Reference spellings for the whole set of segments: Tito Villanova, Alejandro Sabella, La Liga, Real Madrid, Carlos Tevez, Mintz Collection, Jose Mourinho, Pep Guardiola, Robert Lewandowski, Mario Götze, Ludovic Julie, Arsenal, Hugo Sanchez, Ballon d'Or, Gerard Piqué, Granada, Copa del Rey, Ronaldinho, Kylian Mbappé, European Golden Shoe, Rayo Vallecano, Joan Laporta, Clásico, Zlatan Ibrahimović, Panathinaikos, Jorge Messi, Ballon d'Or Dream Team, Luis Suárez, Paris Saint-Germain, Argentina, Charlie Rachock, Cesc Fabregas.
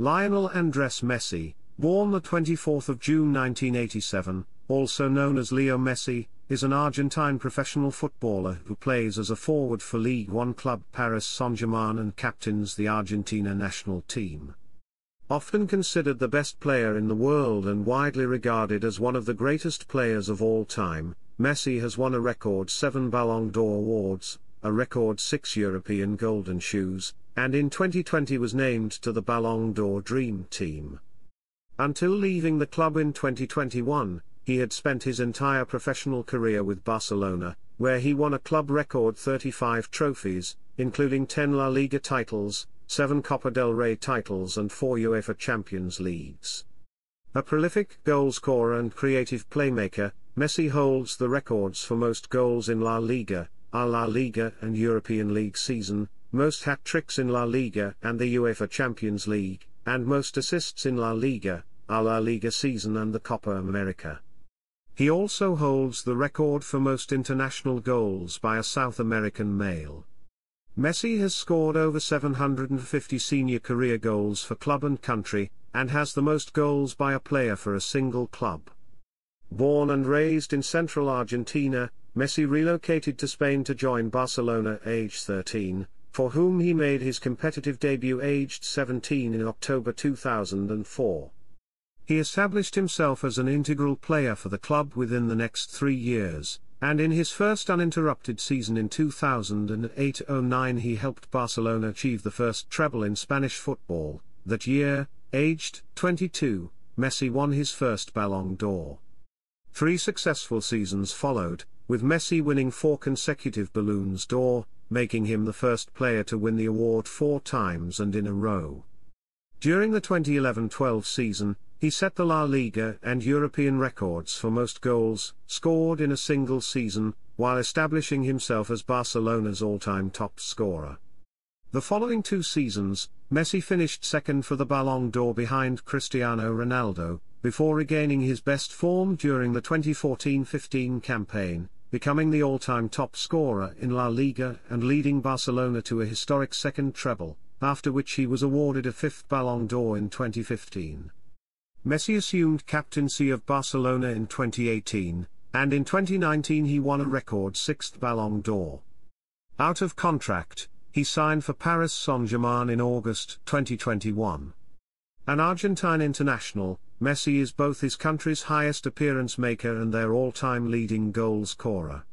Lionel Andrés Messi, born the 24th of June 1987, also known as Leo Messi, is an Argentine professional footballer who plays as a forward for Ligue 1 club Paris Saint-Germain and captains the Argentina national team. Often considered the best player in the world and widely regarded as one of the greatest players of all time, Messi has won a record 7 Ballon d'Or awards, a record 6 European Golden Shoes, and in 2020 was named to the Ballon d'Or Dream Team. Until leaving the club in 2021, he had spent his entire professional career with Barcelona, where he won a club record 35 trophies, including 10 La Liga titles, 7 Copa del Rey titles and 4 UEFA Champions Leagues. A prolific goalscorer and creative playmaker, Messi holds the records for most goals in La Liga, a La Liga and European League season, most hat-tricks in La Liga and the UEFA Champions League, and most assists in La Liga, a La Liga season and the Copa America. He also holds the record for most international goals by a South American male. Messi has scored over 750 senior career goals for club and country, and has the most goals by a player for a single club. Born and raised in central Argentina, Messi relocated to Spain to join Barcelona aged 13, for whom he made his competitive debut aged 17 in October 2004. He established himself as an integral player for the club within the next 3 years, and in his first uninterrupted season in 2008-09 he helped Barcelona achieve the first treble in Spanish football. That year, aged 22, Messi won his first Ballon d'Or. 3 successful seasons followed, with Messi winning 4 consecutive Ballons d'Or, making him the first player to win the award 4 times and in a row. During the 2011-12 season, he set the La Liga and European records for most goals scored in a single season, while establishing himself as Barcelona's all-time top scorer. The following 2 seasons, Messi finished second for the Ballon d'Or behind Cristiano Ronaldo, before regaining his best form during the 2014-15 campaign, becoming the all-time top scorer in La Liga and leading Barcelona to a historic 2nd treble, after which he was awarded a 5th Ballon d'Or in 2015. Messi assumed captaincy of Barcelona in 2018, and in 2019 he won a record 6th Ballon d'Or. Out of contract, he signed for Paris Saint-Germain in August 2021. An Argentine international, Messi is both his country's highest appearance maker and their all-time leading goal scorer.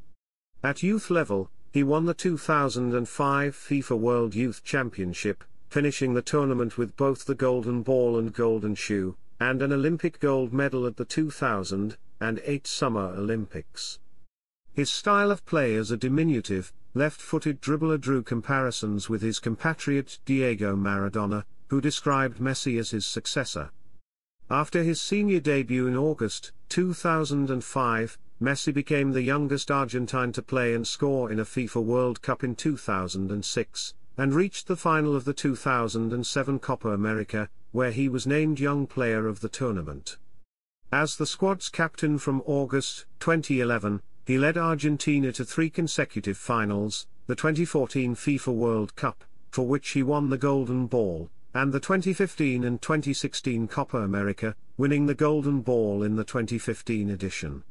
At youth level, he won the 2005 FIFA World Youth Championship, finishing the tournament with both the Golden Ball and Golden Shoe, and an Olympic gold medal at the 2008 Summer Olympics. His style of play as a diminutive, left-footed dribbler drew comparisons with his compatriot Diego Maradona, who described Messi as his successor. After his senior debut in August 2005, Messi became the youngest Argentine to play and score in a FIFA World Cup in 2006, and reached the final of the 2007 Copa America, where he was named Young Player of the Tournament. As the squad's captain from August 2011, he led Argentina to 3 consecutive finals, the 2014 FIFA World Cup, for which he won the Golden Ball, and the 2015 and 2016 Copa America, winning the Golden Ball in the 2015 edition.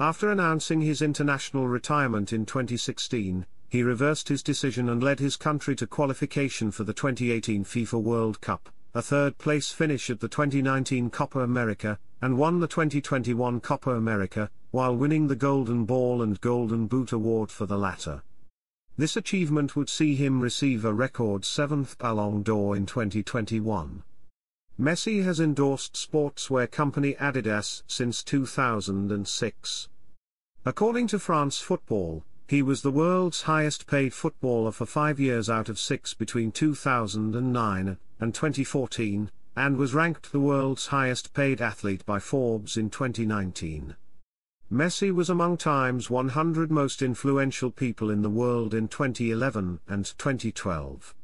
After announcing his international retirement in 2016, he reversed his decision and led his country to qualification for the 2018 FIFA World Cup, a 3rd-place finish at the 2019 Copa America, and won the 2021 Copa America, while winning the Golden Ball and Golden Boot award for the latter. This achievement would see him receive a record 7th Ballon d'Or in 2021. Messi has endorsed sportswear company Adidas since 2006. According to France Football, he was the world's highest-paid footballer for 5 years out of 6 between 2009 and 2014, and was ranked the world's highest-paid athlete by Forbes in 2019. Messi was among Time's 100 most influential people in the world in 2011 and 2012.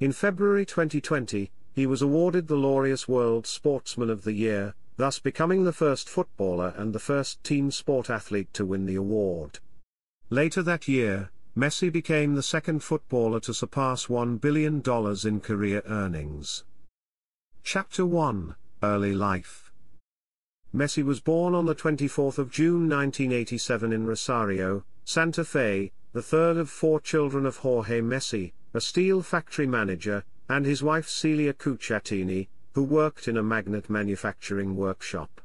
In February 2020, he was awarded the Laureus World Sportsman of the Year, thus becoming the first footballer and the first team sport athlete to win the award. Later that year, Messi became the 2nd footballer to surpass $1 billion in career earnings. Chapter 1, Early Life. Messi was born on the 24th of June 1987 in Rosario, Santa Fe, the third of four children of Jorge Messi, a steel factory manager, and his wife Celia Cucciatini, who worked in a magnet manufacturing workshop.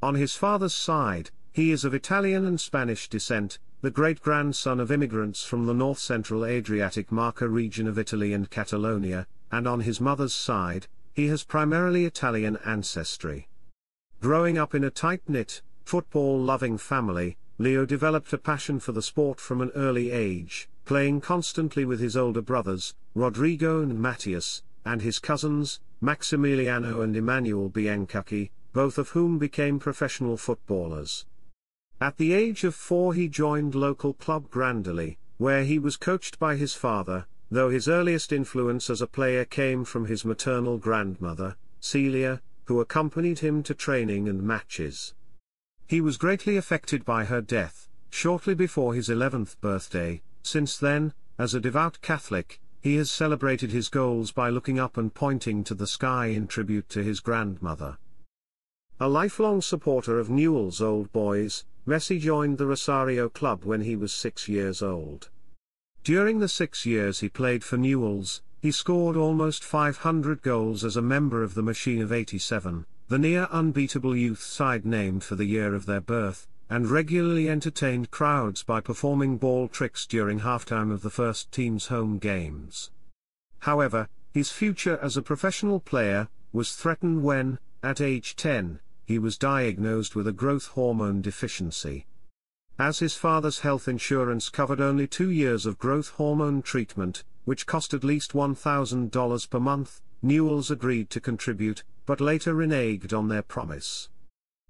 On his father's side, he is of Italian and Spanish descent, the great-grandson of immigrants from the north-central Adriatic Marca region of Italy and Catalonia, and on his mother's side, he has primarily Italian ancestry. Growing up in a tight-knit, football-loving family, Leo developed a passion for the sport from an early age, playing constantly with his older brothers, Rodrigo and Matthias, and his cousins, Maximiliano and Emmanuel Biancucci, both of whom became professional footballers. At the age of 4 he joined local club Grandoli, where he was coached by his father, though his earliest influence as a player came from his maternal grandmother, Celia, who accompanied him to training and matches. He was greatly affected by her death, shortly before his 11th birthday. Since then, as a devout Catholic, he has celebrated his goals by looking up and pointing to the sky in tribute to his grandmother. A lifelong supporter of Newell's Old Boys, Messi joined the Rosario club when he was 6 years old. During the 6 years he played for Newell's, he scored almost 500 goals as a member of the Machine of 87, the near-unbeatable youth side named for the year of their birth, and regularly entertained crowds by performing ball tricks during halftime of the first team's home games. However, his future as a professional player was threatened when, at age 10, he was diagnosed with a growth hormone deficiency. As his father's health insurance covered only 2 years of growth hormone treatment, which cost at least $1,000 per month, Newell's agreed to contribute, but later reneged on their promise.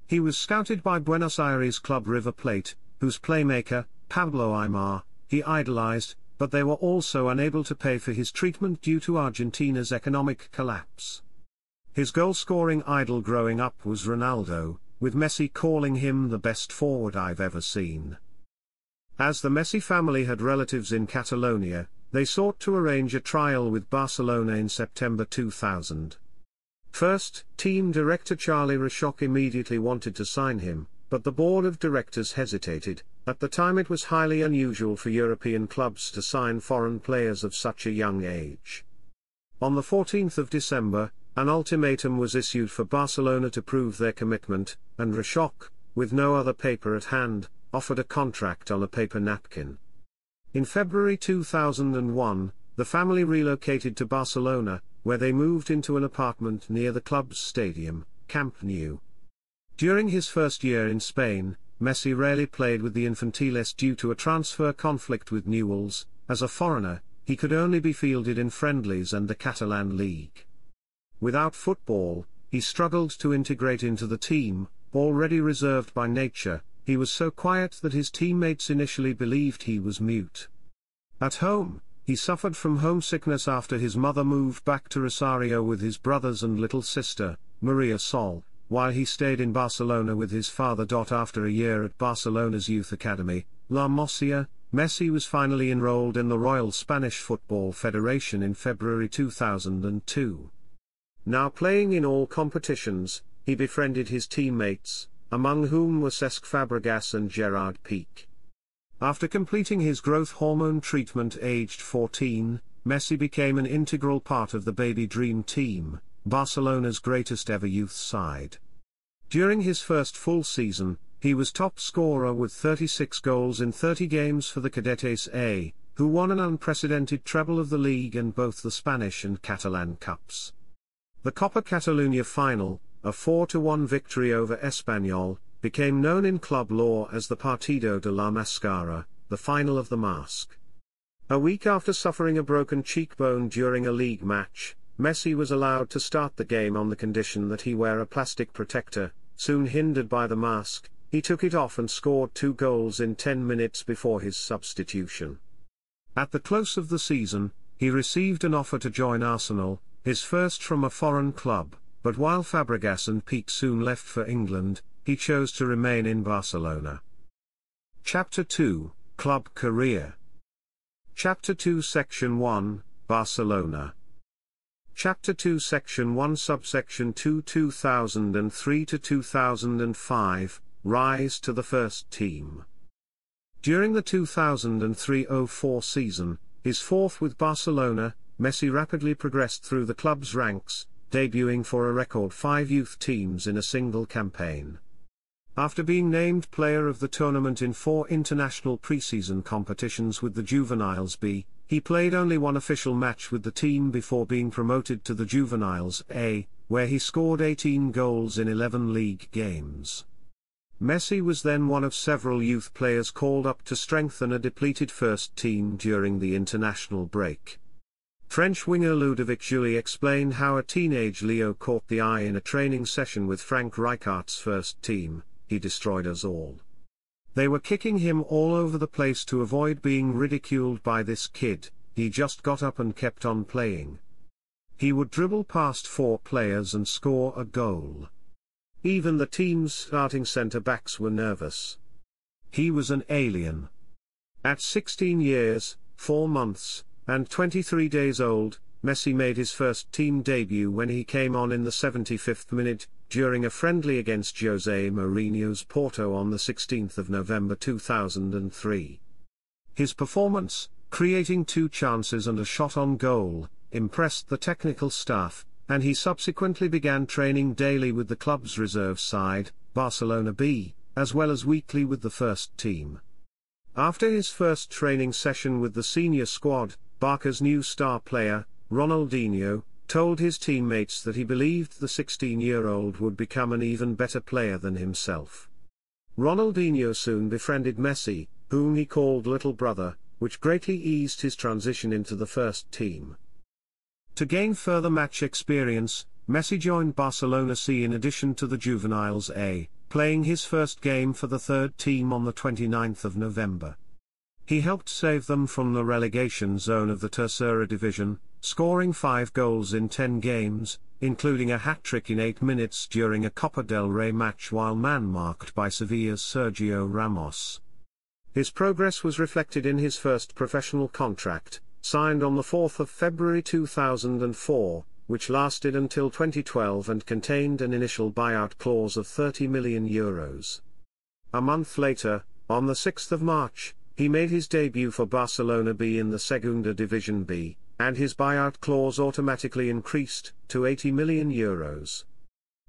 He was scouted by Buenos Aires club River Plate, whose playmaker, Pablo Aimar, he idolized, but they were also unable to pay for his treatment due to Argentina's economic collapse. His goal-scoring idol growing up was Ronaldo, with Messi calling him the best forward I've ever seen. As the Messi family had relatives in Catalonia, they sought to arrange a trial with Barcelona in September 2000. First, team director Charlie Rachock immediately wanted to sign him, but the board of directors hesitated. At the time it was highly unusual for European clubs to sign foreign players of such a young age. On the 14th of December, an ultimatum was issued for Barcelona to prove their commitment, and Rachock, with no other paper at hand, offered a contract on a paper napkin. In February 2001, the family relocated to Barcelona, where they moved into an apartment near the club's stadium, Camp Nou. During his first year in Spain, Messi rarely played with the infantiles due to a transfer conflict with Newell's. As a foreigner, he could only be fielded in friendlies and the Catalan League. Without football, he struggled to integrate into the team. Already reserved by nature, he was so quiet that his teammates initially believed he was mute. At home, he suffered from homesickness after his mother moved back to Rosario with his brothers and little sister, Maria Sol, while he stayed in Barcelona with his father. After a year at Barcelona's youth academy, La Masia, Messi was finally enrolled in the Royal Spanish Football Federation in February 2002. Now playing in all competitions, he befriended his teammates, among whom were Cesc Fabregas and Gerard Piqué. After completing his growth hormone treatment aged 14, Messi became an integral part of the Baby Dream Team, Barcelona's greatest ever youth side. During his first full season, he was top scorer with 36 goals in 30 games for the Cadetes A, who won an unprecedented treble of the league and both the Spanish and Catalan Cups. The Copa Catalunya final, a 4-1 victory over Espanyol, became known in club law as the Partido de la Mascara, the final of the mask. A week after suffering a broken cheekbone during a league match, Messi was allowed to start the game on the condition that he wear a plastic protector. Soon hindered by the mask, he took it off and scored 2 goals in 10 minutes before his substitution. At the close of the season, he received an offer to join Arsenal, his first from a foreign club, but while Fabregas and Piqué soon left for England, he chose to remain in Barcelona. Chapter 2, Club Career. Chapter 2, Section 1, Barcelona. Chapter 2 Section 1 Subsection 2 2003 to 2005, Rise to the First Team. During the 2003-04 season, his fourth with Barcelona, Messi rapidly progressed through the club's ranks, debuting for a record 5 youth teams in a single campaign. After being named player of the tournament in 4 international preseason competitions with the Juveniles B, he played only 1 official match with the team before being promoted to the Juveniles A, where he scored 18 goals in 11 league games. Messi was then one of several youth players called up to strengthen a depleted first team during the international break. French winger Ludovic Julie explained how a teenage Leo caught the eye in a training session with Frank Rijkaard's first team. He destroyed us all. They were kicking him all over the place to avoid being ridiculed by this kid, he just got up and kept on playing. He would dribble past 4 players and score a goal. Even the team's starting centre-backs were nervous. He was an alien. At 16 years, 4 months, and 23 days old, Messi made his first team debut when he came on in the 75th minute, during a friendly against Jose Mourinho's Porto on the 16th of November 2003. His performance, creating 2 chances and a shot on goal, impressed the technical staff, and he subsequently began training daily with the club's reserve side, Barcelona B, as well as weekly with the first team. After his first training session with the senior squad, Barca's new star player, Ronaldinho, told his teammates that he believed the 16-year-old would become an even better player than himself. Ronaldinho soon befriended Messi, whom he called little brother, which greatly eased his transition into the first team. To gain further match experience, Messi joined Barcelona C in addition to the Juveniles A, playing his first game for the third team on the 29th of November. He helped save them from the relegation zone of the Tercera division, scoring 5 goals in 10 games, including a hat-trick in 8 minutes during a Copa del Rey match while man-marked by Sevilla's Sergio Ramos. His progress was reflected in his first professional contract, signed on the 4th of February 2004, which lasted until 2012 and contained an initial buyout clause of €30 million. A month later, on the 6th of March, he made his debut for Barcelona B in the Segunda Division B, and his buyout clause automatically increased to €80 million.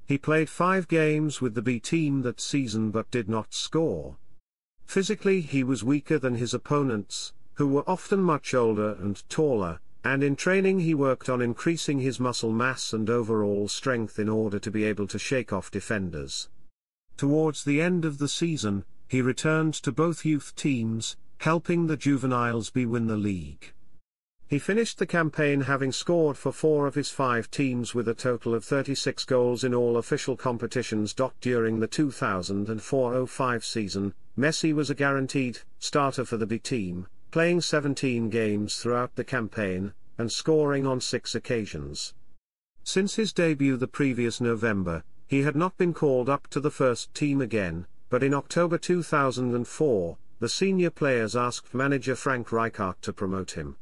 He played 5 games with the B team that season but did not score. Physically he was weaker than his opponents, who were often much older and taller, and in training he worked on increasing his muscle mass and overall strength in order to be able to shake off defenders. Towards the end of the season, he returned to both youth teams, helping the Juveniles B win the league. He finished the campaign having scored for 4 of his 5 teams with a total of 36 goals in all official competitions. During the 2004-05 season, Messi was a guaranteed starter for the B team, playing 17 games throughout the campaign, and scoring on 6 occasions. Since his debut the previous November, he had not been called up to the first team again, but in October 2004, the senior players asked manager Frank Rijkaard to promote him.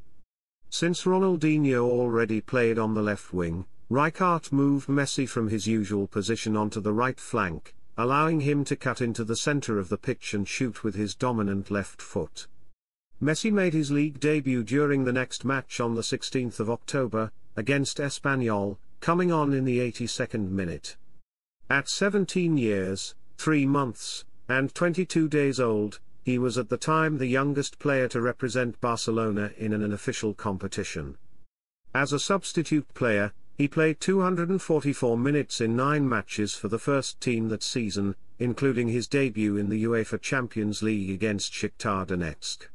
Since Ronaldinho already played on the left wing, Rijkaard moved Messi from his usual position onto the right flank, allowing him to cut into the centre of the pitch and shoot with his dominant left foot. Messi made his league debut during the next match on the 16th of October, against Espanyol, coming on in the 82nd minute. At 17 years, 3 months, and 22 days old, he was at the time the youngest player to represent Barcelona in an official competition. As a substitute player, he played 244 minutes in 9 matches for the first team that season, including his debut in the UEFA Champions League against Shakhtar Donetsk.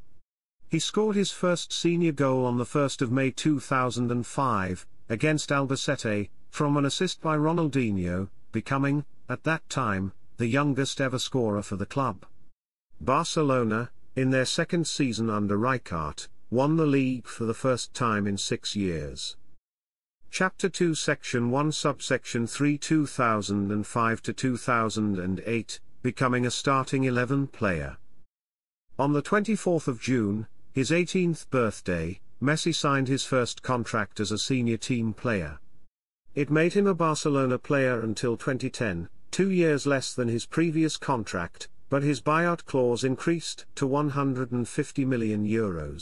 He scored his first senior goal on the 1st of May 2005, against Albacete, from an assist by Ronaldinho, becoming, at that time, the youngest ever scorer for the club. Barcelona, in their second season under Rijkaard, won the league for the first time in 6 years. Chapter 2 Section 1 Subsection 3 2005-2008, becoming a starting 11 player. On the 24th of June, his 18th birthday, Messi signed his first contract as a senior team player. It made him a Barcelona player until 2010, 2 years less than his previous contract, but his buyout clause increased to €150 million.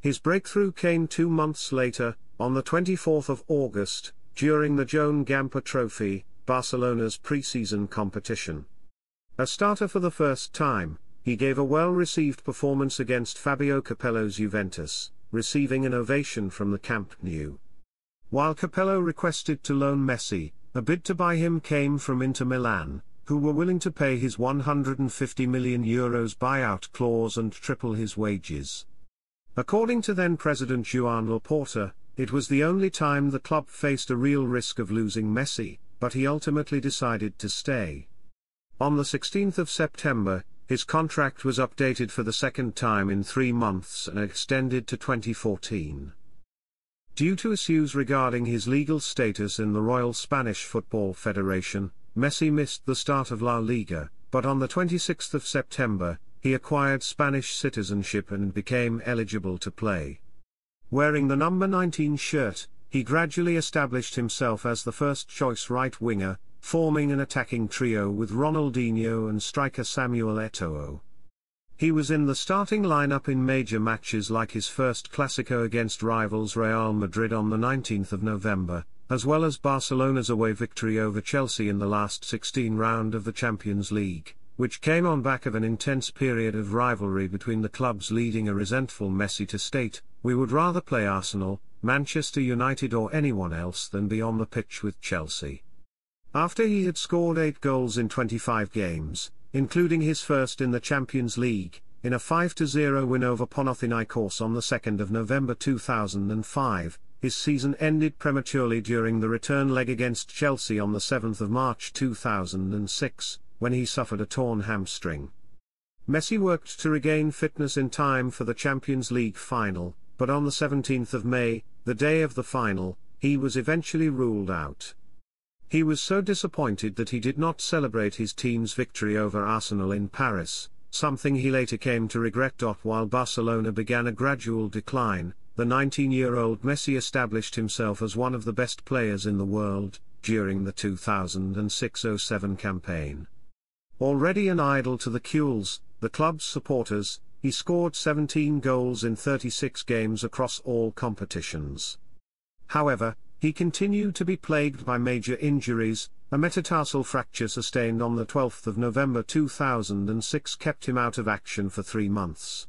His breakthrough came 2 months later, on the 24th of August, during the Joan Gamper Trophy, Barcelona's pre-season competition. A starter for the first time, he gave a well-received performance against Fabio Capello's Juventus, receiving an ovation from the Camp Nou. While Capello requested to loan Messi, a bid to buy him came from Inter Milan, who were willing to pay his €150 million buyout clause and triple his wages. According to then-president Joan Laporta, it was the only time the club faced a real risk of losing Messi, but he ultimately decided to stay. On the 16th of September, his contract was updated for the second time in 3 months and extended to 2014. Due to issues regarding his legal status in the Royal Spanish Football Federation, Messi missed the start of La Liga, but on the 26th of September, he acquired Spanish citizenship and became eligible to play. Wearing the number 19 shirt, he gradually established himself as the first-choice right-winger, forming an attacking trio with Ronaldinho and striker Samuel Eto'o. He was in the starting lineup in major matches like his first Clásico against rivals Real Madrid on the 19th of November, as well as Barcelona's away victory over Chelsea in the last 16th round of the Champions League, which came on back of an intense period of rivalry between the clubs, leading a resentful Messi to state, "We would rather play Arsenal, Manchester United or anyone else than be on the pitch with Chelsea." After he had scored 8 goals in 25 games, including his first in the Champions League, in a 5-0 win over Panathinaikos on the 2nd of November 2005, his season ended prematurely during the return leg against Chelsea on the 7th of March 2006, when he suffered a torn hamstring. Messi worked to regain fitness in time for the Champions League final, but on the 17th of May, the day of the final, he was eventually ruled out. He was so disappointed that he did not celebrate his team's victory over Arsenal in Paris, something he later came to regret. While Barcelona began a gradual decline, the 19-year-old Messi established himself as one of the best players in the world during the 2006-07 campaign. Already an idol to the Culés, the club's supporters, he scored 17 goals in 36 games across all competitions. However, he continued to be plagued by major injuries. A metatarsal fracture sustained on the 12th of November 2006 kept him out of action for 3 months.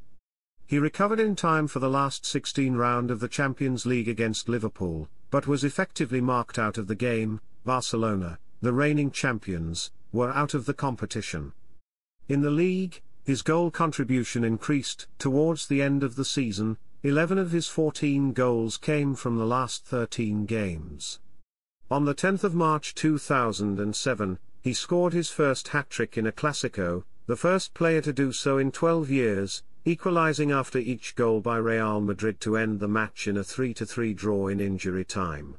He recovered in time for the last 16th round of the Champions League against Liverpool, but was effectively marked out of the game. Barcelona, the reigning champions, were out of the competition. In the league, his goal contribution increased towards the end of the season. 11 of his 14 goals came from the last 13 games. On the 10th of March 2007, he scored his first hat-trick in a Clásico, the first player to do so in 12 years, equalizing after each goal by Real Madrid to end the match in a 3-3 draw in injury time.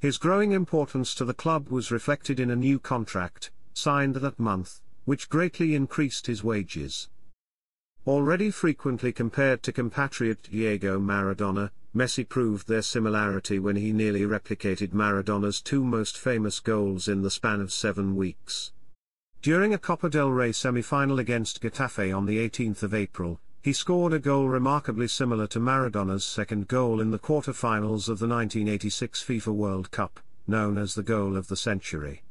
His growing importance to the club was reflected in a new contract, signed that month, which greatly increased his wages. Already frequently compared to compatriot Diego Maradona, Messi proved their similarity when he nearly replicated Maradona's 2 most famous goals in the span of 7 weeks. During a Copa del Rey semi-final against Getafe on the 18th of April, he scored a goal remarkably similar to Maradona's second goal in the quarter-finals of the 1986 FIFA World Cup, known as the goal of the century.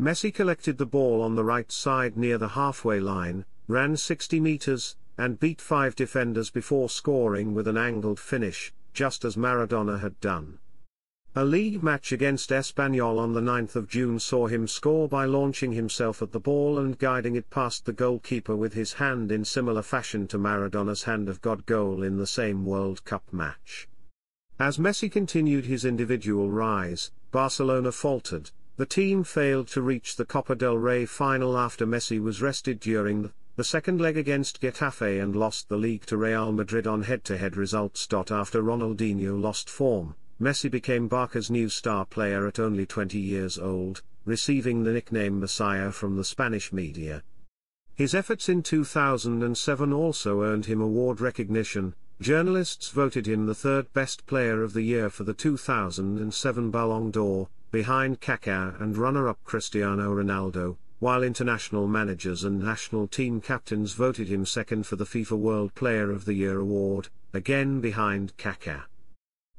Messi collected the ball on the right side near the halfway line, ran 60 meters, and beat 5 defenders before scoring with an angled finish, just as Maradona had done. A league match against Espanyol on the 9th of June saw him score by launching himself at the ball and guiding it past the goalkeeper with his hand, in similar fashion to Maradona's hand of God goal in the same World Cup match. As Messi continued his individual rise, Barcelona faltered. The team failed to reach the Copa del Rey final after Messi was rested during the second leg against Getafe and lost the league to Real Madrid on head-to-head results. After Ronaldinho lost form, Messi became Barca's new star player at only 20 years old, receiving the nickname Messiah from the Spanish media. His efforts in 2007 also earned him award recognition, Journalists voted him the third best player of the year for the 2007 Ballon d'Or, behind Kaká and runner-up Cristiano Ronaldo, while international managers and national team captains voted him second for the FIFA World Player of the Year award, again behind Kaká.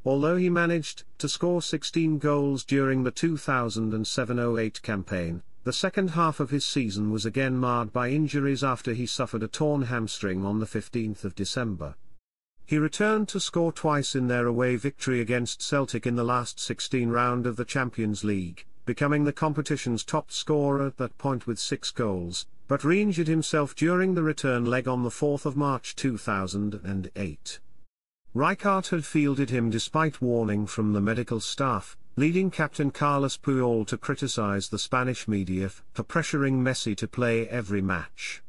Although he managed to score 16 goals during the 2007-08 campaign, the second half of his season was again marred by injuries after he suffered a torn hamstring on the 15th of December. He returned to score twice in their away victory against Celtic in the last 16 round of the Champions League, becoming the competition's top scorer at that point with 6 goals, but re-injured himself during the return leg on the 4th of March 2008. Rijkaard had fielded him despite warning from the medical staff, leading captain Carles Puyol to criticize the Spanish media for pressuring Messi to play every match.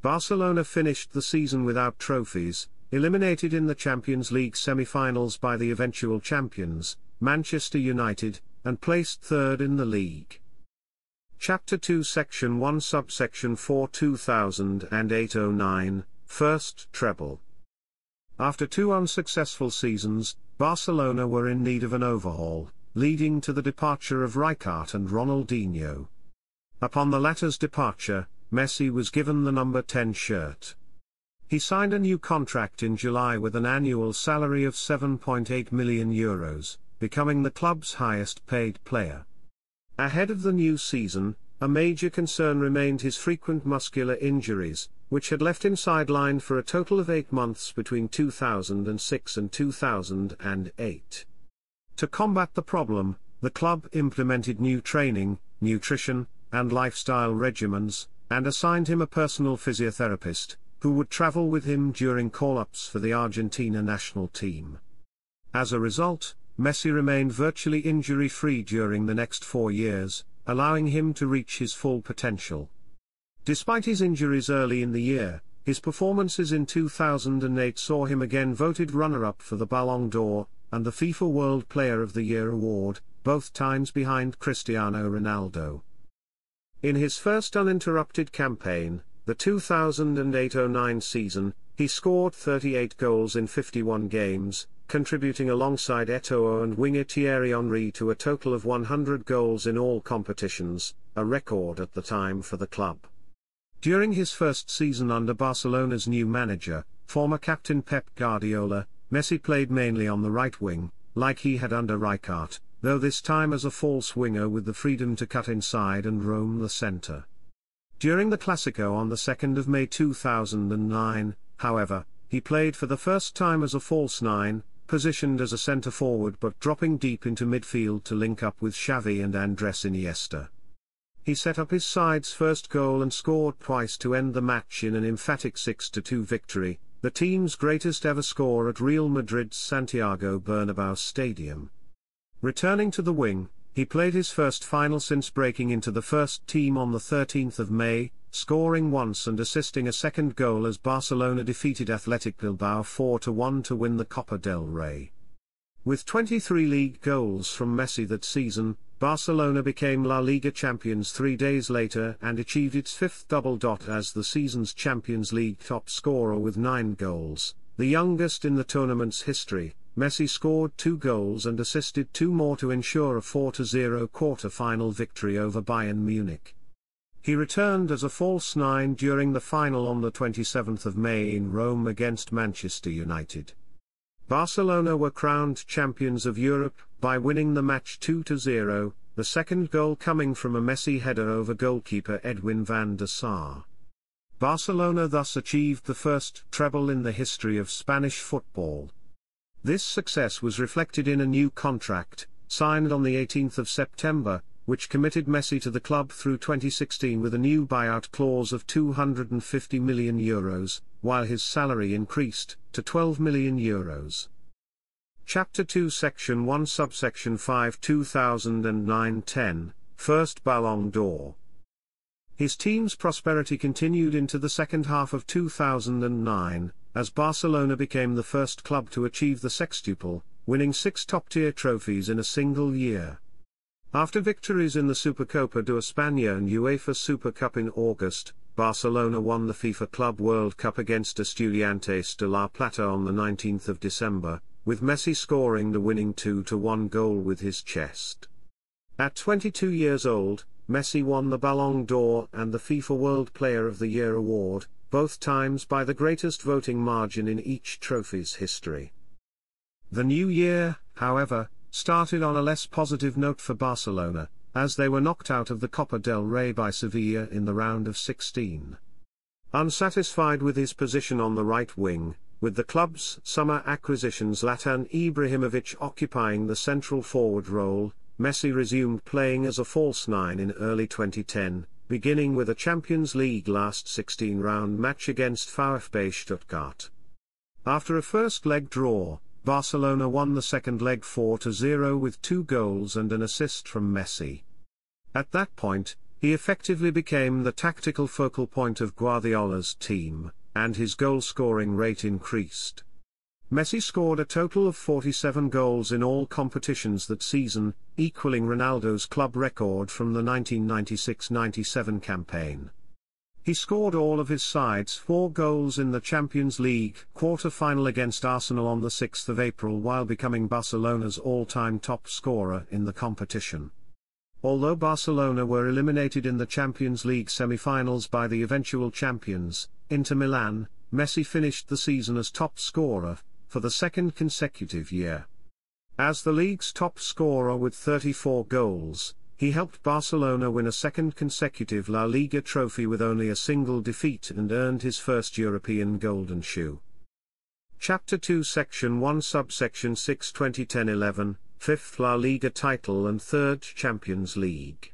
Barcelona finished the season without trophies, eliminated in the Champions League semi-finals by the eventual champions, Manchester United, and placed third in the league. Chapter 2, Section 1, Subsection 4, 2008-09, First Treble. After 2 unsuccessful seasons, Barcelona were in need of an overhaul, leading to the departure of Rijkaard and Ronaldinho. Upon the latter's departure, Messi was given the number 10 shirt. He signed a new contract in July with an annual salary of €7.8 million, becoming the club's highest-paid player. Ahead of the new season, a major concern remained his frequent muscular injuries, which had left him sidelined for a total of 8 months between 2006 and 2008. To combat the problem, the club implemented new training, nutrition, and lifestyle regimens, and assigned him a personal physiotherapist, who would travel with him during call-ups for the Argentina national team. As a result, Messi remained virtually injury-free during the next 4 years, allowing him to reach his full potential. Despite his injuries early in the year, his performances in 2008 saw him again voted runner-up for the Ballon d'Or and the FIFA World Player of the Year award, both times behind Cristiano Ronaldo. In his first uninterrupted campaign, the 2008-09 season, he scored 38 goals in 51 games, contributing alongside Eto'o and winger Thierry Henry to a total of 100 goals in all competitions, a record at the time for the club. During his first season under Barcelona's new manager, former captain Pep Guardiola, Messi played mainly on the right wing, like he had under Rijkaard, though this time as a false winger with the freedom to cut inside and roam the centre. During the Clásico on the 2nd of May 2009, however, he played for the first time as a false nine, positioned as a centre-forward but dropping deep into midfield to link up with Xavi and Andrés Iniesta. He set up his side's first goal and scored twice to end the match in an emphatic 6-2 victory, the team's greatest ever score at Real Madrid's Santiago Bernabéu Stadium. Returning to the wing, he played his first final since breaking into the first team on the 13th of May, scoring once and assisting a second goal as Barcelona defeated Athletic Bilbao 4-1 to win the Copa del Rey. With 23 league goals from Messi that season, Barcelona became La Liga champions 3 days later and achieved its 5th double as the season's Champions League top scorer with 9 goals, the youngest in the tournament's history. Messi scored 2 goals and assisted 2 more to ensure a 4-0 quarter-final victory over Bayern Munich. He returned as a false nine during the final on the 27th of May in Rome against Manchester United. Barcelona were crowned champions of Europe by winning the match 2-0, the second goal coming from a Messi header over goalkeeper Edwin van der Sar. Barcelona thus achieved the first treble in the history of Spanish football. This success was reflected in a new contract, signed on the 18th of September, which committed Messi to the club through 2016 with a new buyout clause of €250 million, while his salary increased to €12 million. Chapter 2, Section 1, Subsection 5, 2009-10, First Ballon d'Or. His team's prosperity continued into the second half of 2009, as Barcelona became the first club to achieve the sextuple, winning 6 top-tier trophies in a single year. After victories in the Supercopa de España and UEFA Super Cup in August, Barcelona won the FIFA Club World Cup against Estudiantes de La Plata on the 19th of December, with Messi scoring the winning 2-1 goal with his chest. At 22 years old, Messi won the Ballon d'Or and the FIFA World Player of the Year award, both times by the greatest voting margin in each trophy's history. The new year, however, started on a less positive note for Barcelona, as they were knocked out of the Copa del Rey by Sevilla in the round of 16. Unsatisfied with his position on the right wing, with the club's summer acquisitions Zlatan Ibrahimovic occupying the central forward role, Messi resumed playing as a false nine in early 2010, beginning with a Champions League last 16-round match against VfB Stuttgart. After a first-leg draw, Barcelona won the second leg 4-0 with 2 goals and an assist from Messi. At that point, he effectively became the tactical focal point of Guardiola's team, and his goal-scoring rate increased. Messi scored a total of 47 goals in all competitions that season, equaling Ronaldo's club record from the 1996-97 campaign. He scored all of his side's 4 goals in the Champions League quarter-final against Arsenal on the 6th of April while becoming Barcelona's all-time top scorer in the competition. Although Barcelona were eliminated in the Champions League semi-finals by the eventual champions, Inter Milan, Messi finished the season as top scorer, for the second consecutive year. As the league's top scorer with 34 goals, he helped Barcelona win a second consecutive La Liga trophy with only a single defeat and earned his first European Golden Shoe. Chapter 2 Section 1 Subsection 6 2010-11, 5th La Liga title and 3rd Champions League.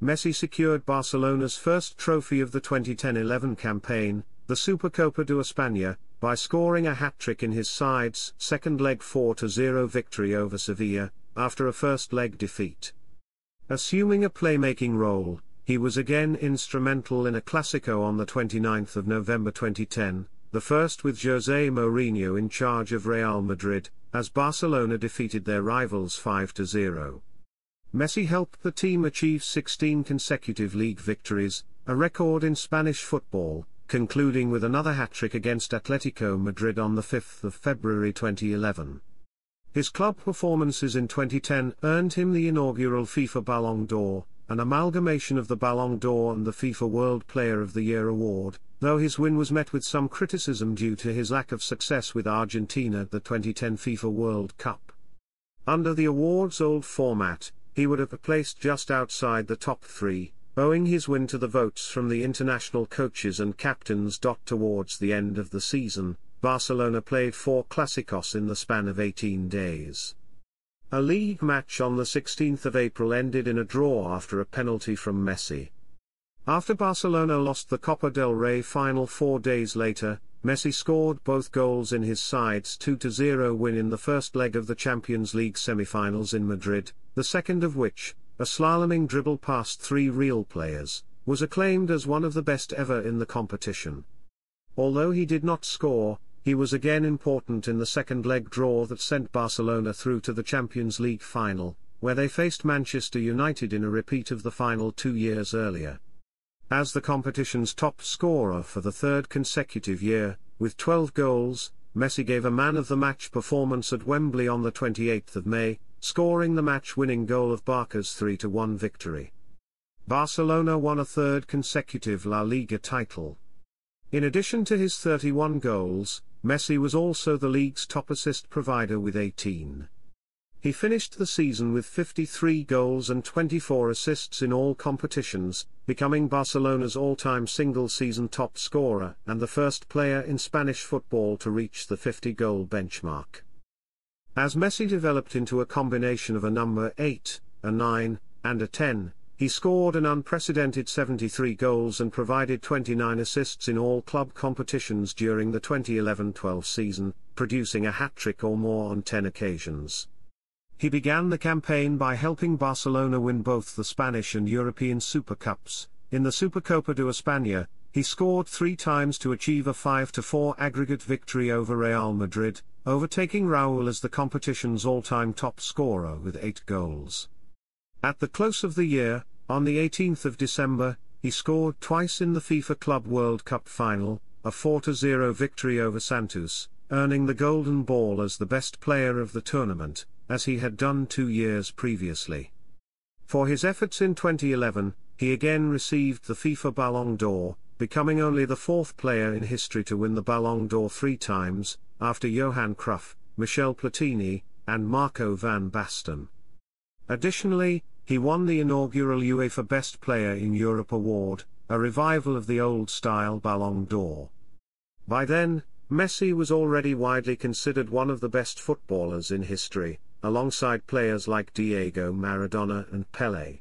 Messi secured Barcelona's first trophy of the 2010-11 campaign, the Supercopa de España, by scoring a hat-trick in his side's second-leg 4-0 victory over Sevilla, after a first-leg defeat. Assuming a playmaking role, he was again instrumental in a Clásico on the 29th of November 2010, the first with José Mourinho in charge of Real Madrid, as Barcelona defeated their rivals 5-0. Messi helped the team achieve 16 consecutive league victories, a record in Spanish football, concluding with another hat-trick against Atlético Madrid on the 5th of February 2011. His club performances in 2010 earned him the inaugural FIFA Ballon d'Or, an amalgamation of the Ballon d'Or and the FIFA World Player of the Year award, though his win was met with some criticism due to his lack of success with Argentina at the 2010 FIFA World Cup. Under the award's old format, he would have placed just outside the top 3, owing his win to the votes from the international coaches and captains. Towards the end of the season, Barcelona played 4 Clásicos in the span of 18 days. A league match on the 16th of April ended in a draw after a penalty from Messi. After Barcelona lost the Copa del Rey final 4 days later, Messi scored both goals in his side's 2-0 win in the first leg of the Champions League semi-finals in Madrid, the second of which, a slaloming dribble past 3 Real players, was acclaimed as one of the best ever in the competition. Although he did not score, he was again important in the second-leg draw that sent Barcelona through to the Champions League final, where they faced Manchester United in a repeat of the final 2 years earlier. As the competition's top scorer for the 3rd consecutive year, with 12 goals, Messi gave a man-of-the-match performance at Wembley on the 28th of May, scoring the match-winning goal of Barca's 3-1 victory. Barcelona won a 3rd consecutive La Liga title. In addition to his 31 goals, Messi was also the league's top assist provider with 18. He finished the season with 53 goals and 24 assists in all competitions, becoming Barcelona's all-time single-season top scorer and the first player in Spanish football to reach the 50-goal benchmark. As Messi developed into a combination of a number 8, a 9, and a 10, he scored an unprecedented 73 goals and provided 29 assists in all club competitions during the 2011-12 season, producing a hat-trick or more on 10 occasions. He began the campaign by helping Barcelona win both the Spanish and European Super Cups. In the Supercopa de España, he scored 3 times to achieve a 5-4 aggregate victory over Real Madrid, overtaking Raúl as the competition's all-time top scorer with 8 goals. At the close of the year, on the 18th of December, he scored twice in the FIFA Club World Cup final, a 4-0 victory over Santos, earning the Golden Ball as the best player of the tournament, as he had done 2 years previously. For his efforts in 2011, he again received the FIFA Ballon d'Or, becoming only the fourth player in history to win the Ballon d'Or 3 times, after Johan Cruyff, Michel Platini, and Marco van Basten. Additionally, he won the inaugural UEFA Best Player in Europe award, a revival of the old-style Ballon d'Or. By then, Messi was already widely considered one of the best footballers in history, alongside players like Diego Maradona and Pelé.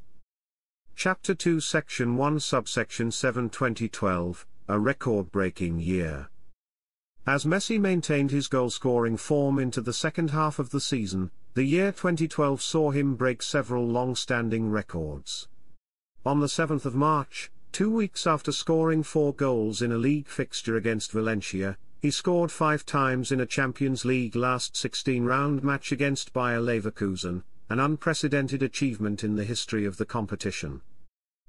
Chapter 2, Section 1, Subsection 7, 2012, a record-breaking year. As Messi maintained his goal-scoring form into the second half of the season, the year 2012 saw him break several long-standing records. On the 7th of March, 2 weeks after scoring 4 goals in a league fixture against Valencia, he scored 5 times in a Champions League last 16-round match against Bayer Leverkusen, an unprecedented achievement in the history of the competition.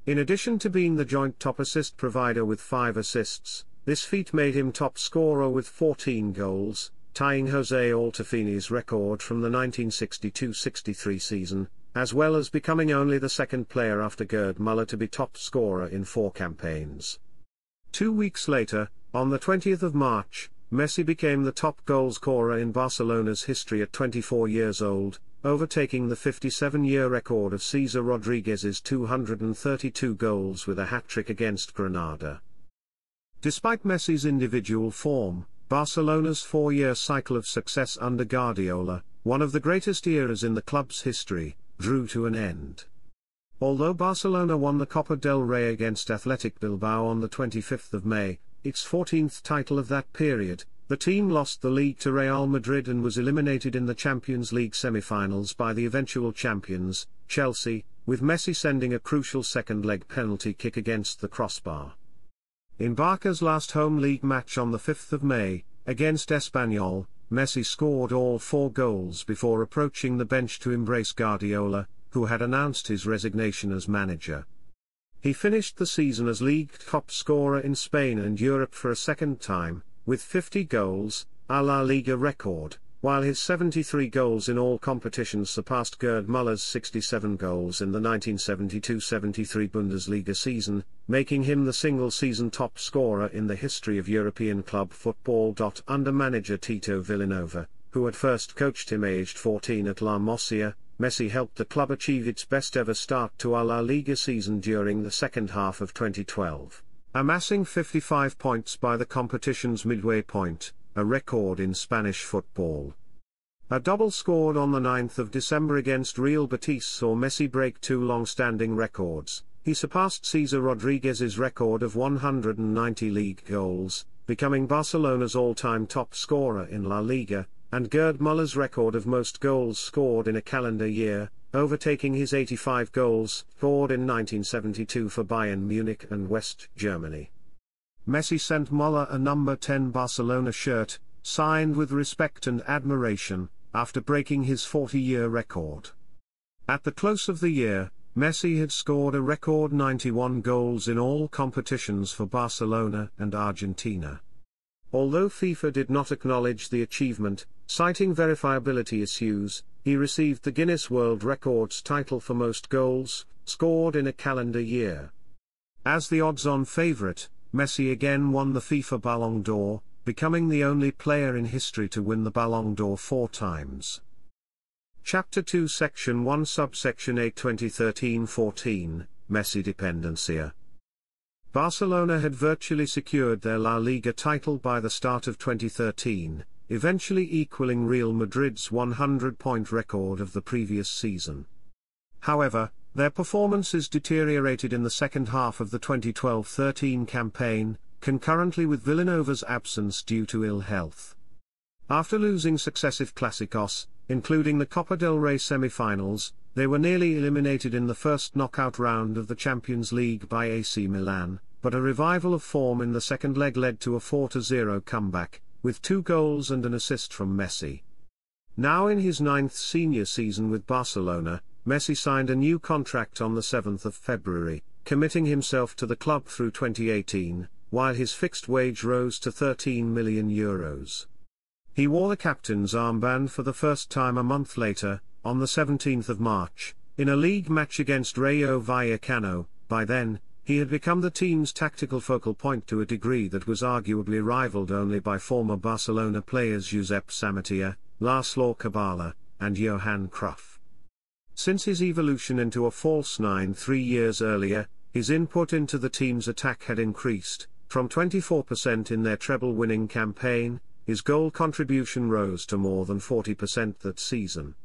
In addition to being the joint top assist provider with 5 assists, this feat made him top scorer with 14 goals, tying José Altafini's record from the 1962-63 season, as well as becoming only the second player after Gerd Müller to be top scorer in 4 campaigns. 2 weeks later, on the 20th of March, Messi became the top goalscorer in Barcelona's history at 24 years old, overtaking the 57-year record of Cesar Rodriguez's 232 goals with a hat-trick against Granada. Despite Messi's individual form, Barcelona's 4-year cycle of success under Guardiola, one of the greatest eras in the club's history, drew to an end. Although Barcelona won the Copa del Rey against Athletic Bilbao on the 25th of May, its 14th title of that period, the team lost the league to Real Madrid and was eliminated in the Champions League semi-finals by the eventual champions, Chelsea, with Messi sending a crucial second-leg penalty kick against the crossbar. In Barca's last home league match on the 5th of May, against Espanyol, Messi scored all 4 goals before approaching the bench to embrace Guardiola, who had announced his resignation as manager. He finished the season as league top scorer in Spain and Europe for a second time, with 50 goals, a La Liga record, while his 73 goals in all competitions surpassed Gerd Müller's 67 goals in the 1972-73 Bundesliga season, making him the single-season top scorer in the history of European club football. Under manager Tito Villanova, who had first coached him aged 14 at La Masia, Messi helped the club achieve its best-ever start to a La Liga season during the second half of 2012, amassing 55 points by the competition's midway point, a record in Spanish football. A double scored on the 9th of December against Real Betis saw Messi break 2 long-standing records. He surpassed Cesar Rodriguez's record of 190 league goals, becoming Barcelona's all-time top scorer in La Liga, and Gerd Müller's record of most goals scored in a calendar year, overtaking his 85 goals scored in 1972 for Bayern Munich and West Germany. Messi sent Müller a number 10 Barcelona shirt, signed with respect and admiration, after breaking his 40-year record. At the close of the year, Messi had scored a record 91 goals in all competitions for Barcelona and Argentina. Although FIFA did not acknowledge the achievement, citing verifiability issues, he received the Guinness World Records title for most goals scored in a calendar year. As the odds-on favorite, Messi again won the FIFA Ballon d'Or, becoming the only player in history to win the Ballon d'Or 4 times. Chapter 2, Section 1, Subsection 8, 2013-14, Messi Dependencia. Barcelona had virtually secured their La Liga title by the start of 2013, eventually equaling Real Madrid's 100-point record of the previous season. However, their performances deteriorated in the second half of the 2012-13 campaign, concurrently with Villanova's absence due to ill health. After losing successive Clásicos, including the Copa del Rey semi-finals, they were nearly eliminated in the first knockout round of the Champions League by AC Milan, but a revival of form in the second leg led to a 4-0 comeback, with 2 goals and an assist from Messi. Now in his 9th senior season with Barcelona, Messi signed a new contract on the 7th of February, committing himself to the club through 2018, while his fixed wage rose to €13 million. He wore the captain's armband for the first time a month later, on the 17th of March, in a league match against Rayo Vallecano. By then, he had become the team's tactical focal point to a degree that was arguably rivaled only by former Barcelona players Josep Samitier, Laszlo Kabala, and Johan Cruyff. Since his evolution into a false nine 3 years earlier, his input into the team's attack had increased, from 24% in their treble-winning campaign, his goal contribution rose to more than 40% that season.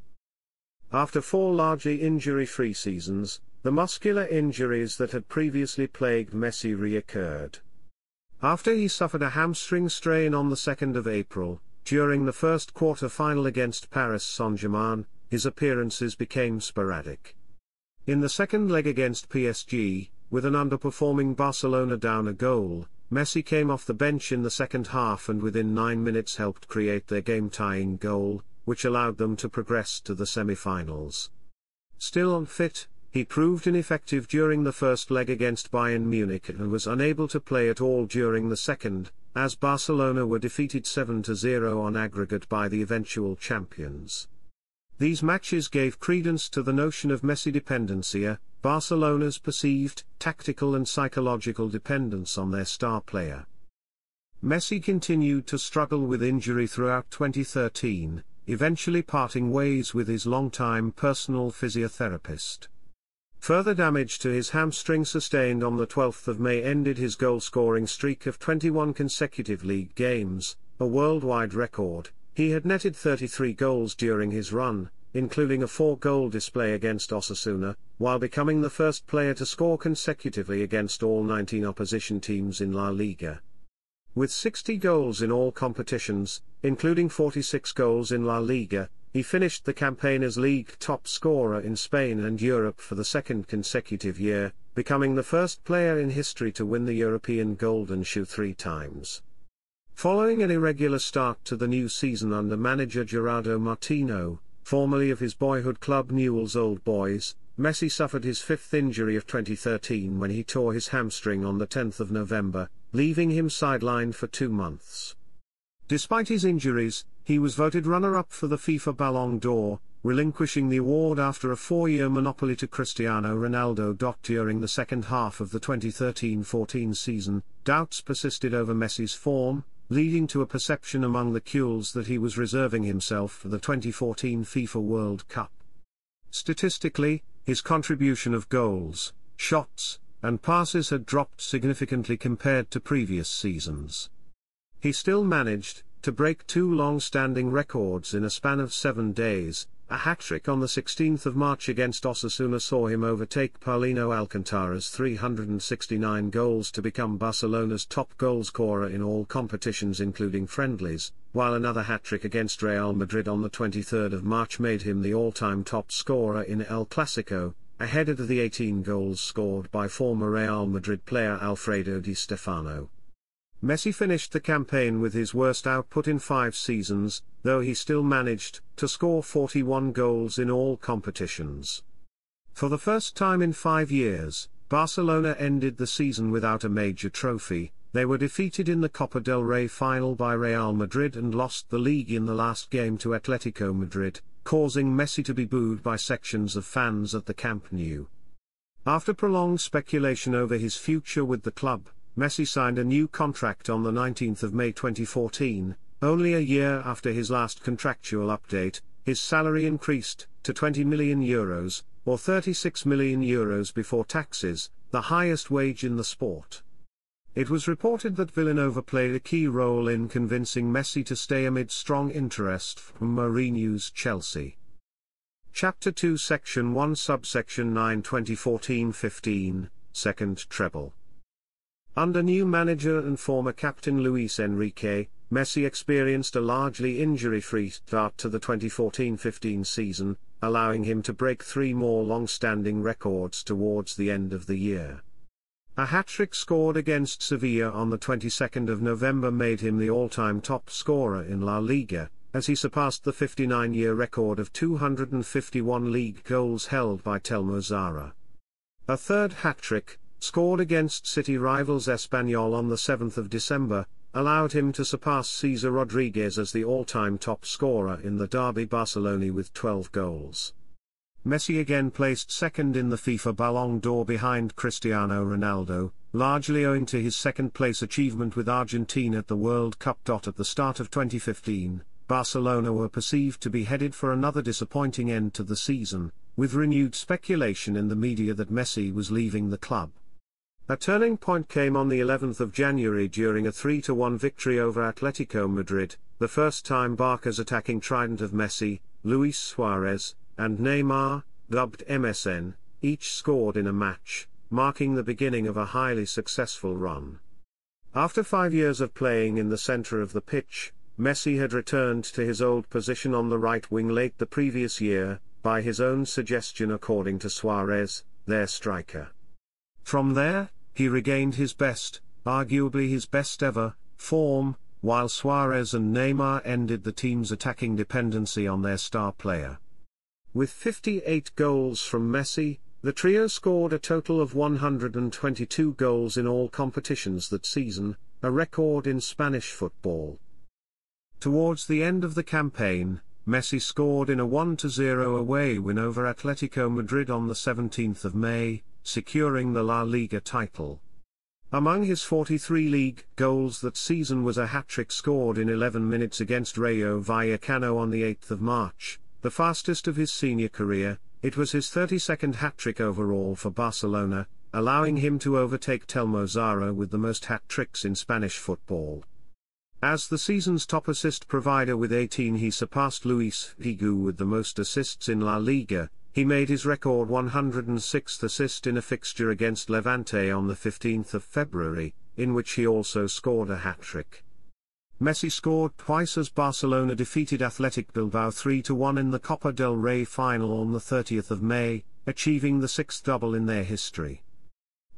After four largely injury-free seasons, the muscular injuries that had previously plagued Messi reoccurred. After he suffered a hamstring strain on the 2nd of April, during the first quarter-final against Paris Saint-Germain, his appearances became sporadic. In the second leg against PSG, with an underperforming Barcelona down a goal, Messi came off the bench in the second half and within 9 minutes helped create their game-tying goal, which allowed them to progress to the semi-finals. Still unfit, he proved ineffective during the first leg against Bayern Munich and was unable to play at all during the second, as Barcelona were defeated 7-0 on aggregate by the eventual champions. These matches gave credence to the notion of Messi dependencia, Barcelona's perceived, tactical and psychological dependence on their star player. Messi continued to struggle with injury throughout 2013, eventually parting ways with his longtime personal physiotherapist. Further damage to his hamstring sustained on the 12th of May ended his goal-scoring streak of 21 consecutive league games, a worldwide record. He had netted 33 goals during his run, including a 4-goal display against Osasuna, while becoming the first player to score consecutively against all 19 opposition teams in La Liga. With 60 goals in all competitions, including 46 goals in La Liga, he finished the campaign as league top scorer in Spain and Europe for the second consecutive year, becoming the first player in history to win the European Golden Shoe 3 times. Following an irregular start to the new season under manager Gerardo Martino, formerly of his boyhood club Newell's Old Boys, Messi suffered his 5th injury of 2013 when he tore his hamstring on the 10th of November, leaving him sidelined for 2 months. Despite his injuries, he was voted runner-up for the FIFA Ballon d'Or, relinquishing the award after a 4-year monopoly to Cristiano Ronaldo. During the second half of the 2013-14 season, doubts persisted over Messi's form, leading to a perception among the culés that he was reserving himself for the 2014 FIFA World Cup. Statistically, his contribution of goals, shots, and passes had dropped significantly compared to previous seasons. He still managed to break 2 long-standing records in a span of 7 days. A hat-trick on the 16th of March against Osasuna saw him overtake Paulino Alcántara's 369 goals to become Barcelona's top goalscorer in all competitions including friendlies, while another hat-trick against Real Madrid on the 23rd of March made him the all-time top scorer in El Clásico, ahead of the 18 goals scored by former Real Madrid player Alfredo Di Stefano. Messi finished the campaign with his worst output in 5 seasons, though he still managed to score 41 goals in all competitions. For the first time in 5 years, Barcelona ended the season without a major trophy. They were defeated in the Copa del Rey final by Real Madrid and lost the league in the last game to Atlético Madrid, causing Messi to be booed by sections of fans at the Camp Nou. After prolonged speculation over his future with the club, Messi signed a new contract on the 19th of May 2014, only a year after his last contractual update. His salary increased to €20 million, or €36 million before taxes, the highest wage in the sport. It was reported that Villanova played a key role in convincing Messi to stay amid strong interest from Mourinho's Chelsea. Chapter 2, Section 1, Subsection 9, 2014-15, Second Treble. Under new manager and former captain Luis Enrique, Messi experienced a largely injury-free start to the 2014-15 season, allowing him to break 3 more long-standing records towards the end of the year. A hat-trick scored against Sevilla on the 22nd of November made him the all-time top scorer in La Liga, as he surpassed the 59-year record of 251 league goals held by Telmo Zarra. A third hat-trick, scored against City rivals Espanyol on the 7th of December, allowed him to surpass Cesar Rodriguez as the all-time top scorer in the derby Barcelona with 12 goals. Messi again placed second in the FIFA Ballon d'Or behind Cristiano Ronaldo, largely owing to his second-place achievement with Argentina at the World Cup. At the start of 2015, Barcelona were perceived to be headed for another disappointing end to the season, with renewed speculation in the media that Messi was leaving the club. A turning point came on the 11th of January during a 3-1 victory over Atlético Madrid, the first time Barca's attacking trident of Messi, Luis Suárez, and Neymar, dubbed MSN, each scored in a match, marking the beginning of a highly successful run. After 5 years of playing in the center of the pitch, Messi had returned to his old position on the right wing late the previous year, by his own suggestion according to Suárez, their striker. From there, he regained his best, arguably his best ever, form, while Suárez and Neymar ended the team's attacking dependency on their star player. With 58 goals from Messi, the trio scored a total of 122 goals in all competitions that season, a record in Spanish football. Towards the end of the campaign, Messi scored in a 1-0 away win over Atlético Madrid on the 17th of May, securing the La Liga title. Among his 43 league goals that season was a hat-trick scored in 11 minutes against Rayo Vallecano on the 8th of March, the fastest of his senior career. It was his 32nd hat-trick overall for Barcelona, allowing him to overtake Telmo Zarra with the most hat-tricks in Spanish football. As the season's top assist provider with 18, he surpassed Luis Figo with the most assists in La Liga. He made his record 106th assist in a fixture against Levante on the 15th of February, in which he also scored a hat-trick. Messi scored twice as Barcelona defeated Athletic Bilbao 3-1 in the Copa del Rey final on the 30th of May, achieving the 6th double in their history.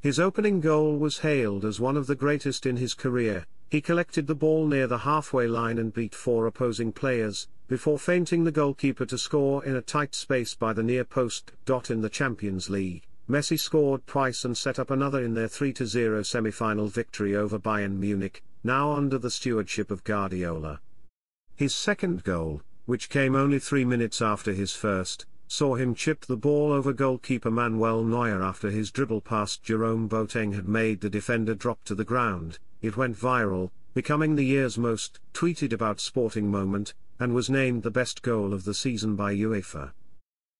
His opening goal was hailed as one of the greatest in his career. He collected the ball near the halfway line and beat four opposing players, before feinting the goalkeeper to score in a tight space by the near post. In the Champions League, Messi scored twice and set up another in their 3-0 semi-final victory over Bayern Munich, now under the stewardship of Guardiola. His second goal, which came only 3 minutes after his first, saw him chip the ball over goalkeeper Manuel Neuer after his dribble past Jerome Boateng had made the defender drop to the ground. It went viral, becoming the year's most tweeted about sporting moment, and was named the best goal of the season by UEFA.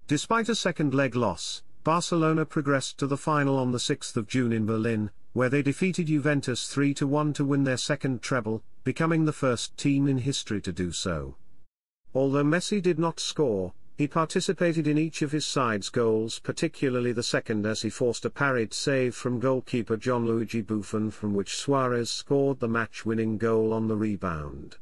Despite a second-leg loss, Barcelona progressed to the final on the 6th of June in Berlin, where they defeated Juventus 3-1 to win their second treble, becoming the first team in history to do so. Although Messi did not score, he participated in each of his side's goals, particularly the second as he forced a parried save from goalkeeper Gianluigi Buffon, from which Suárez scored the match-winning goal on the rebound.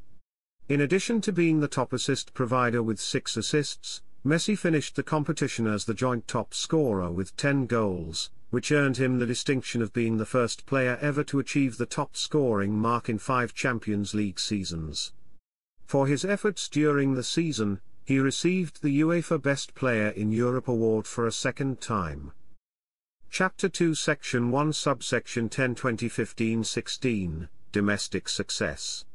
In addition to being the top assist provider with 6 assists, Messi finished the competition as the joint top scorer with 10 goals, which earned him the distinction of being the first player ever to achieve the top scoring mark in 5 Champions League seasons. For his efforts during the season, he received the UEFA Best Player in Europe award for a second time. Chapter 2, Section 1, Subsection 10, 2015-16, Domestic Success.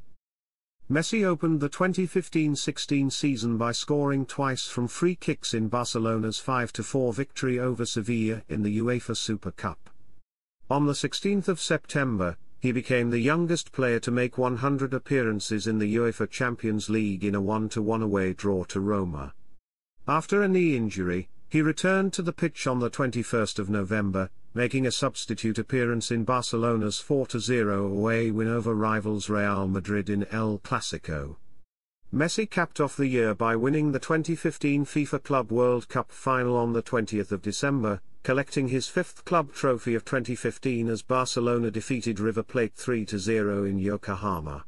Messi opened the 2015-16 season by scoring twice from free kicks in Barcelona's 5-4 victory over Sevilla in the UEFA Super Cup. On the 16th of September, he became the youngest player to make 100 appearances in the UEFA Champions League in a 1-1 away draw to Roma. After a knee injury, he returned to the pitch on the 21st of November, making a substitute appearance in Barcelona's 4-0 away win over rivals Real Madrid in El Clásico. Messi capped off the year by winning the 2015 FIFA Club World Cup final on the 20th of December, collecting his 5th club trophy of 2015 as Barcelona defeated River Plate 3-0 in Yokohama.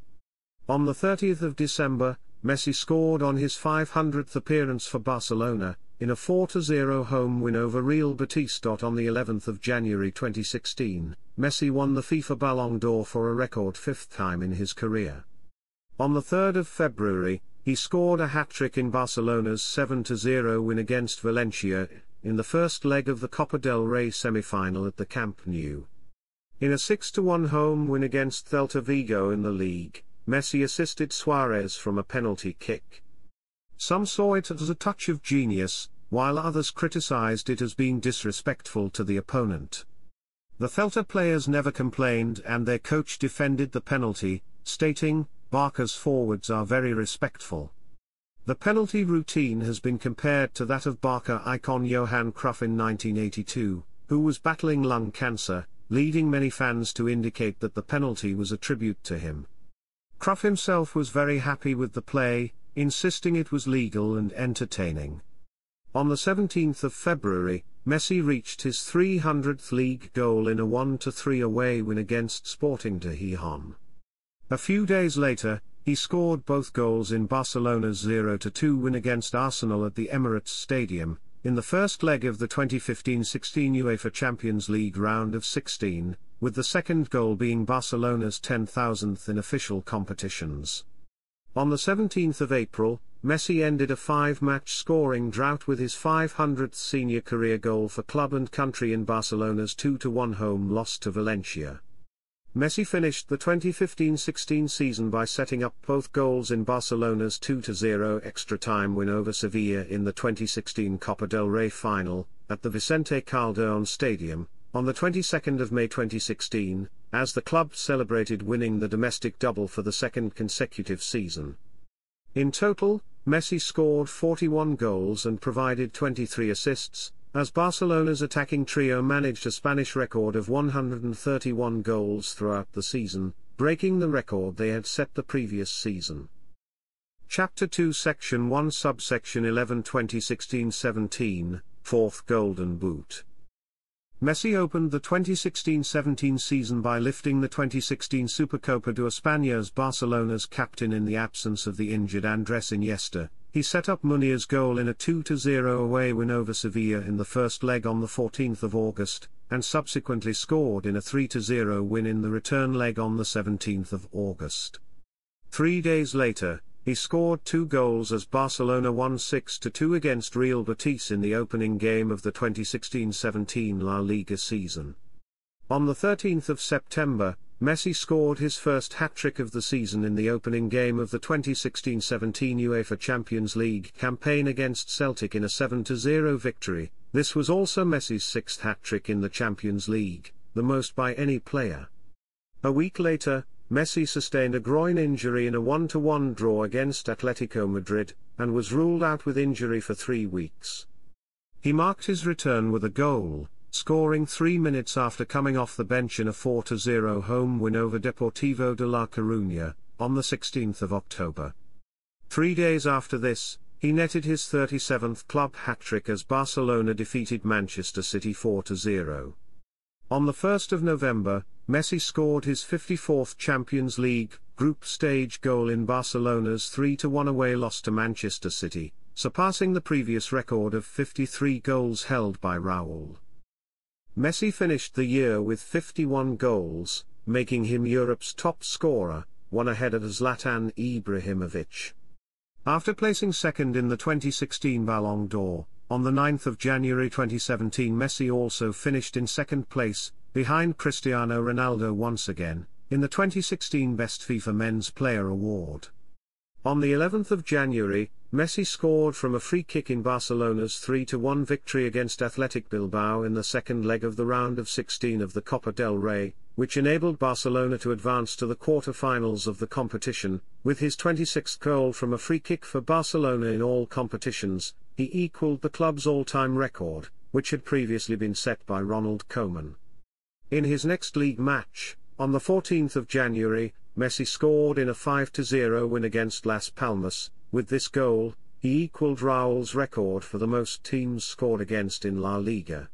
On the 30th of December, Messi scored on his 500th appearance for Barcelona, in a 4-0 home win over Real Betis. On the 11th of January 2016, Messi won the FIFA Ballon d'Or for a record 5th time in his career. On the 3rd of February, He scored a hat-trick in Barcelona's 7-0 win against Valencia, in the first leg of the Copa del Rey semi-final at the Camp Nou. In a 6-1 home win against Celta Vigo in the league, Messi assisted Suárez from a penalty kick. Some saw it as a touch of genius, while others criticized it as being disrespectful to the opponent. The Celta players never complained and their coach defended the penalty, stating, "Barca's forwards are very respectful." The penalty routine has been compared to that of Barca icon Johan Cruyff in 1982, who was battling lung cancer, leading many fans to indicate that the penalty was a tribute to him. Cruyff himself was very happy with the play, insisting it was legal and entertaining. On the 17th of February, Messi reached his 300th league goal in a 1-3 away win against Sporting de Gijón. A few days later, he scored both goals in Barcelona's 0-2 win against Arsenal at the Emirates Stadium, in the first leg of the 2015-16 UEFA Champions League round of 16, with the second goal being Barcelona's 10,000th in official competitions. On the 17th of April, Messi ended a 5-match scoring drought with his 500th senior career goal for club and country in Barcelona's 2-1 home loss to Valencia. Messi finished the 2015-16 season by setting up both goals in Barcelona's 2-0 extra-time win over Sevilla in the 2016 Copa del Rey final, at the Vicente Calderón Stadium, on the 22nd of May 2016, as the club celebrated winning the domestic double for the second consecutive season. In total, Messi scored 41 goals and provided 23 assists, as Barcelona's attacking trio managed a Spanish record of 131 goals throughout the season, breaking the record they had set the previous season. Chapter 2, Section 1, Subsection 11, 2016-17, Fourth Golden Boot. Messi opened the 2016-17 season by lifting the 2016 Supercopa de España as Barcelona's captain in the absence of the injured Andrés Iniesta. He set up Munier's goal in a 2-0 away win over Sevilla in the first leg on the 14th of August, and subsequently scored in a 3-0 win in the return leg on the 17th of August. 3 days later, he scored 2 goals as Barcelona won 6-2 against Real Betis in the opening game of the 2016-17 La Liga season. On the 13th of September, Messi scored his first hat-trick of the season in the opening game of the 2016-17 UEFA Champions League campaign against Celtic in a 7-0 victory. This was also Messi's 6th hat-trick in the Champions League, the most by any player. A week later, Messi sustained a groin injury in a 1-1 draw against Atlético Madrid, and was ruled out with injury for 3 weeks. He marked his return with a goal, scoring 3 minutes after coming off the bench in a 4-0 home win over Deportivo de La Coruña, on the 16th of October. 3 days after this, he netted his 37th club hat-trick as Barcelona defeated Manchester City 4-0. On the 1st of November, Messi scored his 54th Champions League group stage goal in Barcelona's 3-1 away loss to Manchester City, surpassing the previous record of 53 goals held by Raúl. Messi finished the year with 51 goals, making him Europe's top scorer, one ahead of Zlatan Ibrahimović. After placing second in the 2016 Ballon d'Or, on the 9th of January 2017 Messi also finished in second place, behind Cristiano Ronaldo once again, in the 2016 Best FIFA Men's Player Award. On the 11th of January, Messi scored from a free kick in Barcelona's 3-1 victory against Athletic Bilbao in the second leg of the round of 16 of the Copa del Rey, which enabled Barcelona to advance to the quarter-finals of the competition. With his 26th goal from a free kick for Barcelona in all competitions, he equaled the club's all-time record, which had previously been set by Ronald Koeman. In his next league match, on the 14th of January, Messi scored in a 5-0 win against Las Palmas. With this goal, he equaled Raúl's record for the most teams scored against in La Liga.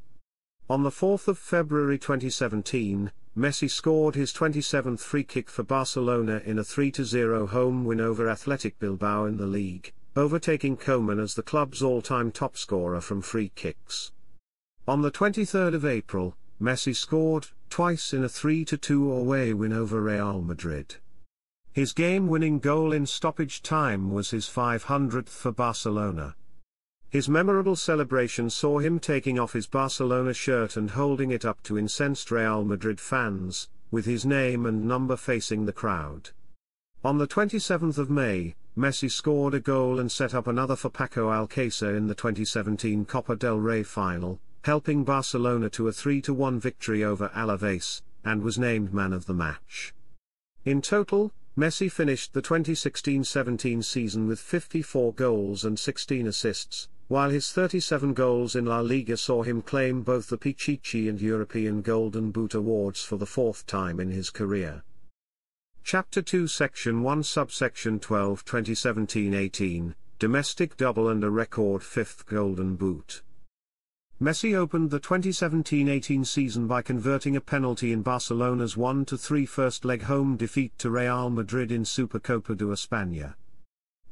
On the 4th of February 2017, Messi scored his 27th free kick for Barcelona in a 3-0 home win over Athletic Bilbao in the league, overtaking Koeman as the club's all-time top scorer from free kicks. On the 23rd of April, Messi scored twice in a 3-2 away win over Real Madrid. His game-winning goal in stoppage time was his 500th for Barcelona. His memorable celebration saw him taking off his Barcelona shirt and holding it up to incensed Real Madrid fans, with his name and number facing the crowd. On the 27th of May, Messi scored a goal and set up another for Paco Alcácer in the 2017 Copa del Rey final, helping Barcelona to a 3-1 victory over Alavés, and was named man of the match. In total, Messi finished the 2016-17 season with 54 goals and 16 assists, while his 37 goals in La Liga saw him claim both the Pichichi and European Golden Boot awards for the fourth time in his career. Chapter 2, Section 1, Subsection 12, 2017-18, Domestic Double and a Record 5th Golden Boot. Messi opened the 2017-18 season by converting a penalty in Barcelona's 1-3 first-leg home defeat to Real Madrid in Supercopa de España.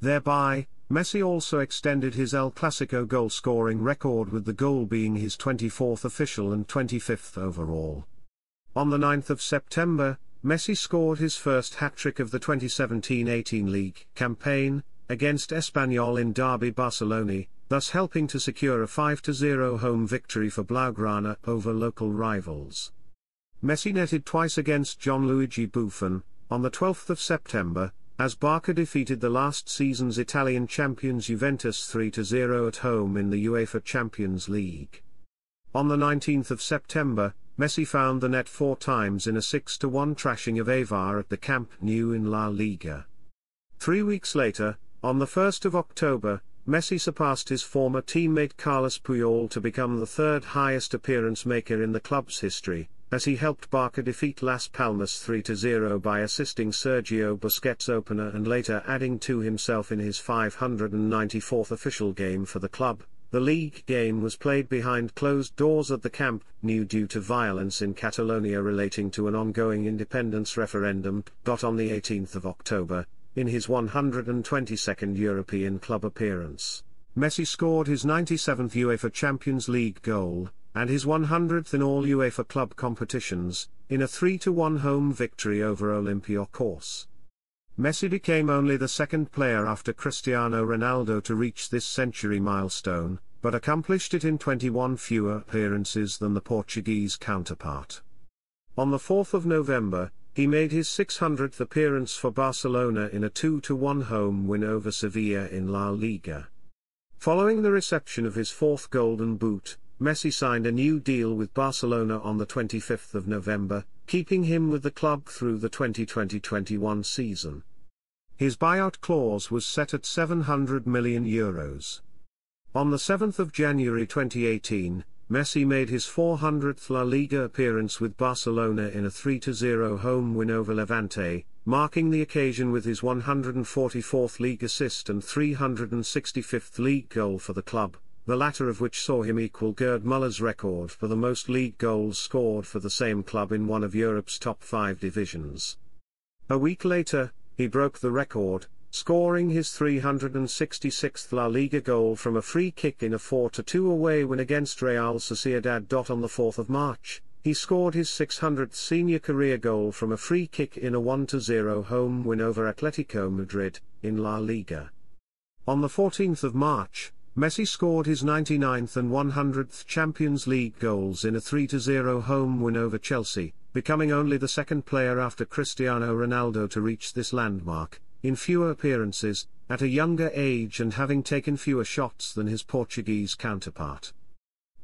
Thereby, Messi also extended his El Clásico goal-scoring record, with the goal being his 24th official and 25th overall. On the 9th of September, Messi scored his first hat-trick of the 2017-18 league campaign, against Espanyol in Derby Barcelona, thus helping to secure a 5-0 home victory for Blaugrana over local rivals. Messi netted twice against Gianluigi Buffon, on the 12th of September, as Barca defeated the last season's Italian champions Juventus 3-0 at home in the UEFA Champions League. On the 19th of September, Messi found the net four times in a 6-1 thrashing of Eibar at the Camp Nou in La Liga. 3 weeks later, on the 1st of October, Messi surpassed his former teammate Carles Puyol to become the third highest appearance maker in the club's history, as he helped Barca defeat Las Palmas 3-0 by assisting Sergio Busquets' opener and later adding two himself in his 594th official game for the club. The league game was played behind closed doors at the Camp Nou due to violence in Catalonia relating to an ongoing independence referendum. On the 18th of October, in his 122nd European club appearance, Messi scored his 97th UEFA Champions League goal, and his 100th in all UEFA club competitions, in a 3-1 home victory over Olympiacos. Messi became only the second player after Cristiano Ronaldo to reach this century milestone, but accomplished it in 21 fewer appearances than the Portuguese counterpart. On the 4th of November, he made his 600th appearance for Barcelona in a 2-1 home win over Sevilla in La Liga. Following the reception of his fourth Golden Boot, Messi signed a new deal with Barcelona on the 25th of November, keeping him with the club through the 2020-21 season. His buyout clause was set at €700 million. On the 7th of January 2018, Messi made his 400th La Liga appearance with Barcelona in a 3-0 home win over Levante, marking the occasion with his 144th league assist and 365th league goal for the club, the latter of which saw him equal Gerd Muller's record for the most league goals scored for the same club in one of Europe's top five divisions. A week later, he broke the record, scoring his 366th La Liga goal from a free kick in a 4-2 away win against Real Sociedad. On the 4th of March, he scored his 600th senior career goal from a free kick in a 1-0 home win over Atlético Madrid, in La Liga. On the 14th of March, Messi scored his 99th and 100th Champions League goals in a 3-0 home win over Chelsea, becoming only the second player after Cristiano Ronaldo to reach this landmark, in fewer appearances, at a younger age and having taken fewer shots than his Portuguese counterpart.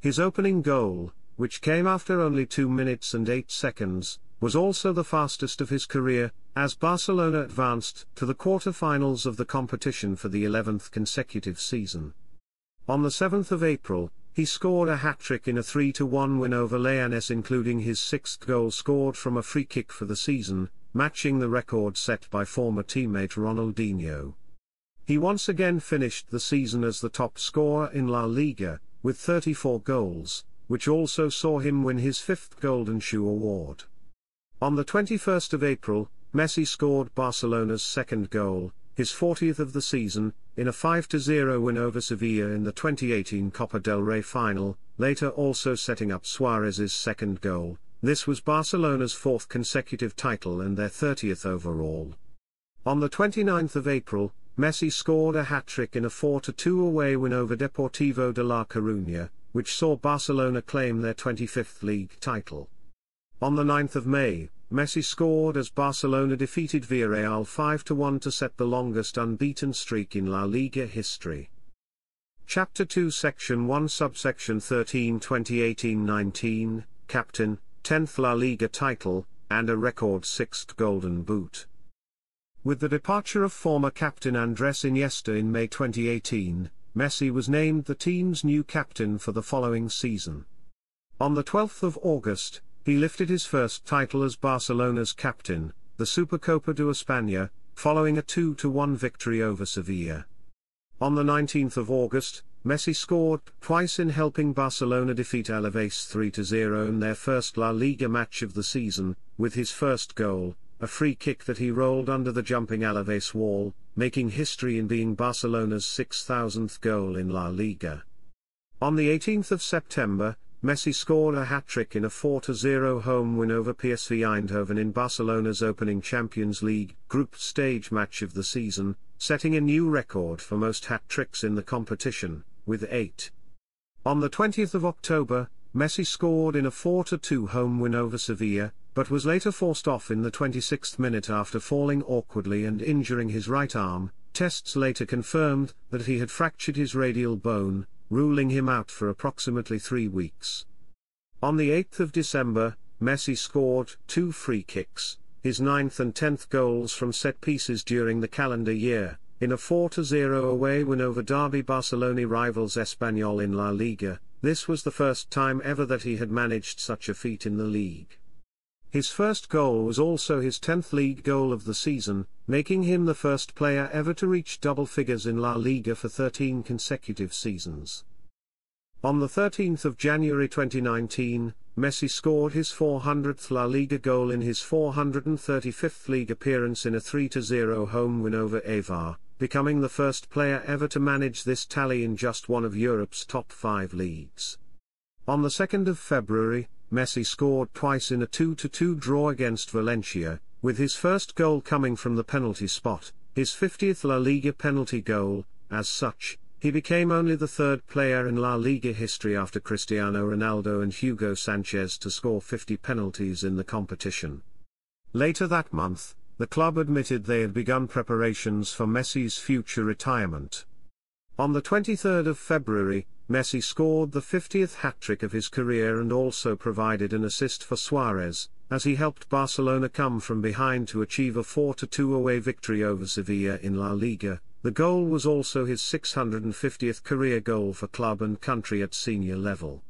His opening goal, which came after only 2 minutes and 8 seconds, was also the fastest of his career, as Barcelona advanced to the quarter-finals of the competition for the 11th consecutive season. On the 7th of April, he scored a hat-trick in a 3-1 win over Leganés, including his 6th goal scored from a free kick for the season, matching the record set by former teammate Ronaldinho. He once again finished the season as the top scorer in La Liga, with 34 goals, which also saw him win his 5th Golden Shoe award. On the 21st of April, Messi scored Barcelona's second goal, his 40th of the season, in a 5-0 win over Sevilla in the 2018 Copa del Rey final, later also setting up Suárez's second goal. This was Barcelona's fourth consecutive title and their 30th overall. On the 29th of April, Messi scored a hat-trick in a 4-2 away win over Deportivo de La Coruña, which saw Barcelona claim their 25th league title. On the 9th of May, Messi scored as Barcelona defeated Villarreal 5-1 to set the longest unbeaten streak in La Liga history. Chapter 2, Section 1, Subsection 13, 2018-19, Captain, 10th La Liga title, and a record 6th Golden Boot. With the departure of former captain Andrés Iniesta in May 2018, Messi was named the team's new captain for the following season. On the 12th of August, he lifted his first title as Barcelona's captain, the Supercopa de España, following a 2-1 victory over Sevilla. On the 19th of August, Messi scored twice in helping Barcelona defeat Alavés 3-0 in their first La Liga match of the season, with his first goal, a free kick that he rolled under the jumping Alavés wall, making history in being Barcelona's 6,000th goal in La Liga. On the 18th of September, Messi scored a hat-trick in a 4-0 home win over PSV Eindhoven in Barcelona's opening Champions League group stage match of the season, setting a new record for most hat-tricks in the competition, with 8. On the 20th of October, Messi scored in a 4-2 home win over Sevilla, but was later forced off in the 26th minute after falling awkwardly and injuring his right arm. Tests later confirmed that he had fractured his radial bone, ruling him out for approximately 3 weeks. On the 8th of December, Messi scored 2 free kicks, his 9th and 10th goals from set pieces during the calendar year, in a 4-0 away win over Derby Barcelona rivals Espanyol in La Liga. This was the first time ever that he had managed such a feat in the league. His first goal was also his 10th league goal of the season, making him the first player ever to reach double figures in La Liga for 13 consecutive seasons. On the 13th of January 2019, Messi scored his 400th La Liga goal in his 435th league appearance in a 3-0 home win over Eibar, becoming the first player ever to manage this tally in just one of Europe's top 5 leagues. On the 2nd of February, Messi scored twice in a 2-2 draw against Valencia, with his first goal coming from the penalty spot, his 50th La Liga penalty goal. As such, he became only the third player in La Liga history after Cristiano Ronaldo and Hugo Sanchez to score 50 penalties in the competition. Later that month, the club admitted they had begun preparations for Messi's future retirement. On the 23rd of February, Messi scored the 50th hat-trick of his career and also provided an assist for Suárez, as he helped Barcelona come from behind to achieve a 4-2 away victory over Sevilla in La Liga. The goal was also his 650th career goal for club and country at senior level.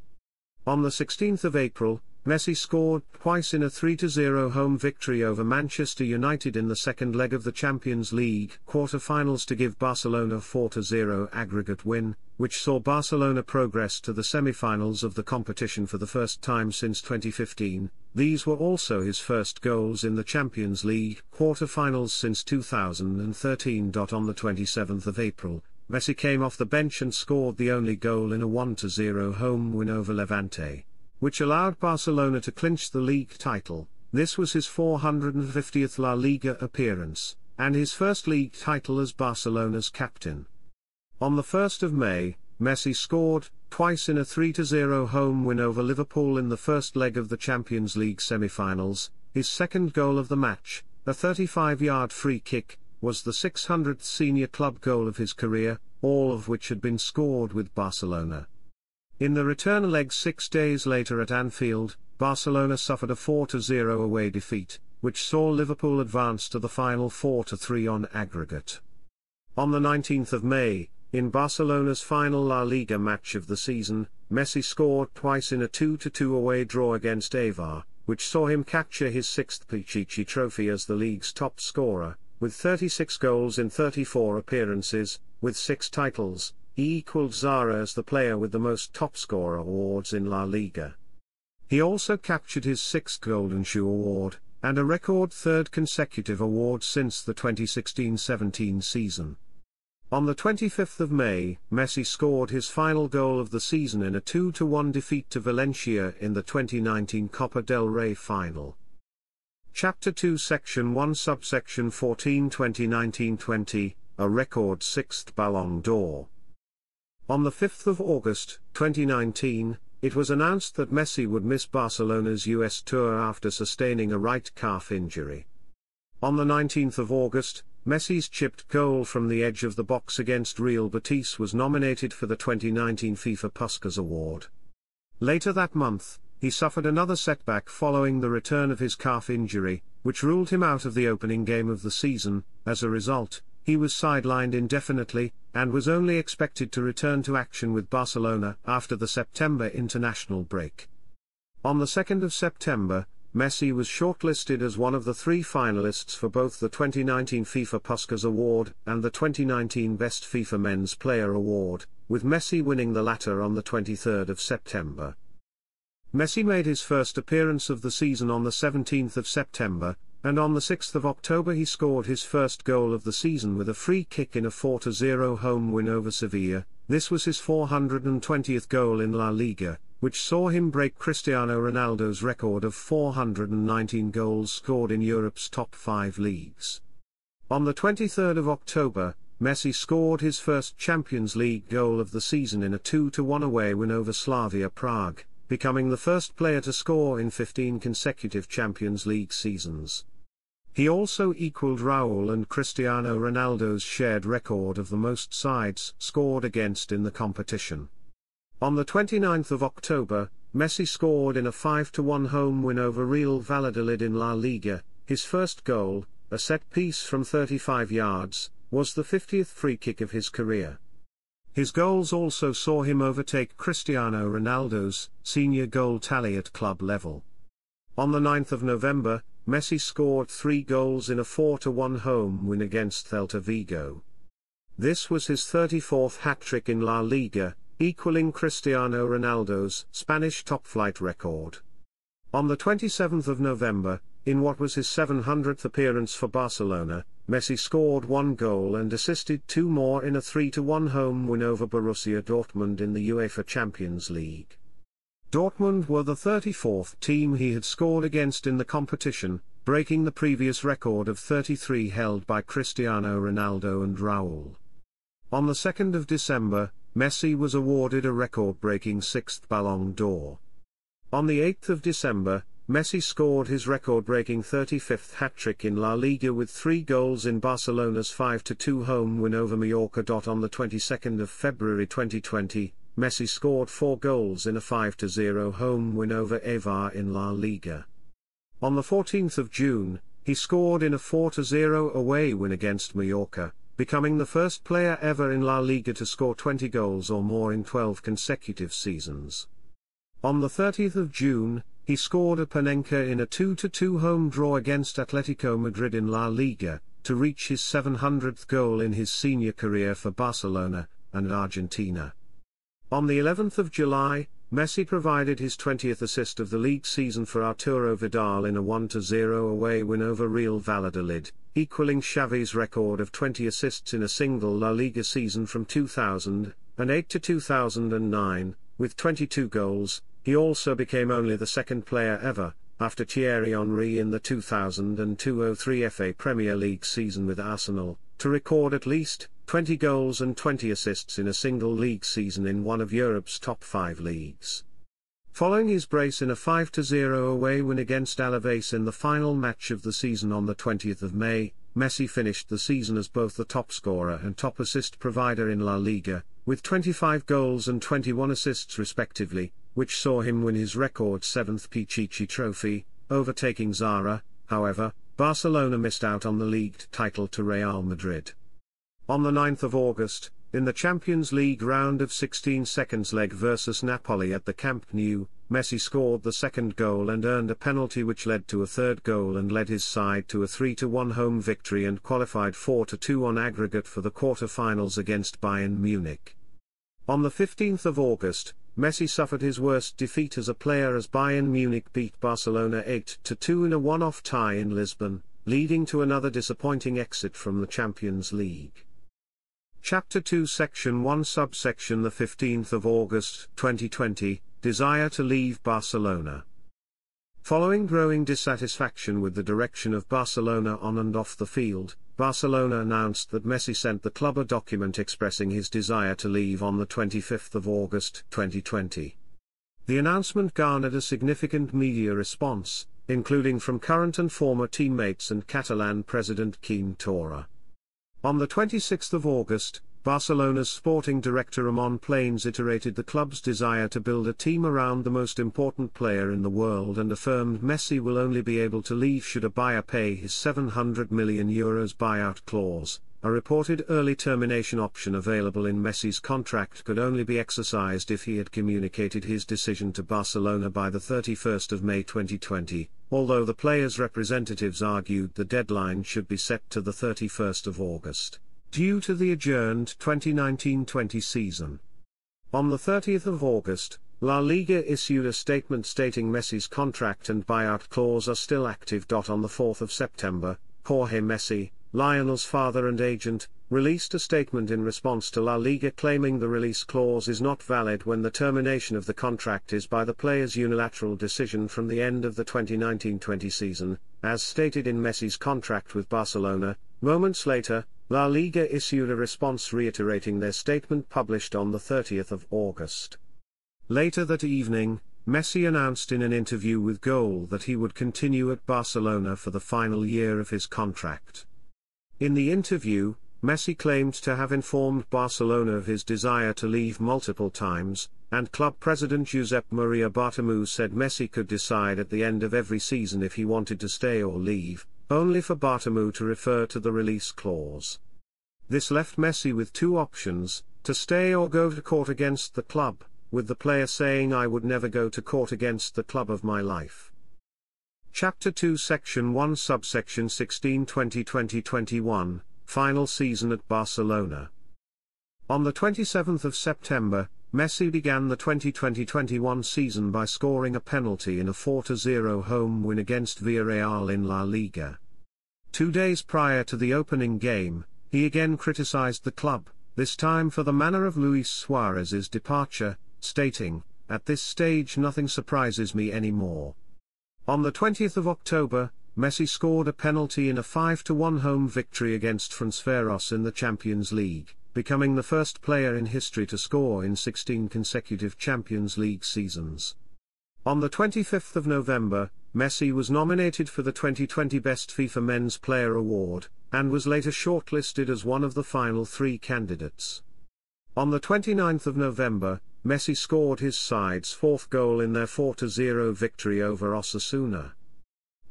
On the 16th of April, Messi scored twice in a 3-0 home victory over Manchester United in the second leg of the Champions League quarter-finals to give Barcelona a 4-0 aggregate win, which saw Barcelona progress to the semi-finals of the competition for the first time since 2015. These were also his first goals in the Champions League quarter-finals since 2013. On the 27th of April, Messi came off the bench and scored the only goal in a 1-0 home win over Levante, which allowed Barcelona to clinch the league title. This was his 450th La Liga appearance, and his first league title as Barcelona's captain. On the 1st of May, Messi scored twice in a 3-0 home win over Liverpool in the first leg of the Champions League semi-finals. His second goal of the match, a 35-yard free kick, was the 600th senior club goal of his career, all of which had been scored with Barcelona. In the return leg 6 days later at Anfield, Barcelona suffered a 4-0 away defeat, which saw Liverpool advance to the final 4-3 on aggregate. On the 19th of May, in Barcelona's final La Liga match of the season, Messi scored twice in a 2-2 away draw against Eibar, which saw him capture his 6th Pichichi trophy as the league's top scorer, with 36 goals in 34 appearances, with 6 titles. He equaled Zara as the player with the most top-scorer awards in La Liga. He also captured his 6th Golden Shoe award, and a record 3rd consecutive award since the 2016-17 season. On the 25th of May, Messi scored his final goal of the season in a 2-1 defeat to Valencia in the 2019 Copa del Rey final. Chapter 2 Section 1 Subsection 14 2019-20, a record 6th Ballon d'Or. On the 5th of August, 2019, it was announced that Messi would miss Barcelona's US tour after sustaining a right calf injury. On the 19th of August, Messi's chipped goal from the edge of the box against Real Betis was nominated for the 2019 FIFA Puskas Award. Later that month, he suffered another setback following the return of his calf injury, which ruled him out of the opening game of the season. As a result, he was sidelined indefinitely, and was only expected to return to action with Barcelona after the September international break. On the 2nd of September, Messi was shortlisted as one of the three finalists for both the 2019 FIFA Puskas Award and the 2019 Best FIFA Men's Player Award, with Messi winning the latter on the 23rd of September. Messi made his first appearance of the season on the 17th of September, and on the 6th of October he scored his first goal of the season with a free kick in a 4-0 home win over Sevilla. This was his 420th goal in La Liga, which saw him break Cristiano Ronaldo's record of 419 goals scored in Europe's top 5 leagues. On the 23rd of October, Messi scored his first Champions League goal of the season in a 2-1 away win over Slavia Prague, becoming the first player to score in 15 consecutive Champions League seasons. He also equaled Raúl and Cristiano Ronaldo's shared record of the most sides scored against in the competition. On the 29th of October, Messi scored in a 5-1 home win over Real Valladolid in La Liga. His first goal, a set-piece from 35 yards, was the 50th free kick of his career. His goals also saw him overtake Cristiano Ronaldo's senior goal tally at club level. On the 9th of November, Messi scored 3 goals in a 4-1 home win against Celta Vigo. This was his 34th hat-trick in La Liga, equaling Cristiano Ronaldo's Spanish top-flight record. On the 27th of November, in what was his 700th appearance for Barcelona, Messi scored 1 goal and assisted 2 more in a 3-1 home win over Borussia Dortmund in the UEFA Champions League. Dortmund were the 34th team he had scored against in the competition, breaking the previous record of 33 held by Cristiano Ronaldo and Raúl. On the 2nd of December, Messi was awarded a record-breaking 6th Ballon d'Or. On the 8th of December, Messi scored his record-breaking 35th hat-trick in La Liga with 3 goals in Barcelona's 5-2 home win over Mallorca. On the 22nd of February 2020, Messi scored 4 goals in a 5-0 home win over Eibar in La Liga. On the 14th of June, he scored in a 4-0 away win against Mallorca, becoming the first player ever in La Liga to score 20 goals or more in 12 consecutive seasons. On the 30th of June, he scored a Panenka in a 2-2 home draw against Atlético Madrid in La Liga, to reach his 700th goal in his senior career for Barcelona and Argentina. On the 11th of July, Messi provided his 20th assist of the league season for Arturo Vidal in a 1-0 away win over Real Valladolid, equaling Xavi's record of 20 assists in a single La Liga season from 2008 to 2009, with 22 goals. He also became only the second player ever, after Thierry Henry in the 2002-03 FA Premier League season with Arsenal, to record at least 20 goals and 20 assists in a single league season in one of Europe's top 5 leagues. Following his brace in a 5-0 away win against Alaves in the final match of the season on the 20th of May, Messi finished the season as both the top scorer and top assist provider in La Liga, with 25 goals and 21 assists respectively, which saw him win his record 7th Pichichi trophy, overtaking Zara. However, Barcelona missed out on the league title to Real Madrid. On the 9th of August, in the Champions League round of 16 seconds leg versus Napoli at the Camp Nou, Messi scored the second goal and earned a penalty which led to a third goal and led his side to a 3-1 home victory and qualified 4-2 on aggregate for the quarter-finals against Bayern Munich. On the 15th of August, Messi suffered his worst defeat as a player as Bayern Munich beat Barcelona 8-2 in a one-off tie in Lisbon, leading to another disappointing exit from the Champions League. Chapter 2 Section 1 Subsection the 15th of August 2020, Desire to leave Barcelona. Following growing dissatisfaction with the direction of Barcelona on and off the field, Barcelona announced that Messi sent the club a document expressing his desire to leave on the 25th of August 2020. The announcement garnered a significant media response, including from current and former teammates and Catalan president Quim Torra. On the 26th of August, Barcelona's sporting director Ramon Planes iterated the club's desire to build a team around the most important player in the world and affirmed Messi will only be able to leave should a buyer pay his €700 million buyout clause. A reported early termination option available in Messi's contract could only be exercised if he had communicated his decision to Barcelona by the 31st of May 2020, although the players' representatives argued the deadline should be set to the 31st of August, due to the adjourned 2019-20 season. On the 30th of August, La Liga issued a statement stating Messi's contract and buyout clause are still active. On the 4th of September, Jorge Messi, Lionel's father and agent, released a statement in response to La Liga claiming the release clause is not valid when the termination of the contract is by the player's unilateral decision from the end of the 2019-20 season, as stated in Messi's contract with Barcelona. Moments later, La Liga issued a response reiterating their statement published on the 30th of August. Later that evening, Messi announced in an interview with Goal that he would continue at Barcelona for the final year of his contract. In the interview, Messi claimed to have informed Barcelona of his desire to leave multiple times, and club president Josep Maria Bartomeu said Messi could decide at the end of every season if he wanted to stay or leave, only for Bartomeu to refer to the release clause. This left Messi with two options, to stay or go to court against the club, with the player saying I would never go to court against the club of my life. Chapter 2 Section 1 Subsection 16 2020-21, Final Season at Barcelona. On the 27th of September, Messi began the 2020-21 season by scoring a penalty in a 4-0 home win against Villarreal in La Liga. 2 days prior to the opening game, he again criticized the club, this time for the manner of Luis Suárez's departure, stating, "At this stage nothing surprises me anymore." On the 20th of October, Messi scored a penalty in a 5-1 home victory against Ferencváros in the Champions League, becoming the first player in history to score in 16 consecutive Champions League seasons. On the 25th of November, Messi was nominated for the 2020 Best FIFA Men's Player Award, and was later shortlisted as one of the final three candidates. On the 29th of November, Messi scored his side's fourth goal in their 4-0 victory over Osasuna.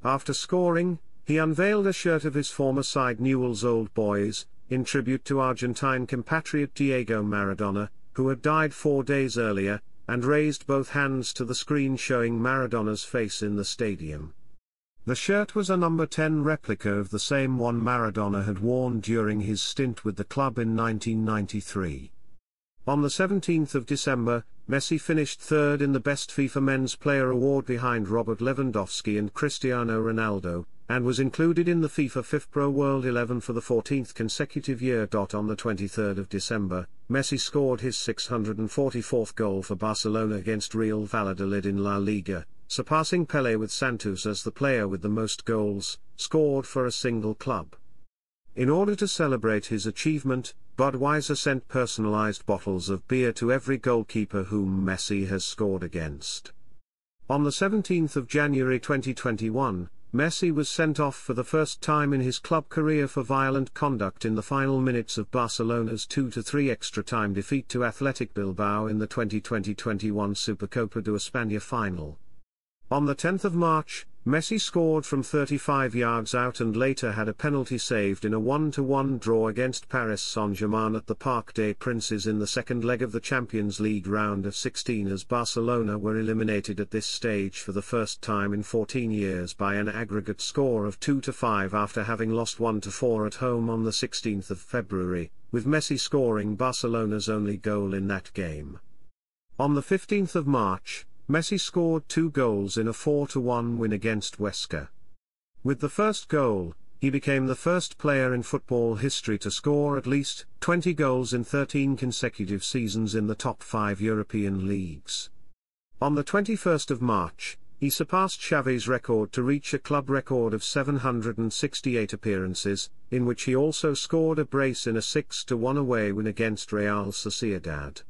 After scoring, he unveiled a shirt of his former side Newell's Old Boys, in tribute to Argentine compatriot Diego Maradona, who had died 4 days earlier, and raised both hands to the screen showing Maradona's face in the stadium. The shirt was a number 10 replica of the same one Maradona had worn during his stint with the club in 1993. On the 17th of December, Messi finished third in the Best FIFA Men's Player Award behind Robert Lewandowski and Cristiano Ronaldo, and was included in the FIFA FIFPro World 11 for the 14th consecutive year. On the 23rd of December, Messi scored his 644th goal for Barcelona against Real Valladolid in La Liga, surpassing Pelé with Santos as the player with the most goals scored for a single club. In order to celebrate his achievement, Budweiser sent personalized bottles of beer to every goalkeeper whom Messi has scored against. On the 17th of January 2021, Messi was sent off for the first time in his club career for violent conduct in the final minutes of Barcelona's 2-3 extra-time defeat to Athletic Bilbao in the 2020-21 Supercopa de España final. On the 10th of March, Messi scored from 35 yards out and later had a penalty saved in a 1-1 draw against Paris Saint-Germain at the Parc des Princes in the second leg of the Champions League round of 16 as Barcelona were eliminated at this stage for the first time in 14 years by an aggregate score of 2-5 after having lost 1-4 at home on the 16th of February, with Messi scoring Barcelona's only goal in that game. On the 15th of March, Messi scored two goals in a 4-1 win against Huesca. With the first goal, he became the first player in football history to score at least 20 goals in 13 consecutive seasons in the top 5 European leagues. On the 21st of March, he surpassed Xavi's record to reach a club record of 768 appearances, in which he also scored a brace in a 6-1 away win against Real Sociedad.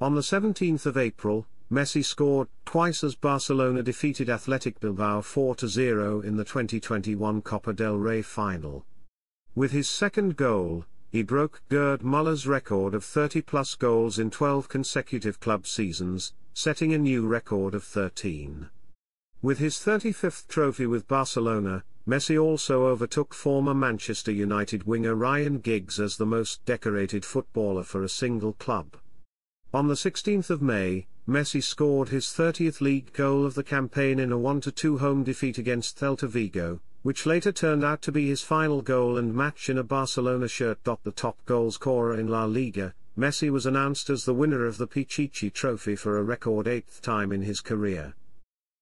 On the 17th of April, Messi scored twice as Barcelona defeated Athletic Bilbao 4-0 in the 2021 Copa del Rey final. With his second goal, he broke Gerd Muller's record of 30-plus goals in 12 consecutive club seasons, setting a new record of 13. With his 35th trophy with Barcelona, Messi also overtook former Manchester United winger Ryan Giggs as the most decorated footballer for a single club. On the 16th of May, Messi scored his 30th league goal of the campaign in a 1-2 home defeat against Celta Vigo, which later turned out to be his final goal and match in a Barcelona shirt. The top goalscorer in La Liga, Messi was announced as the winner of the Pichichi Trophy for a record 8th time in his career.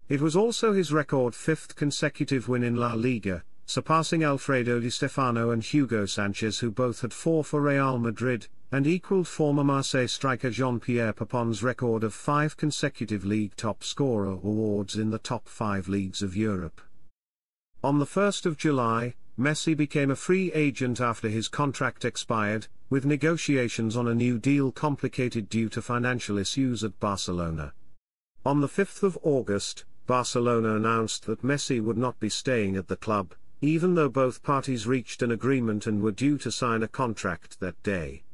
It was also his record 5th consecutive win in La Liga, surpassing Alfredo Di Stefano and Hugo Sanchez, who both had 4 for Real Madrid, and equaled former Marseille striker Jean-Pierre Papin's record of 5 consecutive league top scorer awards in the top 5 leagues of Europe. On the 1st of July, Messi became a free agent after his contract expired, with negotiations on a new deal complicated due to financial issues at Barcelona. On the 5th of August, Barcelona announced that Messi would not be staying at the club, even though both parties reached an agreement and were due to sign a contract that day.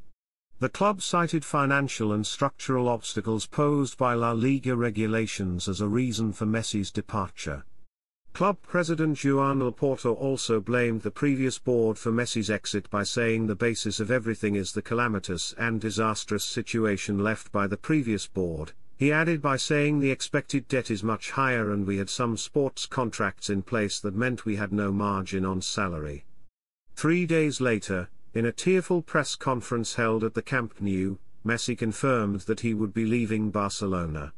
The club cited financial and structural obstacles posed by La Liga regulations as a reason for Messi's departure. Club president Joan Laporta also blamed the previous board for Messi's exit by saying the basis of everything is the calamitous and disastrous situation left by the previous board. He added by saying the expected debt is much higher and we had some sports contracts in place that meant we had no margin on salary. 3 days later, in a tearful press conference held at the Camp Nou, Messi confirmed that he would be leaving Barcelona.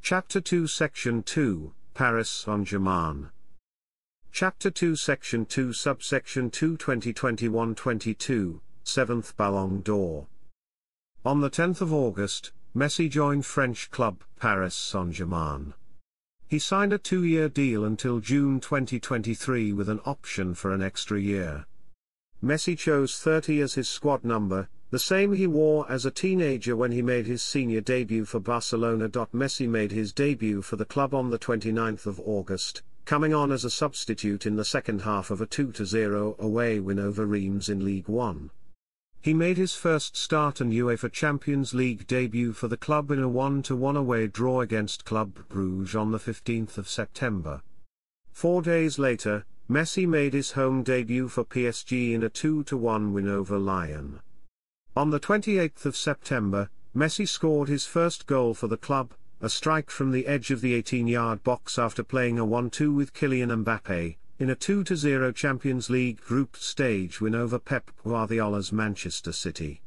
Chapter 2, Section 2, Paris Saint-Germain. Chapter 2, Section 2, Subsection 2, 2021-22, 7th Ballon d'Or. On the 10th of August, Messi joined French club Paris Saint-Germain. He signed a 2-year deal until June 2023 with an option for an extra year. Messi chose 30 as his squad number, the same he wore as a teenager when he made his senior debut for Barcelona. Messi made his debut for the club on the 29th of August, coming on as a substitute in the second half of a 2-0 away win over Reims in Ligue 1. He made his first start and UEFA Champions League debut for the club in a 1-1 away draw against Club Brugge on the 15th of September. 4 days later, Messi made his home debut for PSG in a 2-1 win over Lyon. On the 28th of September, Messi scored his first goal for the club, a strike from the edge of the 18-yard box after playing a 1-2 with Kylian Mbappé, in a 2-0 Champions League group stage win over Pep Guardiola's Manchester City.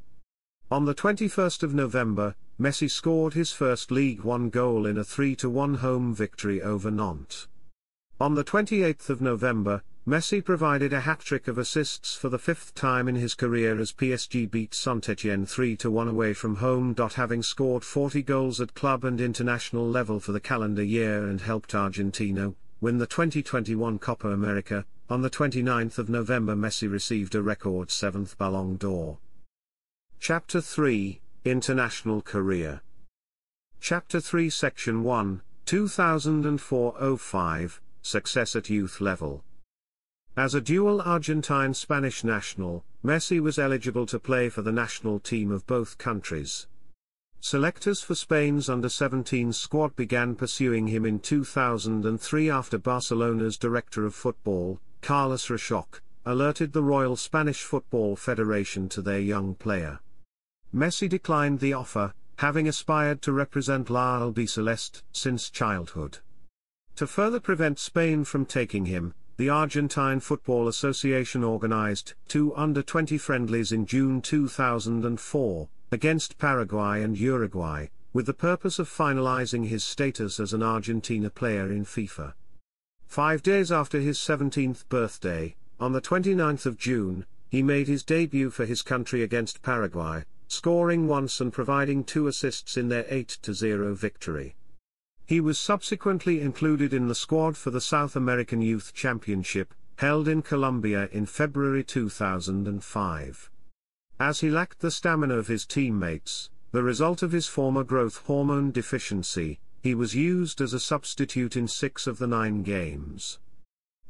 On the 21st of November, Messi scored his first Ligue 1 goal in a 3-1 home victory over Nantes. On the 28th of November, Messi provided a hat-trick of assists for the 5th time in his career as PSG beat Saint-Etienne 3-1 away from home. Having scored 40 goals at club and international level for the calendar year and helped Argentina win the 2021 Copa America, on the 29th of November Messi received a record 7th Ballon d'Or. Chapter 3, International Career. Chapter 3, Section 1, 2004-05, Success at youth level. As a dual Argentine-Spanish national, Messi was eligible to play for the national team of both countries. Selectors for Spain's under-17 squad began pursuing him in 2003 after Barcelona's director of football, Carlos Reixach, alerted the Royal Spanish Football Federation to their young player. Messi declined the offer, having aspired to represent La Albiceleste since childhood. To further prevent Spain from taking him, the Argentine Football Association organized 2 under-20 friendlies in June 2004, against Paraguay and Uruguay, with the purpose of finalizing his status as an Argentina player in FIFA. 5 days after his 17th birthday, on the 29th of June, he made his debut for his country against Paraguay, scoring once and providing 2 assists in their 8-0 victory. He was subsequently included in the squad for the South American Youth Championship, held in Colombia in February 2005. As he lacked the stamina of his teammates, the result of his former growth hormone deficiency, he was used as a substitute in 6 of the 9 games.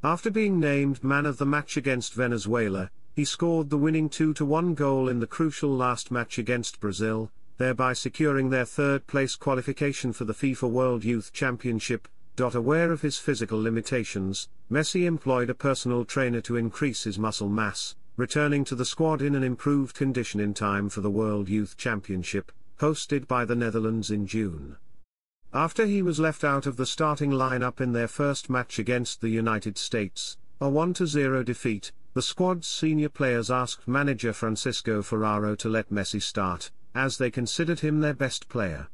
After being named man of the match against Venezuela, he scored the winning 2-1 goal in the crucial last match against Brazil, thereby securing their third-place qualification for the FIFA World Youth Championship. Aware of his physical limitations, Messi employed a personal trainer to increase his muscle mass, returning to the squad in an improved condition in time for the World Youth Championship, hosted by the Netherlands in June. After he was left out of the starting lineup in their first match against the United States, a 1-0 defeat, the squad's senior players asked manager Francisco Ferraro to let Messi start, as they considered him their best player.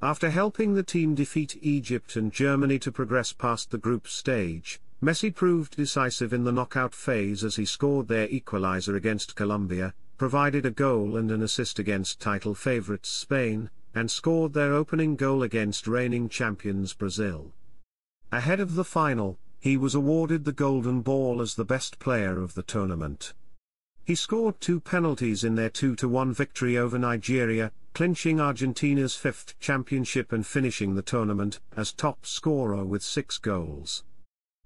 After helping the team defeat Egypt and Germany to progress past the group stage, Messi proved decisive in the knockout phase as he scored their equalizer against Colombia, provided a goal and an assist against title favourites Spain, and scored their opening goal against reigning champions Brazil. Ahead of the final, he was awarded the Golden Ball as the best player of the tournament. He scored 2 penalties in their 2-1 victory over Nigeria, clinching Argentina's 5th championship and finishing the tournament as top scorer with 6 goals.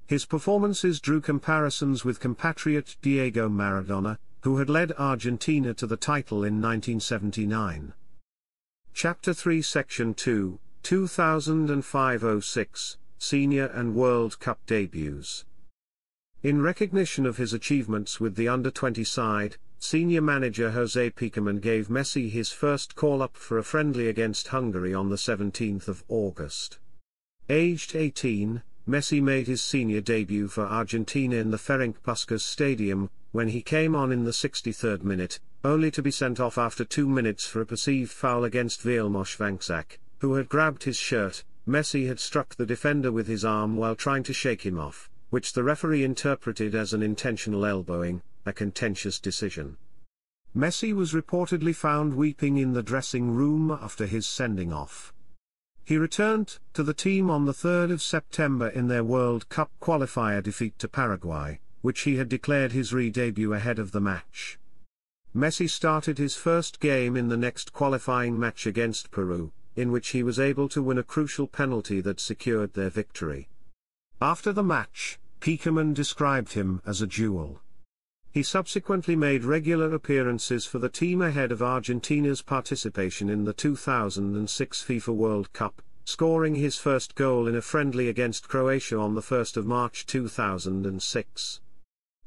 His performances drew comparisons with compatriot Diego Maradona, who had led Argentina to the title in 1979. Chapter 3, Section 2, 2005-06, Senior and World Cup Debuts. In recognition of his achievements with the under-20 side, senior manager José Pekerman gave Messi his first call-up for a friendly against Hungary on the 17th of August. Aged 18, Messi made his senior debut for Argentina in the Ferencváros Stadium, when he came on in the 63rd minute, only to be sent off after 2 minutes for a perceived foul against Vilmos Vancak, who had grabbed his shirt. Messi had struck the defender with his arm while trying to shake him off, which the referee interpreted as an intentional elbowing, a contentious decision. Messi was reportedly found weeping in the dressing room after his sending off. He returned to the team on the 3rd of September in their World Cup qualifier defeat to Paraguay, which he had declared his re-debut ahead of the match. Messi started his first game in the next qualifying match against Peru, in which he was able to win a crucial penalty that secured their victory. After the match, Pekerman described him as a jewel. He subsequently made regular appearances for the team ahead of Argentina's participation in the 2006 FIFA World Cup, scoring his first goal in a friendly against Croatia on the 1st of March 2006.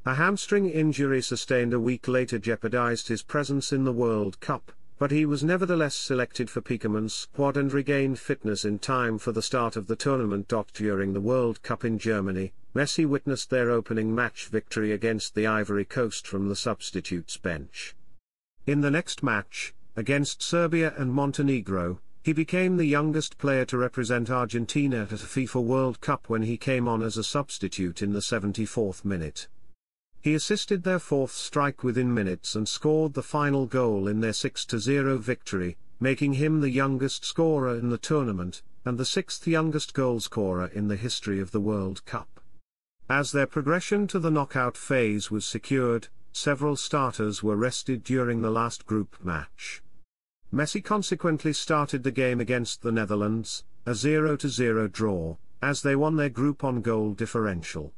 A hamstring injury sustained a week later jeopardized his presence in the World Cup, but he was nevertheless selected for Pekerman's squad and regained fitness in time for the start of the tournament. During the World Cup in Germany, Messi witnessed their opening match victory against the Ivory Coast from the substitutes bench. In the next match, against Serbia and Montenegro, he became the youngest player to represent Argentina at a FIFA World Cup when he came on as a substitute in the 74th minute. He assisted their 4th strike within minutes and scored the final goal in their 6-0 victory, making him the youngest scorer in the tournament, and the 6th youngest goalscorer in the history of the World Cup. As their progression to the knockout phase was secured, several starters were rested during the last group match. Messi consequently started the game against the Netherlands, a 0-0 draw, as they won their group on goal differential.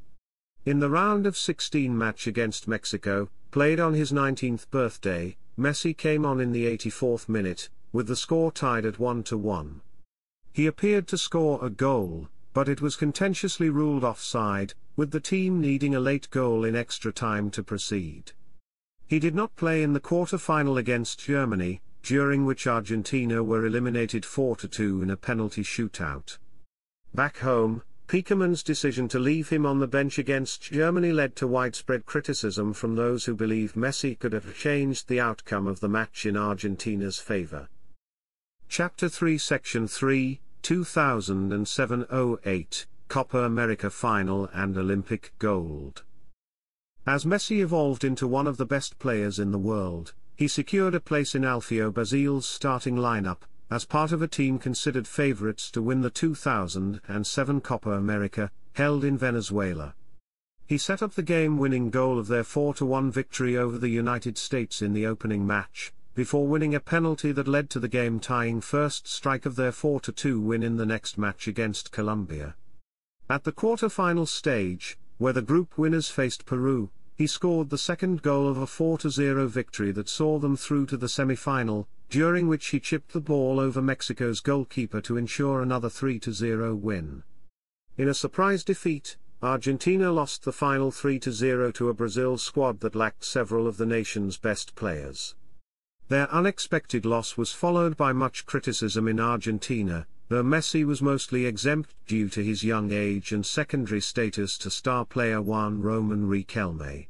In the round of 16 match against Mexico, played on his 19th birthday, Messi came on in the 84th minute, with the score tied at 1-1. He appeared to score a goal, but it was contentiously ruled offside, with the team needing a late goal in extra time to proceed. He did not play in the quarter-final against Germany, during which Argentina were eliminated 4-2 in a penalty shootout. Back home, Pekerman's decision to leave him on the bench against Germany led to widespread criticism from those who believe Messi could have changed the outcome of the match in Argentina's favour. Chapter 3, Section 3, 2007-08, Copa America Final and Olympic Gold. As Messi evolved into one of the best players in the world, he secured a place in Alfio Basile's starting lineup, as part of a team considered favorites to win the 2007 Copa America, held in Venezuela. He set up the game-winning goal of their 4-1 victory over the United States in the opening match, before winning a penalty that led to the game-tying first strike of their 4-2 win in the next match against Colombia. At the quarter-final stage, where the group winners faced Peru, he scored the second goal of a 4-0 victory that saw them through to the semi-final, during which he chipped the ball over Mexico's goalkeeper to ensure another 3-0 win. In a surprise defeat, Argentina lost the final 3-0 to a Brazil squad that lacked several of the nation's best players. Their unexpected loss was followed by much criticism in Argentina, though Messi was mostly exempt due to his young age and secondary status to star player Juan Román Riquelme.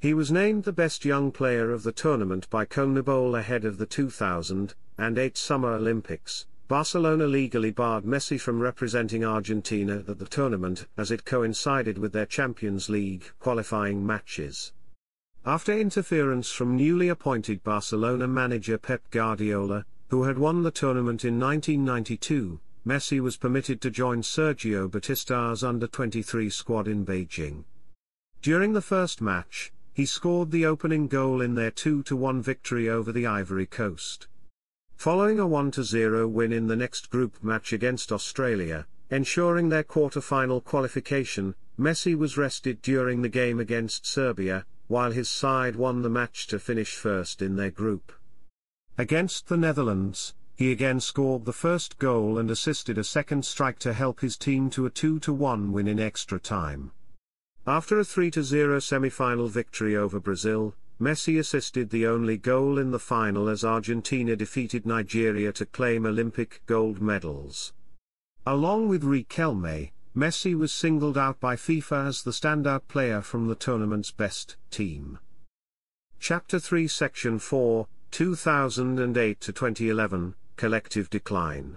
He was named the best young player of the tournament by CONMEBOL ahead of the 2008 Summer Olympics. Barcelona legally barred Messi from representing Argentina at the tournament as it coincided with their Champions League qualifying matches. After interference from newly appointed Barcelona manager Pep Guardiola, who had won the tournament in 1992, Messi was permitted to join Sergio Batista's under-23 squad in Beijing. During the first match, he scored the opening goal in their 2-1 victory over the Ivory Coast. Following a 1-0 win in the next group match against Australia, ensuring their quarter-final qualification, Messi was rested during the game against Serbia, while his side won the match to finish first in their group. Against the Netherlands, he again scored the first goal and assisted a second strike to help his team to a 2-1 win in extra time. After a 3-0 semi-final victory over Brazil, Messi assisted the only goal in the final as Argentina defeated Nigeria to claim Olympic gold medals. Along with Riquelme, Messi was singled out by FIFA as the standout player from the tournament's best team. Chapter 3, Section 4, 2008-2011, Collective Decline.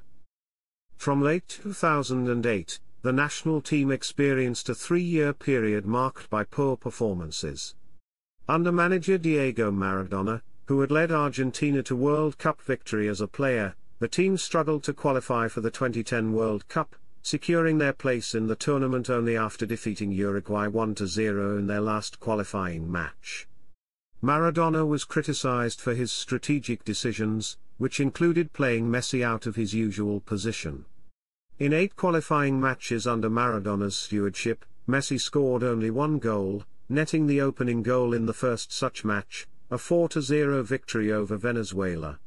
From late 2008, the national team experienced a three-year period marked by poor performances. Under manager Diego Maradona, who had led Argentina to World Cup victory as a player, the team struggled to qualify for the 2010 World Cup, securing their place in the tournament only after defeating Uruguay 1-0 in their last qualifying match. Maradona was criticized for his strategic decisions, which included playing Messi out of his usual position. In 8 qualifying matches under Maradona's stewardship, Messi scored only one goal, netting the opening goal in the first such match, a 4-0 victory over Venezuela.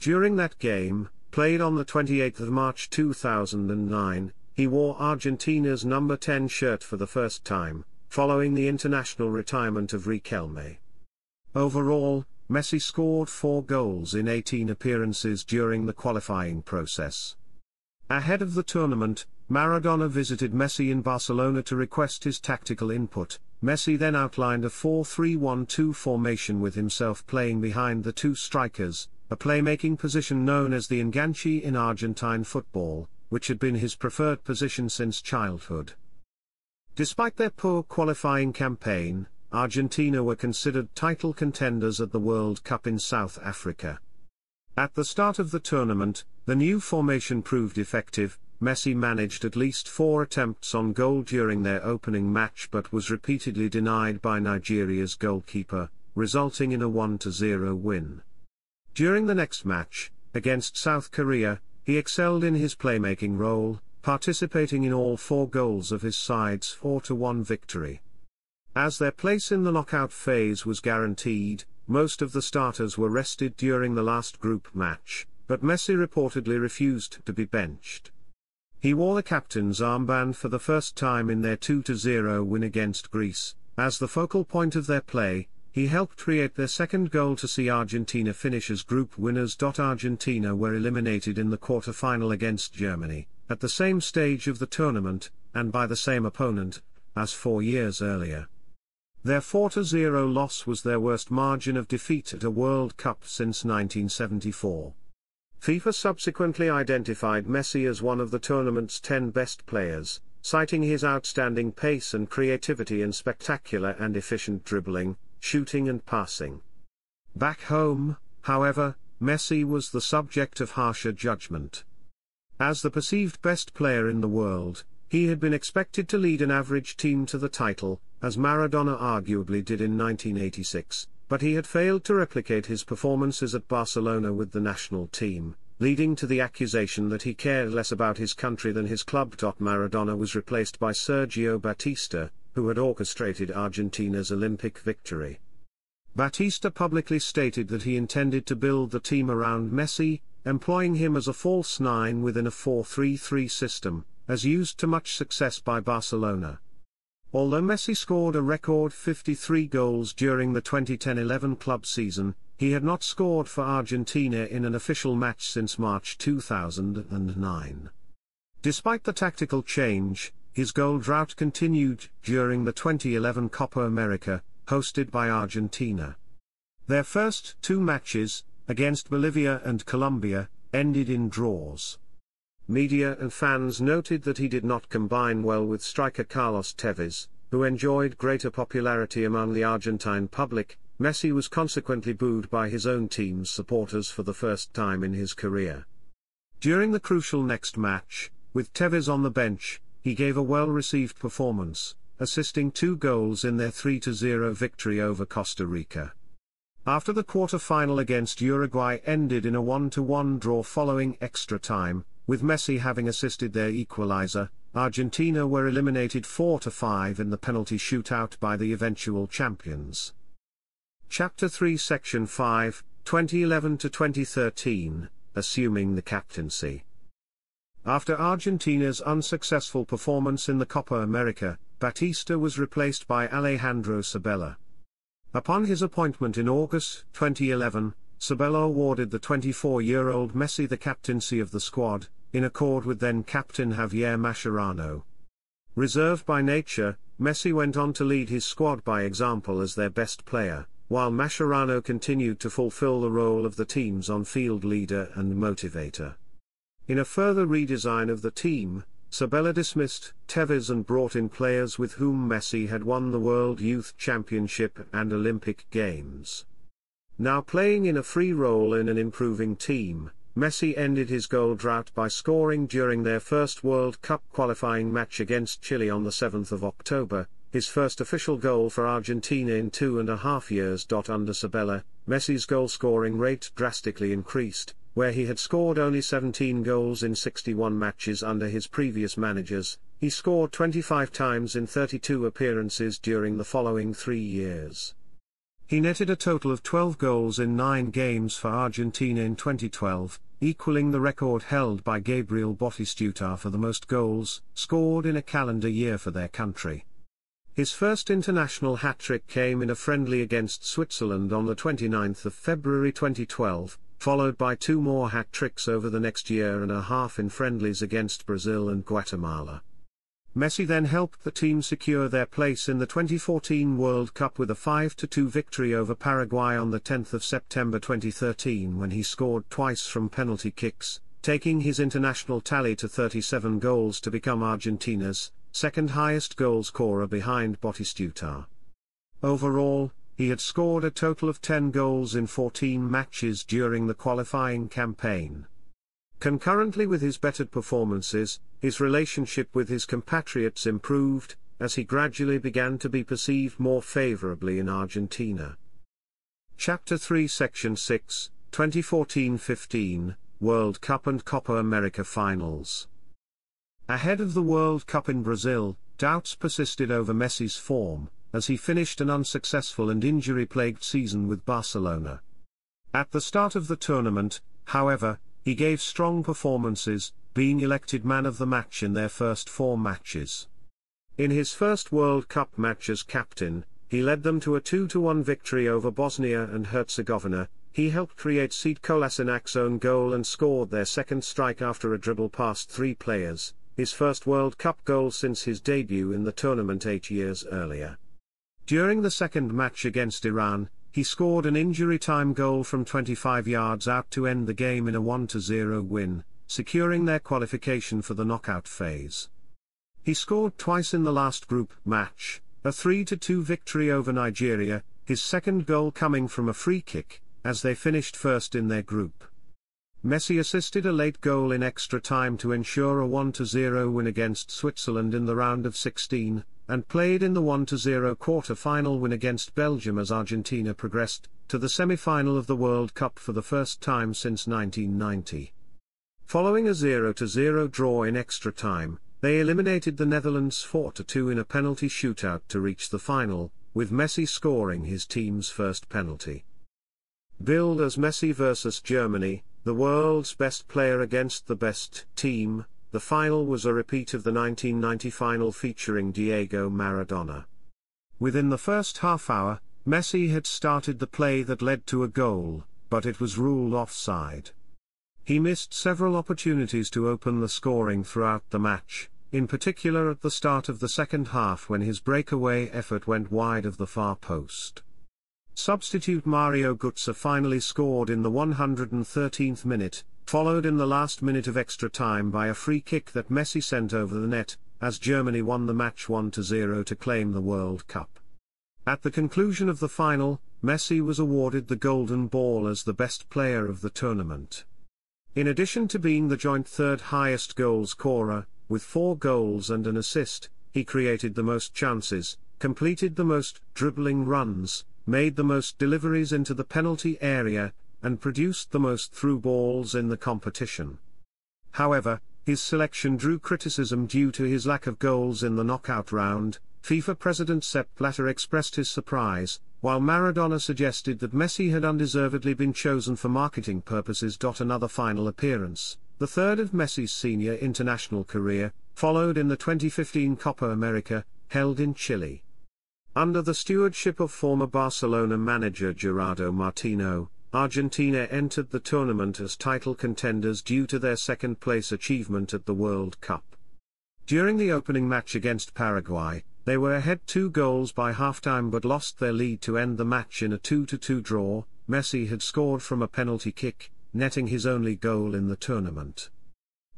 During that game, played on the 28th of March 2009, he wore Argentina's number 10 shirt for the first time, following the international retirement of Riquelme. Overall, Messi scored 4 goals in 18 appearances during the qualifying process. Ahead of the tournament, Maradona visited Messi in Barcelona to request his tactical input. Messi then outlined a 4-3-1-2 formation with himself playing behind the two strikers, a playmaking position known as the enganche in Argentine football, which had been his preferred position since childhood. Despite their poor qualifying campaign, Argentina were considered title contenders at the World Cup in South Africa. At the start of the tournament, the new formation proved effective. Messi managed at least 4 attempts on goal during their opening match but was repeatedly denied by Nigeria's goalkeeper, resulting in a 1-0 win. During the next match, against South Korea, he excelled in his playmaking role, participating in all 4 goals of his side's 4-1 victory. As their place in the knockout phase was guaranteed, most of the starters were rested during the last group match, but Messi reportedly refused to be benched. He wore the captain's armband for the first time in their 2-0 win against Greece. As the focal point of their play, he helped create their second goal to see Argentina finish as group winners. Argentina were eliminated in the quarter-final against Germany, at the same stage of the tournament, and by the same opponent, as 4 years earlier. Their 4-0 loss was their worst margin of defeat at a World Cup since 1974. FIFA subsequently identified Messi as one of the tournament's 10 best players, citing his outstanding pace and creativity in spectacular and efficient dribbling, shooting and passing. Back home, however, Messi was the subject of harsher judgment. As the perceived best player in the world, he had been expected to lead an average team to the title, as Maradona arguably did in 1986, but he had failed to replicate his performances at Barcelona with the national team, leading to the accusation that he cared less about his country than his club. Maradona was replaced by Sergio Batista, who had orchestrated Argentina's Olympic victory. Batista publicly stated that he intended to build the team around Messi, employing him as a false nine within a 4-3-3 system, as used to much success by Barcelona. Although Messi scored a record 53 goals during the 2010-11 club season, he had not scored for Argentina in an official match since March 2009. Despite the tactical change, his goal drought continued during the 2011 Copa America, hosted by Argentina. Their first two matches, against Bolivia and Colombia, ended in draws. Media and fans noted that he did not combine well with striker Carlos Tevez, who enjoyed greater popularity among the Argentine public. Messi was consequently booed by his own team's supporters for the first time in his career. During the crucial next match, with Tevez on the bench, he gave a well-received performance, assisting two goals in their 3-0 victory over Costa Rica. After the quarter-final against Uruguay ended in a 1-1 draw following extra time, with Messi having assisted their equalizer, Argentina were eliminated 4-5 in the penalty shootout by the eventual champions. Chapter 3, Section 5, 2011-2013, Assuming the Captaincy. After Argentina's unsuccessful performance in the Copa America, Batista was replaced by Alejandro Sabella. Upon his appointment in August 2011, Sabella awarded the 24-year-old Messi the captaincy of the squad, in accord with then-captain Javier Mascherano. Reserved by nature, Messi went on to lead his squad by example as their best player, while Mascherano continued to fulfill the role of the team's on-field leader and motivator. In a further redesign of the team, Sabella dismissed Tevez and brought in players with whom Messi had won the World Youth Championship and Olympic Games. Now playing in a free role in an improving team, Messi ended his goal drought by scoring during their first World Cup qualifying match against Chile on the 7th of October, his first official goal for Argentina in 2.5 years. Under Sabella, Messi's goal-scoring rate drastically increased, where he had scored only 17 goals in 61 matches under his previous managers. He scored 25 times in 32 appearances during the following 3 years. He netted a total of 12 goals in 9 games for Argentina in 2012, equaling the record held by Gabriel Batistuta for the most goals scored in a calendar year for their country. His first international hat-trick came in a friendly against Switzerland on the 29th of February 2012, followed by 2 more hat-tricks over the next 1.5 years in friendlies against Brazil and Guatemala. Messi then helped the team secure their place in the 2014 World Cup with a 5-2 victory over Paraguay on the 10th of September 2013, when he scored twice from penalty kicks, taking his international tally to 37 goals to become Argentina's second highest goal scorer behind Batistuta. Overall, he had scored a total of 10 goals in 14 matches during the qualifying campaign. Concurrently with his bettered performances, his relationship with his compatriots improved, as he gradually began to be perceived more favorably in Argentina. Chapter 3, Section 6, 2014-15, World Cup and Copa America Finals. Ahead of the World Cup in Brazil, doubts persisted over Messi's form, as he finished an unsuccessful and injury-plagued season with Barcelona. At the start of the tournament, however, he gave strong performances, being elected man of the match in their first 4 matches. In his first World Cup match as captain, he led them to a 2-1 victory over Bosnia and Herzegovina. He helped create Sead Kolasinac's own goal and scored their second strike after a dribble past 3 players. His first World Cup goal since his debut in the tournament 8 years earlier. During the second match against Iran, he scored an injury-time goal from 25 yards out to end the game in a 1-0 win, securing their qualification for the knockout phase. He scored twice in the last group match, a 3-2 victory over Nigeria, his second goal coming from a free kick, as they finished first in their group. Messi assisted a late goal in extra time to ensure a 1-0 win against Switzerland in the round of 16, and played in the 1-0 quarter-final win against Belgium as Argentina progressed to the semi-final of the World Cup for the first time since 1990. Following a 0-0 draw in extra time, they eliminated the Netherlands 4-2 in a penalty shootout to reach the final, with Messi scoring his team's first penalty. Billed as Messi vs Germany, the world's best player against the best team, the final was a repeat of the 1990 final featuring Diego Maradona. Within the first half-hour, Messi had started the play that led to a goal, but it was ruled offside. He missed several opportunities to open the scoring throughout the match, in particular at the start of the second half when his breakaway effort went wide of the far post. Substitute Mario Götze finally scored in the 113th minute, followed in the last minute of extra time by a free kick that Messi sent over the net, as Germany won the match 1-0 to claim the World Cup. At the conclusion of the final, Messi was awarded the Golden Ball as the best player of the tournament. In addition to being the joint third highest goal scorer, with 4 goals and an assist, he created the most chances, completed the most dribbling runs, made the most deliveries into the penalty area, and produced the most through balls in the competition. However, his selection drew criticism due to his lack of goals in the knockout round. FIFA President Sepp Blatter expressed his surprise, while Maradona suggested that Messi had undeservedly been chosen for marketing purposes. Another final appearance, the third of Messi's senior international career, followed in the 2015 Copa America, held in Chile. Under the stewardship of former Barcelona manager Gerardo Martino, Argentina entered the tournament as title contenders due to their second-place achievement at the World Cup. During the opening match against Paraguay, they were ahead 2 goals by halftime but lost their lead to end the match in a 2-2 draw. Messi had scored from a penalty kick, netting his only goal in the tournament.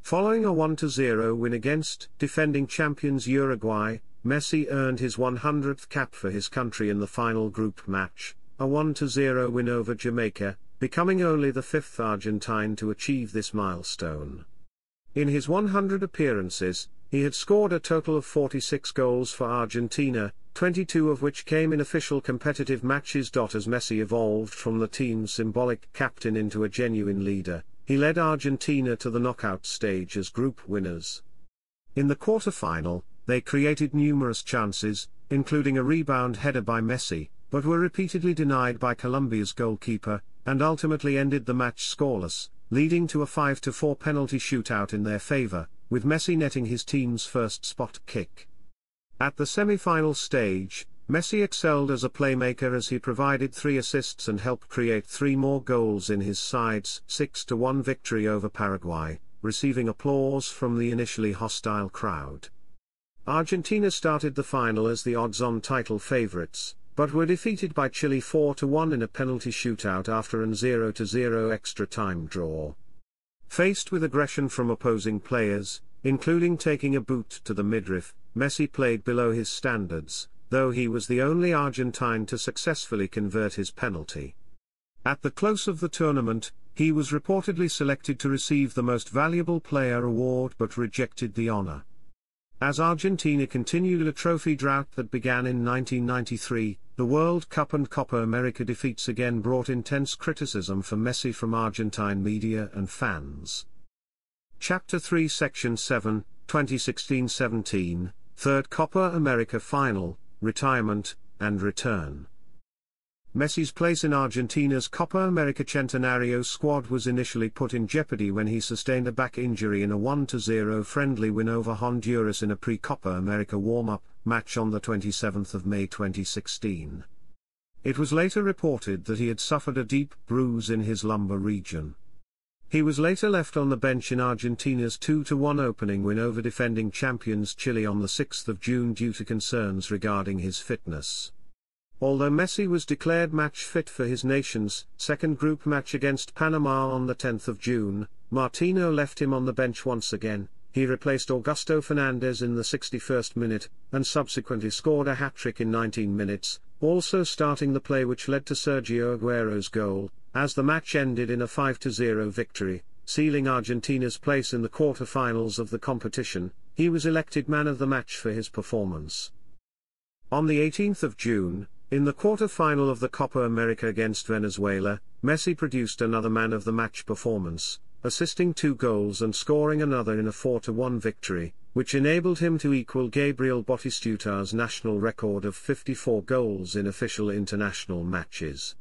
Following a 1-0 win against defending champions Uruguay, Messi earned his 100th cap for his country in the final group match, a 1-0 win over Jamaica, becoming only the 5th Argentine to achieve this milestone. In his 100 appearances, he had scored a total of 46 goals for Argentina, 22 of which came in official competitive matches. As Messi evolved from the team's symbolic captain into a genuine leader, he led Argentina to the knockout stage as group winners. In the quarterfinal, they created numerous chances, including a rebound header by Messi, but were repeatedly denied by Colombia's goalkeeper, and ultimately ended the match scoreless, leading to a 5-4 penalty shootout in their favour, with Messi netting his team's first spot kick. At the semi-final stage, Messi excelled as a playmaker as he provided 3 assists and helped create 3 more goals in his side's 6-1 victory over Paraguay, receiving applause from the initially hostile crowd. Argentina started the final as the odds-on title favourites, but were defeated by Chile 4-1 in a penalty shootout after an 0-0 extra-time draw. Faced with aggression from opposing players, including taking a boot to the midriff, Messi played below his standards, though he was the only Argentine to successfully convert his penalty. At the close of the tournament, he was reportedly selected to receive the Most Valuable Player award but rejected the honour. As Argentina continued a trophy drought that began in 1993, the World Cup and Copa America defeats again brought intense criticism for Messi from Argentine media and fans. Chapter 3, Section 7, 2016-17, Third Copa America Final, Retirement, and Return. Messi's place in Argentina's Copa America Centenario squad was initially put in jeopardy when he sustained a back injury in a 1-0 friendly win over Honduras in a pre-Copa America warm-up match on the 27th of May 2016. It was later reported that he had suffered a deep bruise in his lumbar region. He was later left on the bench in Argentina's 2-1 opening win over defending champions Chile on the 6th of June due to concerns regarding his fitness. Although Messi was declared match fit for his nation's second group match against Panama on the 10th of June, Martino left him on the bench once again, he replaced Augusto Fernandes in the 61st minute, and subsequently scored a hat-trick in 19 minutes, also starting the play which led to Sergio Aguero's goal, as the match ended in a 5-0 victory, sealing Argentina's place in the quarter-finals of the competition. He was elected man of the match for his performance. On the 18th of June, in the quarter-final of the Copa America against Venezuela, Messi produced another man of the match performance, assisting 2 goals and scoring another in a 4-1 victory, which enabled him to equal Gabriel Batistutar's national record of 54 goals in official international matches.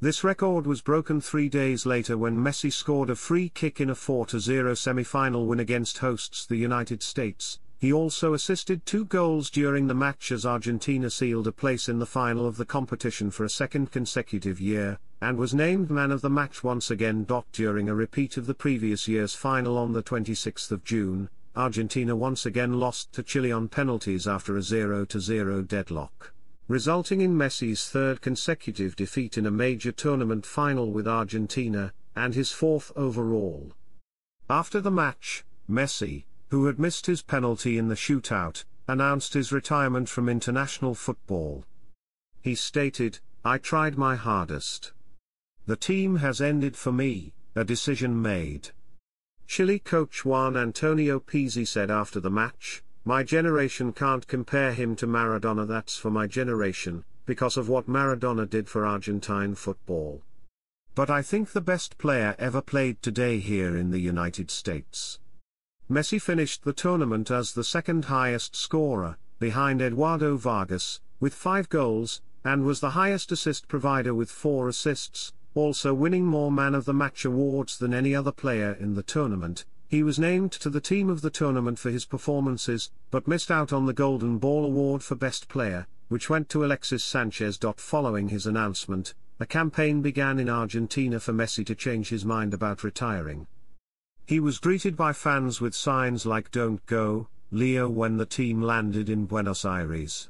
This record was broken 3 days later when Messi scored a free kick in a 4-0 semi-final win against hosts the United States. He also assisted 2 goals during the match as Argentina sealed a place in the final of the competition for a second consecutive year, and was named man of the match once again. During a repeat of the previous year's final on the 26th of June, Argentina once again lost to Chile on penalties after a 0-0 deadlock, resulting in Messi's 3rd consecutive defeat in a major tournament final with Argentina, and his 4th overall. After the match, Messi, who had missed his penalty in the shootout, announced his retirement from international football. He stated, "I tried my hardest. The team has ended for me, a decision made." Chile coach Juan Antonio Pizzi said after the match, "My generation can't compare him to Maradona. That's for my generation, because of what Maradona did for Argentine football. But I think the best player ever played today here in the United States." Messi finished the tournament as the second highest scorer, behind Eduardo Vargas, with 5 goals, and was the highest assist provider with 4 assists, also winning more man of the match awards than any other player in the tournament. He was named to the team of the tournament for his performances, but missed out on the Golden Ball Award for Best Player, which went to Alexis Sanchez. Following his announcement, a campaign began in Argentina for Messi to change his mind about retiring. He was greeted by fans with signs like "Don't go, Leo" when the team landed in Buenos Aires.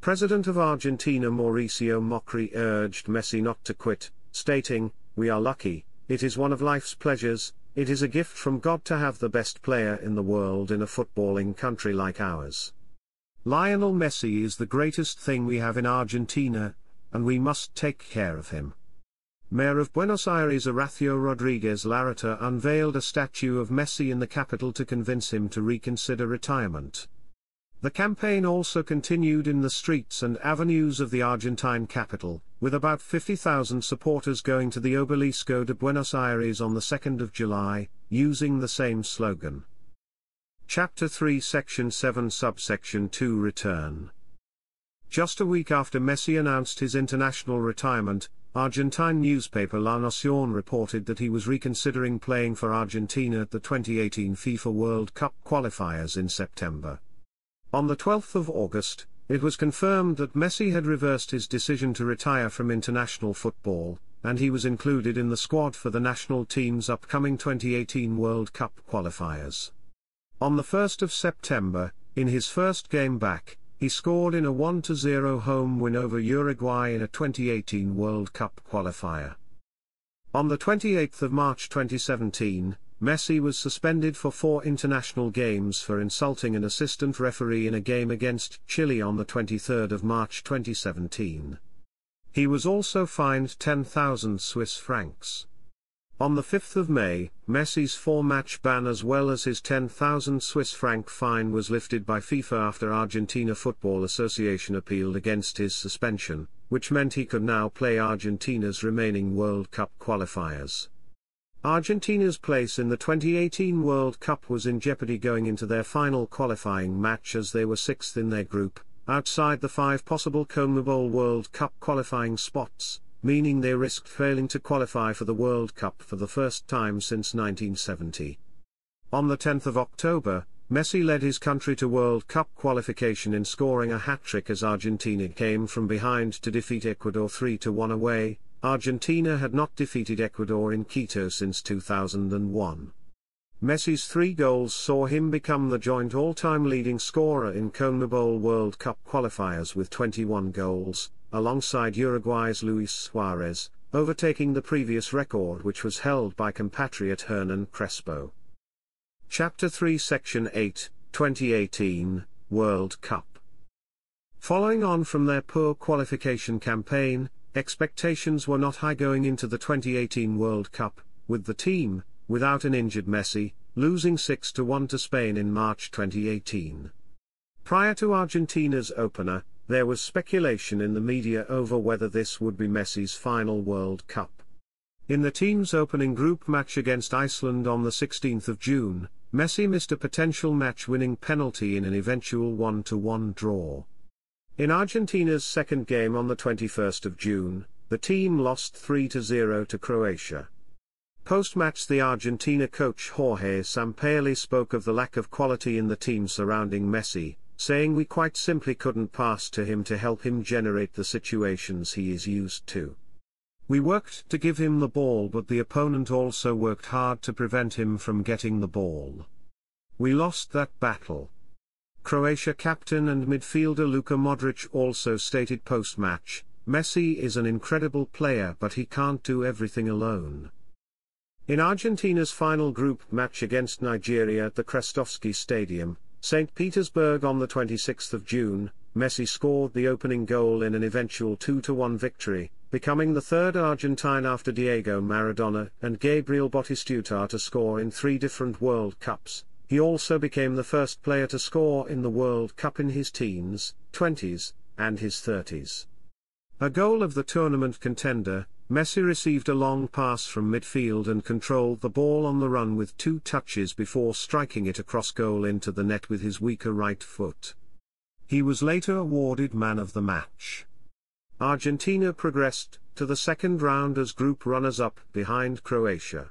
President of Argentina Mauricio Macri urged Messi not to quit, stating, "We are lucky, it is one of life's pleasures. It is a gift from God to have the best player in the world in a footballing country like ours. Lionel Messi is the greatest thing we have in Argentina, and we must take care of him." Mayor of Buenos Aires Horacio Rodríguez Larreta unveiled a statue of Messi in the capital to convince him to reconsider retirement. The campaign also continued in the streets and avenues of the Argentine capital, with about 50,000 supporters going to the Obelisco de Buenos Aires on the 2nd of July, using the same slogan. Chapter 3, Section 7, Subsection 2, Return. Just a week after Messi announced his international retirement, Argentine newspaper La Nación reported that he was reconsidering playing for Argentina at the 2018 FIFA World Cup qualifiers in September. On the 12th of August, it was confirmed that Messi had reversed his decision to retire from international football, and he was included in the squad for the national team's upcoming 2018 World Cup qualifiers. On the 1st of September, in his first game back, he scored in a 1-0 home win over Uruguay in a 2018 World Cup qualifier. On the 28th of March 2017, Messi was suspended for 4 international games for insulting an assistant referee in a game against Chile on the 23rd of March 2017. He was also fined 10,000 Swiss francs. On the 5th of May, Messi's 4-match ban as well as his 10,000 Swiss franc fine was lifted by FIFA after Argentina Football Association appealed against his suspension, which meant he could now play Argentina's remaining World Cup qualifiers. Argentina's place in the 2018 World Cup was in jeopardy going into their final qualifying match as they were 6th in their group, outside the 5 possible CONMEBOL World Cup qualifying spots, meaning they risked failing to qualify for the World Cup for the first time since 1970. On the 10th of October, Messi led his country to World Cup qualification in scoring a hat-trick as Argentina came from behind to defeat Ecuador 3-1 away. Argentina had not defeated Ecuador in Quito since 2001. Messi's 3 goals saw him become the joint all-time leading scorer in CONMEBOL World Cup qualifiers with 21 goals, alongside Uruguay's Luis Suárez, overtaking the previous record which was held by compatriot Hernan Crespo. Chapter 3, Section 8, 2018, World Cup. Following on from their poor qualification campaign, expectations were not high going into the 2018 World Cup, with the team, without an injured Messi, losing 6-1 to Spain in March 2018. Prior to Argentina's opener, there was speculation in the media over whether this would be Messi's final World Cup. In the team's opening group match against Iceland on the 16th of June, Messi missed a potential match-winning penalty in an eventual 1-1 draw. In Argentina's second game on the 21st of June, the team lost 3-0 to Croatia. Post-match, the Argentina coach Jorge Sampaoli spoke of the lack of quality in the team surrounding Messi, saying, "We quite simply couldn't pass to him to help him generate the situations he is used to. We worked to give him the ball, but the opponent also worked hard to prevent him from getting the ball. We lost that battle." Croatia captain and midfielder Luka Modric also stated post-match, "Messi is an incredible player, but he can't do everything alone." In Argentina's final group match against Nigeria at the Krestovsky Stadium, St. Petersburg on the 26th of June, Messi scored the opening goal in an eventual 2-1 victory, becoming the third Argentine after Diego Maradona and Gabriel Batistuta to score in 3 different World Cups. He also became the first player to score in the World Cup in his teens, 20s, and his 30s. A goal of the tournament contender, Messi received a long pass from midfield and controlled the ball on the run with 2 touches before striking it across goal into the net with his weaker right foot. He was later awarded Man of the Match. Argentina progressed to the second round as group runners-up behind Croatia.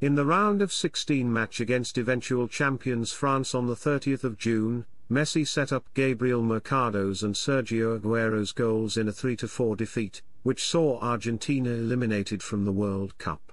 In the round of 16 match against eventual champions France on the 30th of June, Messi set up Gabriel Mercado's and Sergio Aguero's goals in a 3-4 defeat, which saw Argentina eliminated from the World Cup.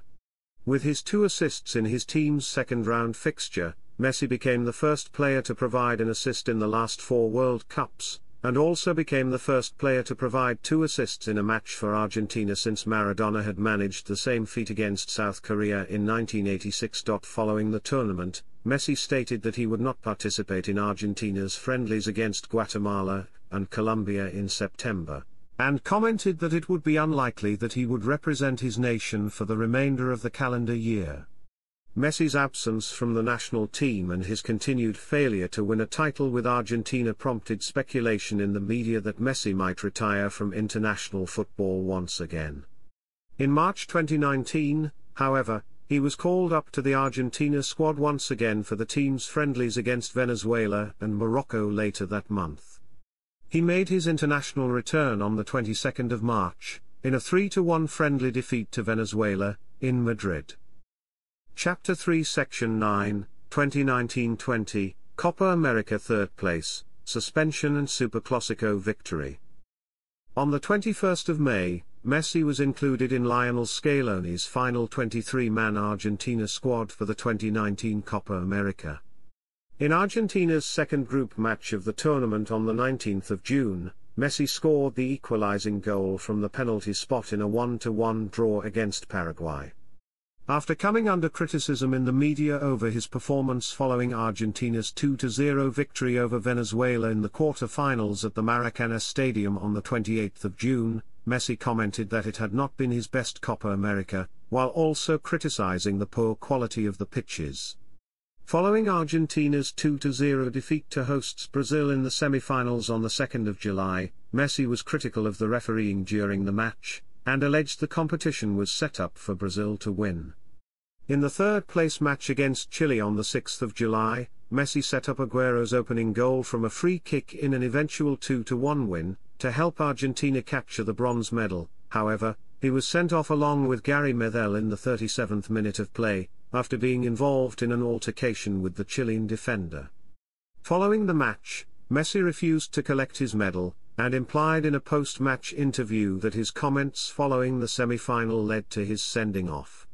With his 2 assists in his team's second-round fixture, Messi became the first player to provide an assist in the last 4 World Cups, and also became the first player to provide 2 assists in a match for Argentina since Maradona had managed the same feat against South Korea in 1986. Following the tournament, Messi stated that he would not participate in Argentina's friendlies against Guatemala and Colombia in September, and commented that it would be unlikely that he would represent his nation for the remainder of the calendar year. Messi's absence from the national team and his continued failure to win a title with Argentina prompted speculation in the media that Messi might retire from international football once again. In March 2019, however, he was called up to the Argentina squad once again for the team's friendlies against Venezuela and Morocco later that month. He made his international return on the 22nd of March, in a 3-1 friendly defeat to Venezuela, in Madrid. Chapter 3, Section 9, 2019-20, Copa America. Third place, suspension and Superclásico victory. On the 21st of May, Messi was included in Lionel Scaloni's final 23-man Argentina squad for the 2019 Copa America. In Argentina's second group match of the tournament on the 19th of June, Messi scored the equalizing goal from the penalty spot in a 1-1 draw against Paraguay. After coming under criticism in the media over his performance following Argentina's 2-0 victory over Venezuela in the quarter-finals at the Maracanã Stadium on the 28th of June, Messi commented that it had not been his best Copa America, while also criticizing the poor quality of the pitches. Following Argentina's 2-0 defeat to hosts Brazil in the semi-finals on the 2nd of July, Messi was critical of the refereeing during the match, and alleged the competition was set up for Brazil to win. In the third-place match against Chile on the 6th of July, Messi set up Agüero's opening goal from a free kick in an eventual 2-1 win, to help Argentina capture the bronze medal. However, he was sent off along with Gary Medel in the 37th minute of play, after being involved in an altercation with the Chilean defender. Following the match, Messi refused to collect his medal, and implied in a post-match interview that his comments following the semi-final led to his sending off.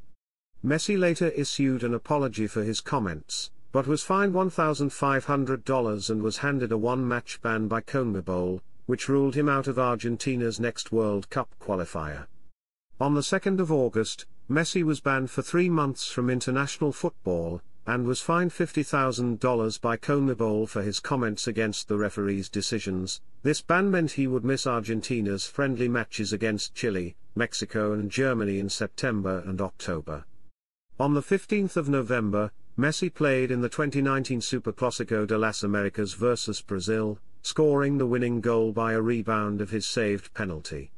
Messi later issued an apology for his comments, but was fined $1,500 and was handed a 1-match ban by CONMEBOL, which ruled him out of Argentina's next World Cup qualifier. On the 2nd of August, Messi was banned for 3 months from international football, and was fined $50,000 by CONMEBOL for his comments against the referee's decisions. This ban meant he would miss Argentina's friendly matches against Chile, Mexico and Germany in September and October. On the 15th of November, Messi played in the 2019 Superclásico de las Américas versus Brazil, scoring the winning goal by a rebound of his saved penalty.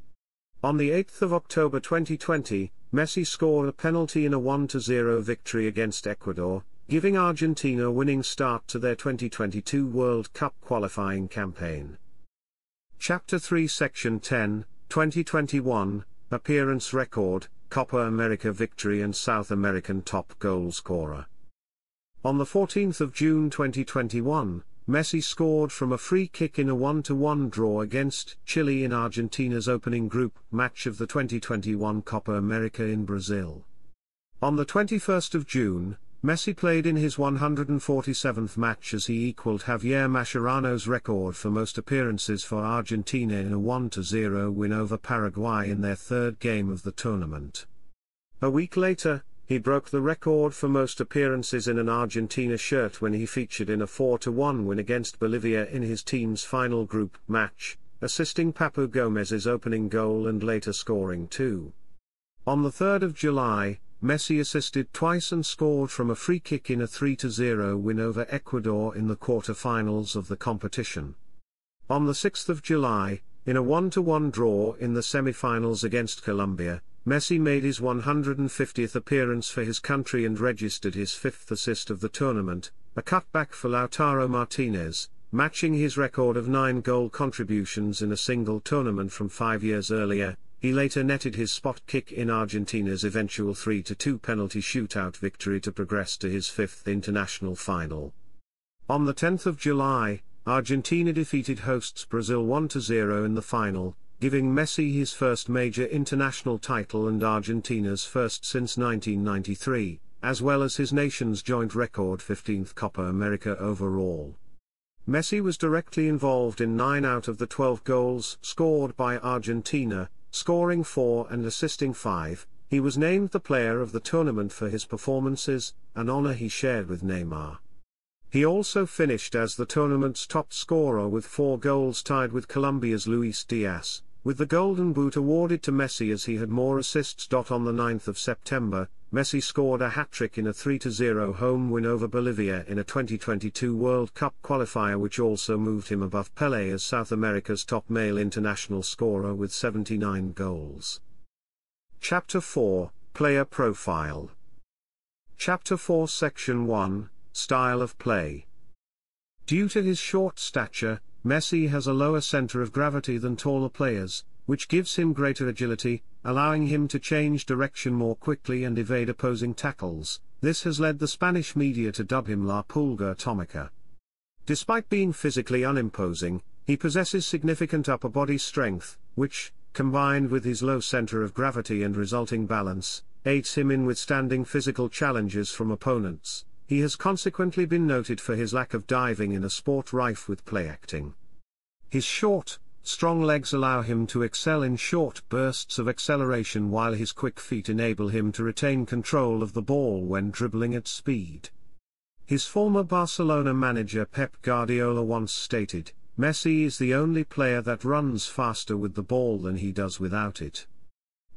On the 8th of October 2020, Messi scored a penalty in a 1-0 victory against Ecuador, giving Argentina a winning start to their 2022 World Cup qualifying campaign. Chapter 3, Section 10, 2021, Appearance Record, Copa America Victory and South American Top Goal Scorer. On the 14th of June 2021, Messi scored from a free kick in a 1-1 draw against Chile in Argentina's opening group match of the 2021 Copa America in Brazil. On the 21st of June, Messi played in his 147th match as he equaled Javier Mascherano's record for most appearances for Argentina in a 1-0 win over Paraguay in their third game of the tournament. A week later, he broke the record for most appearances in an Argentina shirt when he featured in a 4-1 win against Bolivia in his team's final group match, assisting Papu Gómez's opening goal and later scoring two. On the 3rd of July, Messi assisted twice and scored from a free kick in a 3-0 win over Ecuador in the quarter-finals of the competition. On the 6th of July, in a 1-1 draw in the semi-finals against Colombia, Messi made his 150th appearance for his country and registered his 5th assist of the tournament, a cutback for Lautaro Martinez, matching his record of 9 goal contributions in a single tournament from 5 years earlier. He later netted his spot kick in Argentina's eventual 3-2 penalty shootout victory to progress to his 5th international final. On the 10th of July, Argentina defeated hosts Brazil 1-0 in the final, giving Messi his first major international title and Argentina's first since 1993, as well as his nation's joint record 15th Copa America overall. Messi was directly involved in 9 out of the 12 goals scored by Argentina, scoring 4 and assisting 5, he was named the player of the tournament for his performances, an honor he shared with Neymar. He also finished as the tournament's top scorer with 4 goals, tied with Colombia's Luis Diaz, with the Golden Boot awarded to Messi as he had more assists. On the 9th of September, Messi scored a hat-trick in a 3-0 home win over Bolivia in a 2022 World Cup qualifier, which also moved him above Pelé as South America's top male international scorer with 79 goals. Chapter 4, Player Profile. Chapter 4, Section 1, Style of Play. Due to his short stature, Messi has a lower center of gravity than taller players, which gives him greater agility, allowing him to change direction more quickly and evade opposing tackles. This has led the Spanish media to dub him La Pulga Atómica. Despite being physically unimposing, he possesses significant upper body strength, which, combined with his low center of gravity and resulting balance, aids him in withstanding physical challenges from opponents. He has consequently been noted for his lack of diving in a sport rife with play-acting. His short, strong legs allow him to excel in short bursts of acceleration, while his quick feet enable him to retain control of the ball when dribbling at speed. His former Barcelona manager Pep Guardiola once stated, "Messi is the only player that runs faster with the ball than he does without it."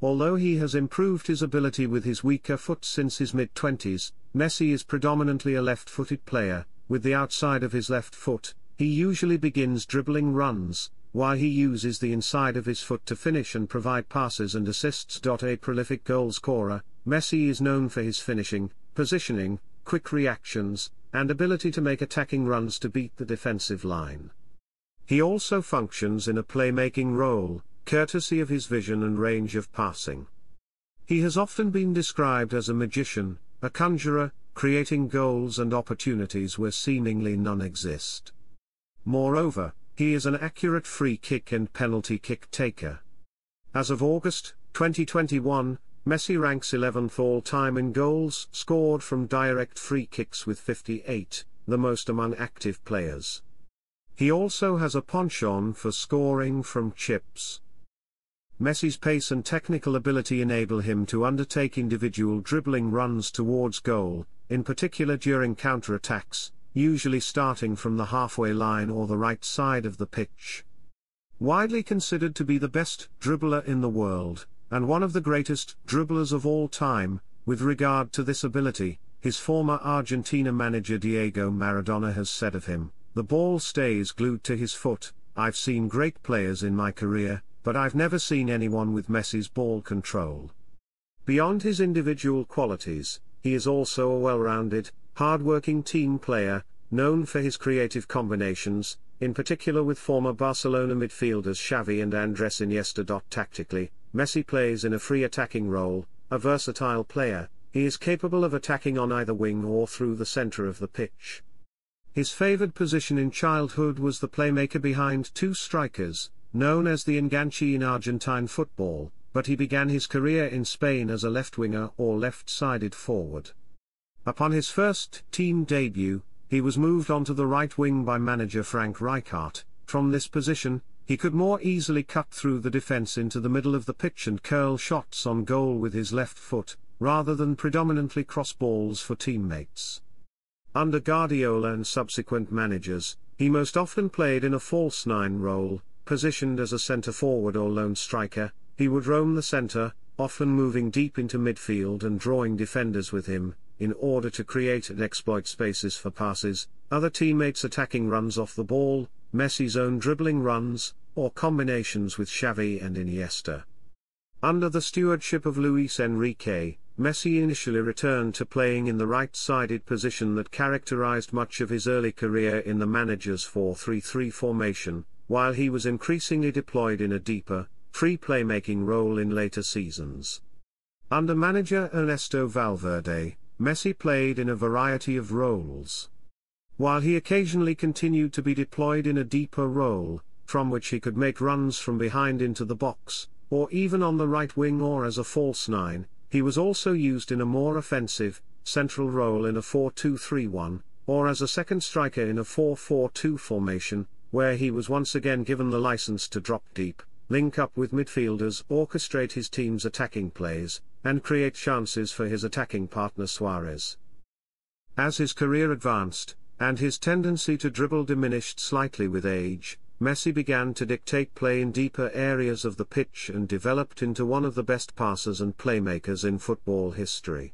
Although he has improved his ability with his weaker foot since his mid-20s, Messi is predominantly a left-footed player. With the outside of his left foot, he usually begins dribbling runs, while he uses the inside of his foot to finish and provide passes and assists. A prolific goalscorer, Messi is known for his finishing, positioning, quick reactions, and ability to make attacking runs to beat the defensive line. He also functions in a playmaking role, courtesy of his vision and range of passing. He has often been described as a magician, a conjurer, creating goals and opportunities where seemingly none exist. Moreover, he is an accurate free kick and penalty kick taker. As of August 2021, Messi ranks 11th all-time in goals scored from direct free kicks with 58, the most among active players. He also has a penchant for scoring from chips. Messi's pace and technical ability enable him to undertake individual dribbling runs towards goal, in particular during counter-attacks, usually starting from the halfway line or the right side of the pitch. Widely considered to be the best dribbler in the world, and one of the greatest dribblers of all time, with regard to this ability, his former Argentina manager Diego Maradona has said of him, "The ball stays glued to his foot. I've seen great players in my career, but I've never seen anyone with Messi's ball control." Beyond his individual qualities, he is also a well-rounded, hard-working team player, known for his creative combinations, in particular with former Barcelona midfielders Xavi and Andrés Iniesta. Tactically, Messi plays in a free attacking role, a versatile player. He is capable of attacking on either wing or through the center of the pitch. His favored position in childhood was the playmaker behind two strikers, known as the enganche in Argentine football, but he began his career in Spain as a left-winger or left-sided forward. Upon his first team debut, he was moved onto the right wing by manager Frank Rijkaard. From this position, he could more easily cut through the defense into the middle of the pitch and curl shots on goal with his left foot, rather than predominantly cross balls for teammates. Under Guardiola and subsequent managers, he most often played in a false nine role, positioned as a centre-forward or lone striker. He would roam the centre, often moving deep into midfield and drawing defenders with him, in order to create and exploit spaces for passes, other teammates' attacking runs off the ball, Messi's own dribbling runs, or combinations with Xavi and Iniesta. Under the stewardship of Luis Enrique, Messi initially returned to playing in the right-sided position that characterized much of his early career in the manager's 4-3-3 formation, while he was increasingly deployed in a deeper, free playmaking role in later seasons. Under manager Ernesto Valverde, Messi played in a variety of roles. While he occasionally continued to be deployed in a deeper role, from which he could make runs from behind into the box, or even on the right wing or as a false nine, he was also used in a more offensive, central role in a 4-2-3-1, or as a second striker in a 4-4-2 formation, where he was once again given the license to drop deep, link up with midfielders, orchestrate his team's attacking plays, and create chances for his attacking partner Suárez. As his career advanced, and his tendency to dribble diminished slightly with age, Messi began to dictate play in deeper areas of the pitch and developed into one of the best passers and playmakers in football history.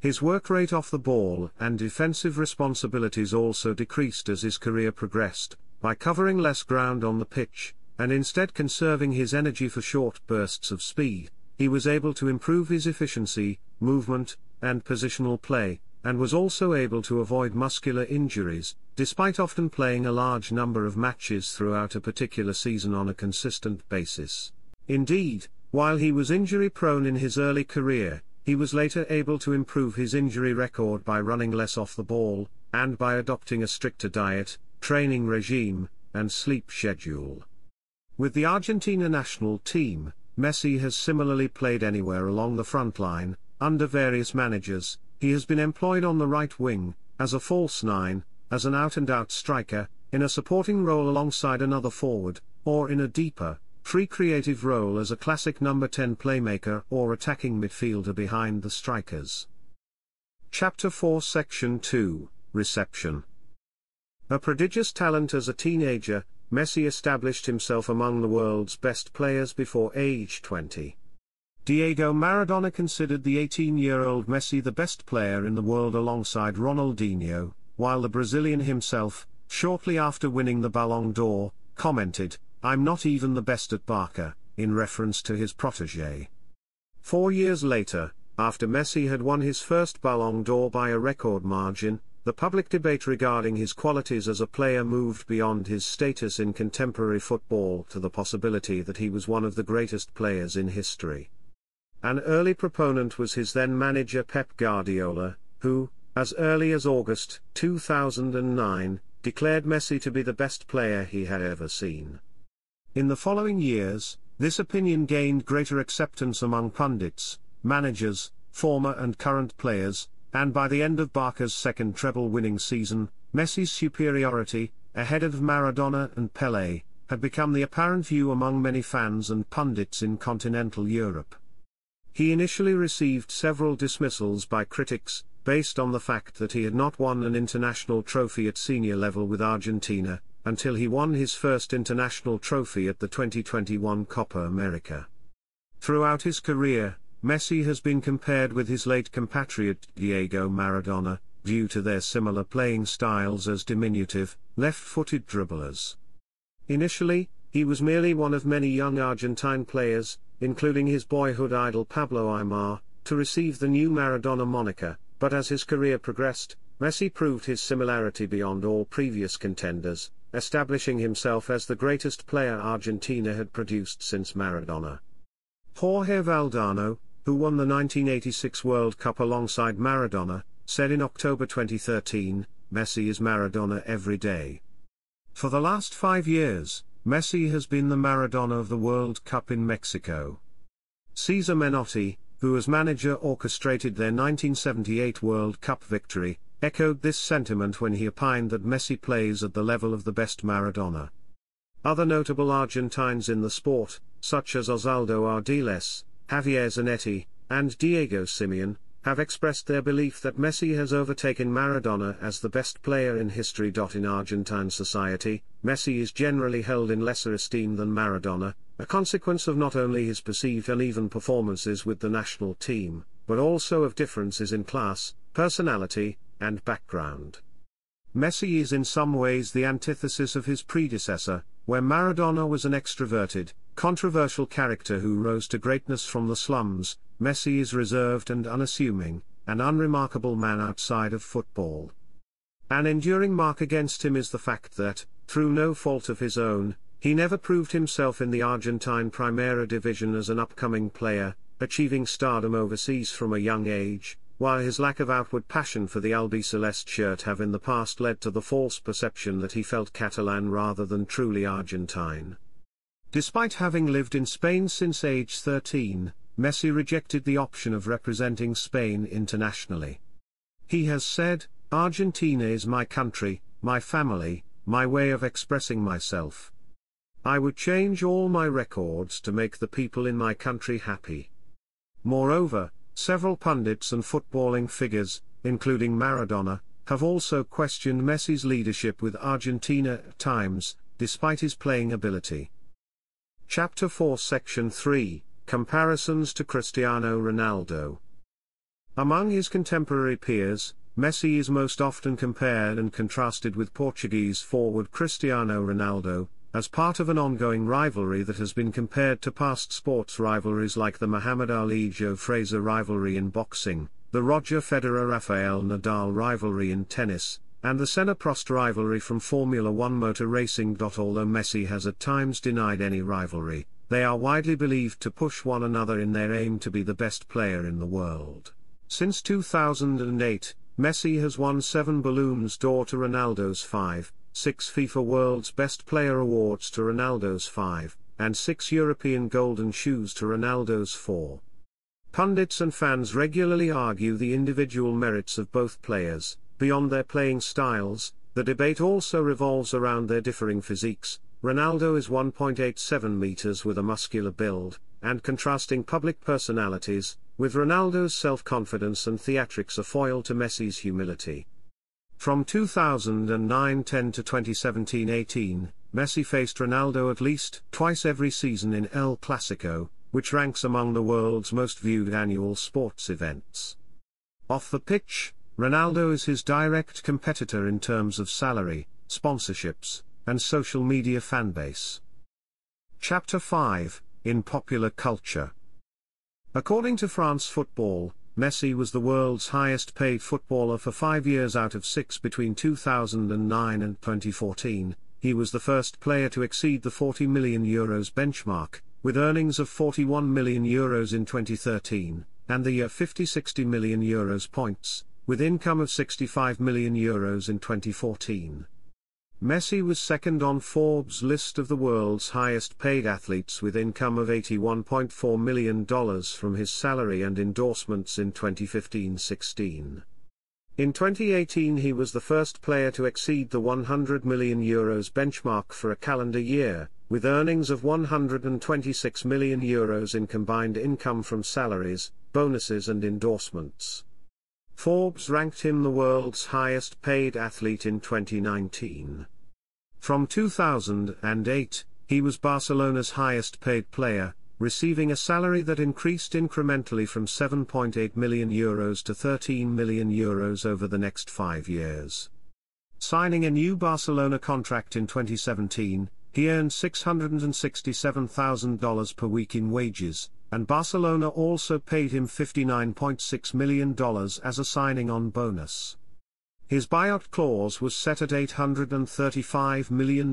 His work rate off the ball and defensive responsibilities also decreased as his career progressed, by covering less ground on the pitch, and instead conserving his energy for short bursts of speed. He was able to improve his efficiency, movement, and positional play, and was also able to avoid muscular injuries, despite often playing a large number of matches throughout a particular season on a consistent basis. Indeed, while he was injury-prone in his early career, he was later able to improve his injury record by running less off the ball, and by adopting a stricter diet, training regime, and sleep schedule. With the Argentina national team, Messi has similarly played anywhere along the front line. Under various managers, he has been employed on the right wing, as a false nine, as an out-and-out striker, in a supporting role alongside another forward, or in a deeper, free creative role as a classic number 10 playmaker or attacking midfielder behind the strikers. Chapter 4, Section 2, Reception. A prodigious talent as a teenager, Messi established himself among the world's best players before age 20. Diego Maradona considered the 18-year-old Messi the best player in the world alongside Ronaldinho, while the Brazilian himself, shortly after winning the Ballon d'Or, commented, "I'm not even the best at Barca," in reference to his protégé. 4 years later, after Messi had won his first Ballon d'Or by a record margin, the public debate regarding his qualities as a player moved beyond his status in contemporary football to the possibility that he was one of the greatest players in history. An early proponent was his then-manager Pep Guardiola, who, as early as August 2009, declared Messi to be the best player he had ever seen. In the following years, this opinion gained greater acceptance among pundits, managers, former and current players, and by the end of Barca's second treble-winning season, Messi's superiority, ahead of Maradona and Pelé, had become the apparent view among many fans and pundits in continental Europe. He initially received several dismissals by critics, based on the fact that he had not won an international trophy at senior level with Argentina, until he won his first international trophy at the 2021 Copa America. Throughout his career, Messi has been compared with his late compatriot Diego Maradona, due to their similar playing styles as diminutive, left-footed dribblers. Initially, he was merely one of many young Argentine players, including his boyhood idol Pablo Aimar, to receive the new Maradona moniker, but as his career progressed, Messi proved his similarity beyond all previous contenders, establishing himself as the greatest player Argentina had produced since Maradona. Jorge Valdano, who won the 1986 World Cup alongside Maradona, said in October 2013, "Messi is Maradona every day." For the last 5 years, Messi has been the Maradona of the World Cup in Mexico. Cesar Menotti, who as manager orchestrated their 1978 World Cup victory, echoed this sentiment when he opined that Messi plays at the level of the best Maradona. Other notable Argentines in the sport, such as Osvaldo Ardiles, Javier Zanetti, and Diego Simeone, have expressed their belief that Messi has overtaken Maradona as the best player in history. In Argentine society, Messi is generally held in lesser esteem than Maradona, a consequence of not only his perceived uneven performances with the national team, but also of differences in class, personality, and background. Messi is in some ways the antithesis of his predecessor, where Maradona was an extroverted, controversial character who rose to greatness from the slums. Messi is reserved and unassuming, an unremarkable man outside of football. An enduring mark against him is the fact that, through no fault of his own, he never proved himself in the Argentine Primera Division as an upcoming player, achieving stardom overseas from a young age, while his lack of outward passion for the albiceleste shirt have in the past led to the false perception that he felt Catalan rather than truly Argentine. Despite having lived in Spain since age 13, Messi rejected the option of representing Spain internationally. He has said, "Argentina is my country, my family, my way of expressing myself. I would change all my records to make the people in my country happy." Moreover, several pundits and footballing figures, including Maradona, have also questioned Messi's leadership with Argentina at times, despite his playing ability. Chapter 4, Section 3. Comparisons to Cristiano Ronaldo. Among his contemporary peers, Messi is most often compared and contrasted with Portuguese forward Cristiano Ronaldo, as part of an ongoing rivalry that has been compared to past sports rivalries like the Muhammad Ali-Joe Fraser rivalry in boxing, the Roger Federer-Rafael Nadal rivalry in tennis, and the Senna-Prost rivalry from Formula One motor racing. Although Messi has at times denied any rivalry, they are widely believed to push one another in their aim to be the best player in the world. Since 2008, Messi has won 7 Ballon d'Or to Ronaldo's 5, 6 FIFA World's Best Player Awards to Ronaldo's 5, and 6 European Golden Shoes to Ronaldo's 4. Pundits and fans regularly argue the individual merits of both players, beyond their playing styles. The debate also revolves around their differing physiques. Ronaldo is 1.87 meters with a muscular build, and contrasting public personalities, with Ronaldo's self-confidence and theatrics a foil to Messi's humility. From 2009-10 to 2017-18, Messi faced Ronaldo at least twice every season in El Clásico, which ranks among the world's most viewed annual sports events. Off the pitch, Ronaldo is his direct competitor in terms of salary, sponsorships, and social media fanbase. Chapter 5, in popular culture. According to France Football, Messi was the world's highest paid footballer for 5 years out of 6 between 2009 and 2014. He was the first player to exceed the €40 million benchmark, with earnings of €41 million in 2013, and the year €50–60 million points, with income of €65 million in 2014. Messi was second on Forbes' list of the world's highest-paid athletes with income of $81.4 million from his salary and endorsements in 2015-16. In 2018 he was the first player to exceed the €100 million benchmark for a calendar year, with earnings of €126 million in combined income from salaries, bonuses and endorsements. Forbes ranked him the world's highest paid athlete in 2019. From 2008, he was Barcelona's highest paid player, receiving a salary that increased incrementally from €7.8 million to €13 million over the next 5 years. Signing a new Barcelona contract in 2017, he earned $667,000 per week in wages, and Barcelona also paid him $59.6 million as a signing-on bonus. His buyout clause was set at $835 million.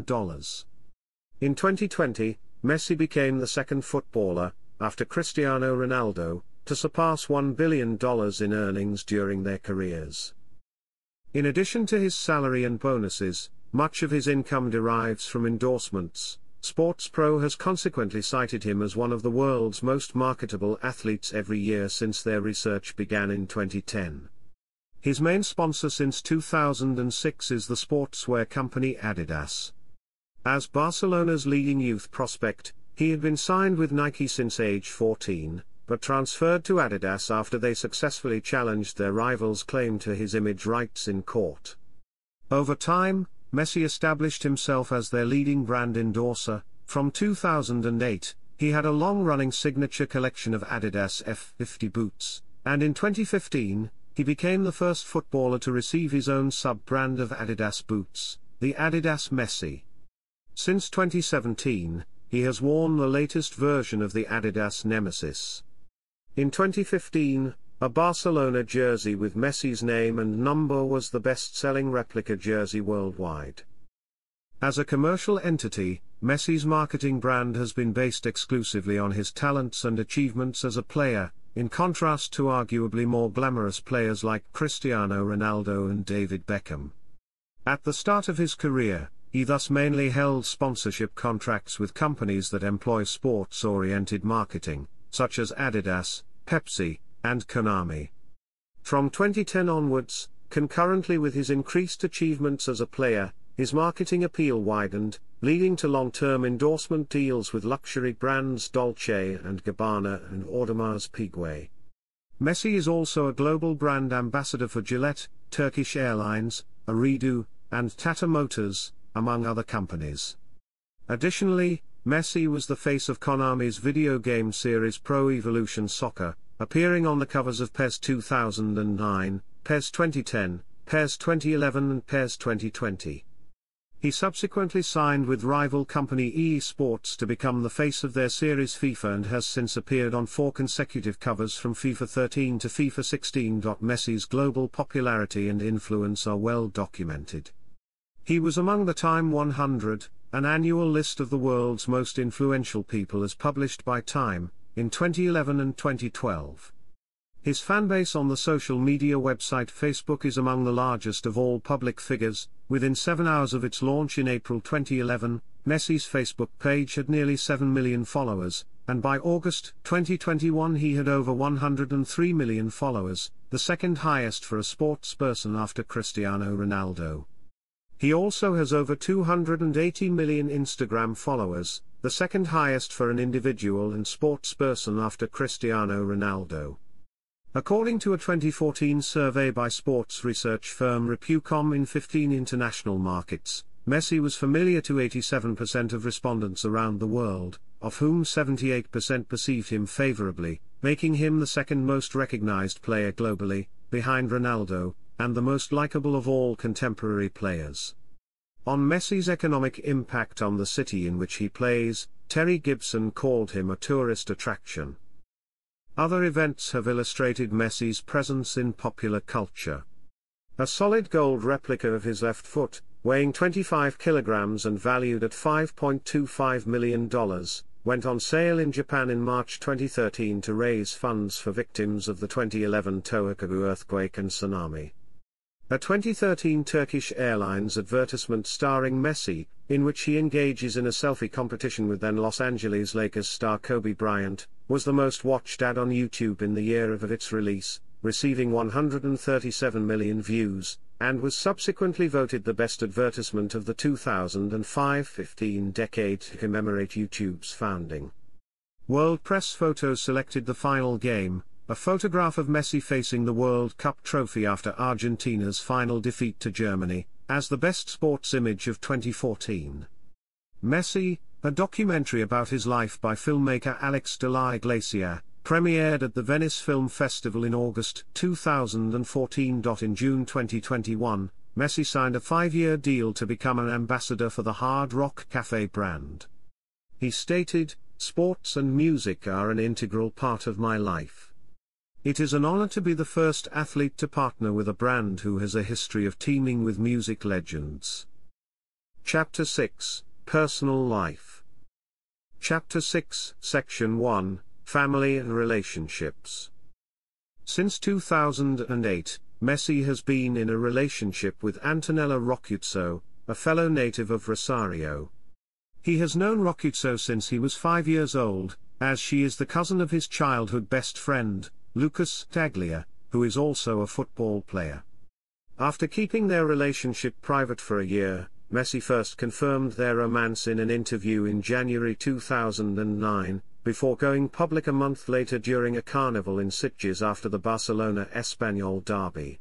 In 2020, Messi became the second footballer, after Cristiano Ronaldo, to surpass $1 billion in earnings during their careers. In addition to his salary and bonuses, much of his income derives from endorsements. SportsPro has consequently cited him as one of the world's most marketable athletes every year since their research began in 2010. His main sponsor since 2006 is the sportswear company Adidas. As Barcelona's leading youth prospect, he had been signed with Nike since age 14, but transferred to Adidas after they successfully challenged their rivals' claim to his image rights in court. Over time, Messi established himself as their leading brand endorser. From 2008, he had a long-running signature collection of Adidas F50 boots, and in 2015, he became the first footballer to receive his own sub-brand of Adidas boots, the Adidas Messi. Since 2017, he has worn the latest version of the Adidas Nemesis. In 2015, a Barcelona jersey with Messi's name and number was the best-selling replica jersey worldwide. As a commercial entity, Messi's marketing brand has been based exclusively on his talents and achievements as a player, in contrast to arguably more glamorous players like Cristiano Ronaldo and David Beckham. At the start of his career, he thus mainly held sponsorship contracts with companies that employ sports-oriented marketing, such as Adidas, Pepsi, and Konami. From 2010 onwards, concurrently with his increased achievements as a player, his marketing appeal widened, leading to long-term endorsement deals with luxury brands Dolce & Gabbana and Audemars Piguet. Messi is also a global brand ambassador for Gillette, Turkish Airlines, Aridu, and Tata Motors, among other companies. Additionally, Messi was the face of Konami's video game series Pro Evolution Soccer, appearing on the covers of PES 2009, PES 2010, PES 2011 and PES 2020. He subsequently signed with rival company eSports to become the face of their series FIFA and has since appeared on 4 consecutive covers from FIFA 13 to FIFA 16. Messi's global popularity and influence are well documented. He was among the Time 100, an annual list of the world's most influential people as published by Time, in 2011 and 2012. His fanbase on the social media website Facebook is among the largest of all public figures. Within 7 hours of its launch in April 2011, Messi's Facebook page had nearly 7 million followers, and by August 2021 he had over 103 million followers, the second highest for a sportsperson after Cristiano Ronaldo. He also has over 280 million Instagram followers, the second highest for an individual and sportsperson after Cristiano Ronaldo. According to a 2014 survey by sports research firm Repucom in 15 international markets, Messi was familiar to 87% of respondents around the world, of whom 78% perceived him favorably, making him the second most recognized player globally, behind Ronaldo, and the most likable of all contemporary players. On Messi's economic impact on the city in which he plays, Terry Gibson called him a tourist attraction. Other events have illustrated Messi's presence in popular culture. A solid gold replica of his left foot, weighing 25 kilograms and valued at $5.25 million, went on sale in Japan in March 2013 to raise funds for victims of the 2011 Tohoku earthquake and tsunami. A 2013 Turkish Airlines advertisement starring Messi, in which he engages in a selfie competition with then Los Angeles Lakers star Kobe Bryant, was the most watched ad on YouTube in the year of its release, receiving 137 million views, and was subsequently voted the best advertisement of the 2005-15 decade to commemorate YouTube's founding. World Press Photos selected the final game, a photograph of Messi facing the World Cup trophy after Argentina's final defeat to Germany, as the best sports image of 2014. Messi, a documentary about his life by filmmaker Alex de la Iglesia, premiered at the Venice Film Festival in August 2014. In June 2021, Messi signed a 5-year deal to become an ambassador for the Hard Rock Cafe brand. He stated, "Sports and music are an integral part of my life. It is an honor to be the first athlete to partner with a brand who has a history of teaming with music legends." Chapter 6, Personal Life. Chapter 6, Section 1, Family and Relationships. Since 2008, Messi has been in a relationship with Antonella Roccuzzo, a fellow native of Rosario. He has known Roccuzzo since he was 5 years old, as she is the cousin of his childhood best friend, Lucas Taglia, who is also a football player. After keeping their relationship private for a year, Messi first confirmed their romance in an interview in January 2009, before going public a month later during a carnival in Sitges after the Barcelona Espanyol derby.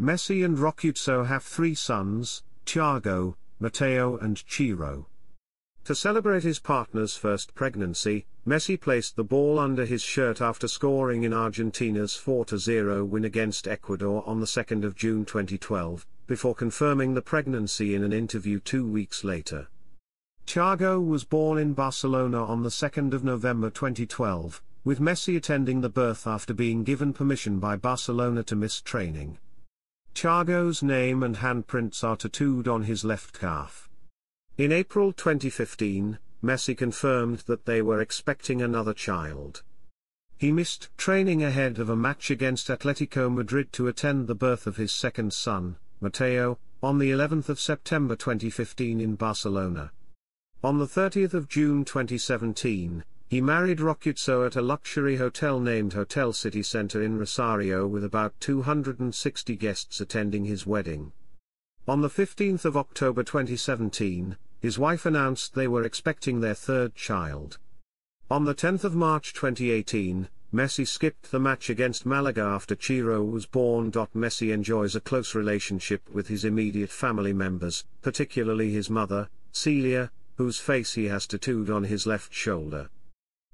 Messi and Roccuzzo have 3 sons, Thiago, Matteo and Ciro. To celebrate his partner's first pregnancy, Messi placed the ball under his shirt after scoring in Argentina's 4-0 win against Ecuador on the 2nd of June 2012, before confirming the pregnancy in an interview 2 weeks later. Thiago was born in Barcelona on the 2nd of November 2012, with Messi attending the birth after being given permission by Barcelona to miss training. Thiago's name and handprints are tattooed on his left calf. In April 2015, Messi confirmed that they were expecting another child. He missed training ahead of a match against Atlético Madrid to attend the birth of his second son, Matteo, on the 11th of September 2015 in Barcelona. On the 30th of June 2017, he married Roccuzzo at a luxury hotel named Hotel City Center in Rosario with about 260 guests attending his wedding. On the 15th of October 2017, his wife announced they were expecting their third child. On the 10th of March 2018, Messi skipped the match against Malaga after Ciro was born. Messi enjoys a close relationship with his immediate family members, particularly his mother, Celia, whose face he has tattooed on his left shoulder.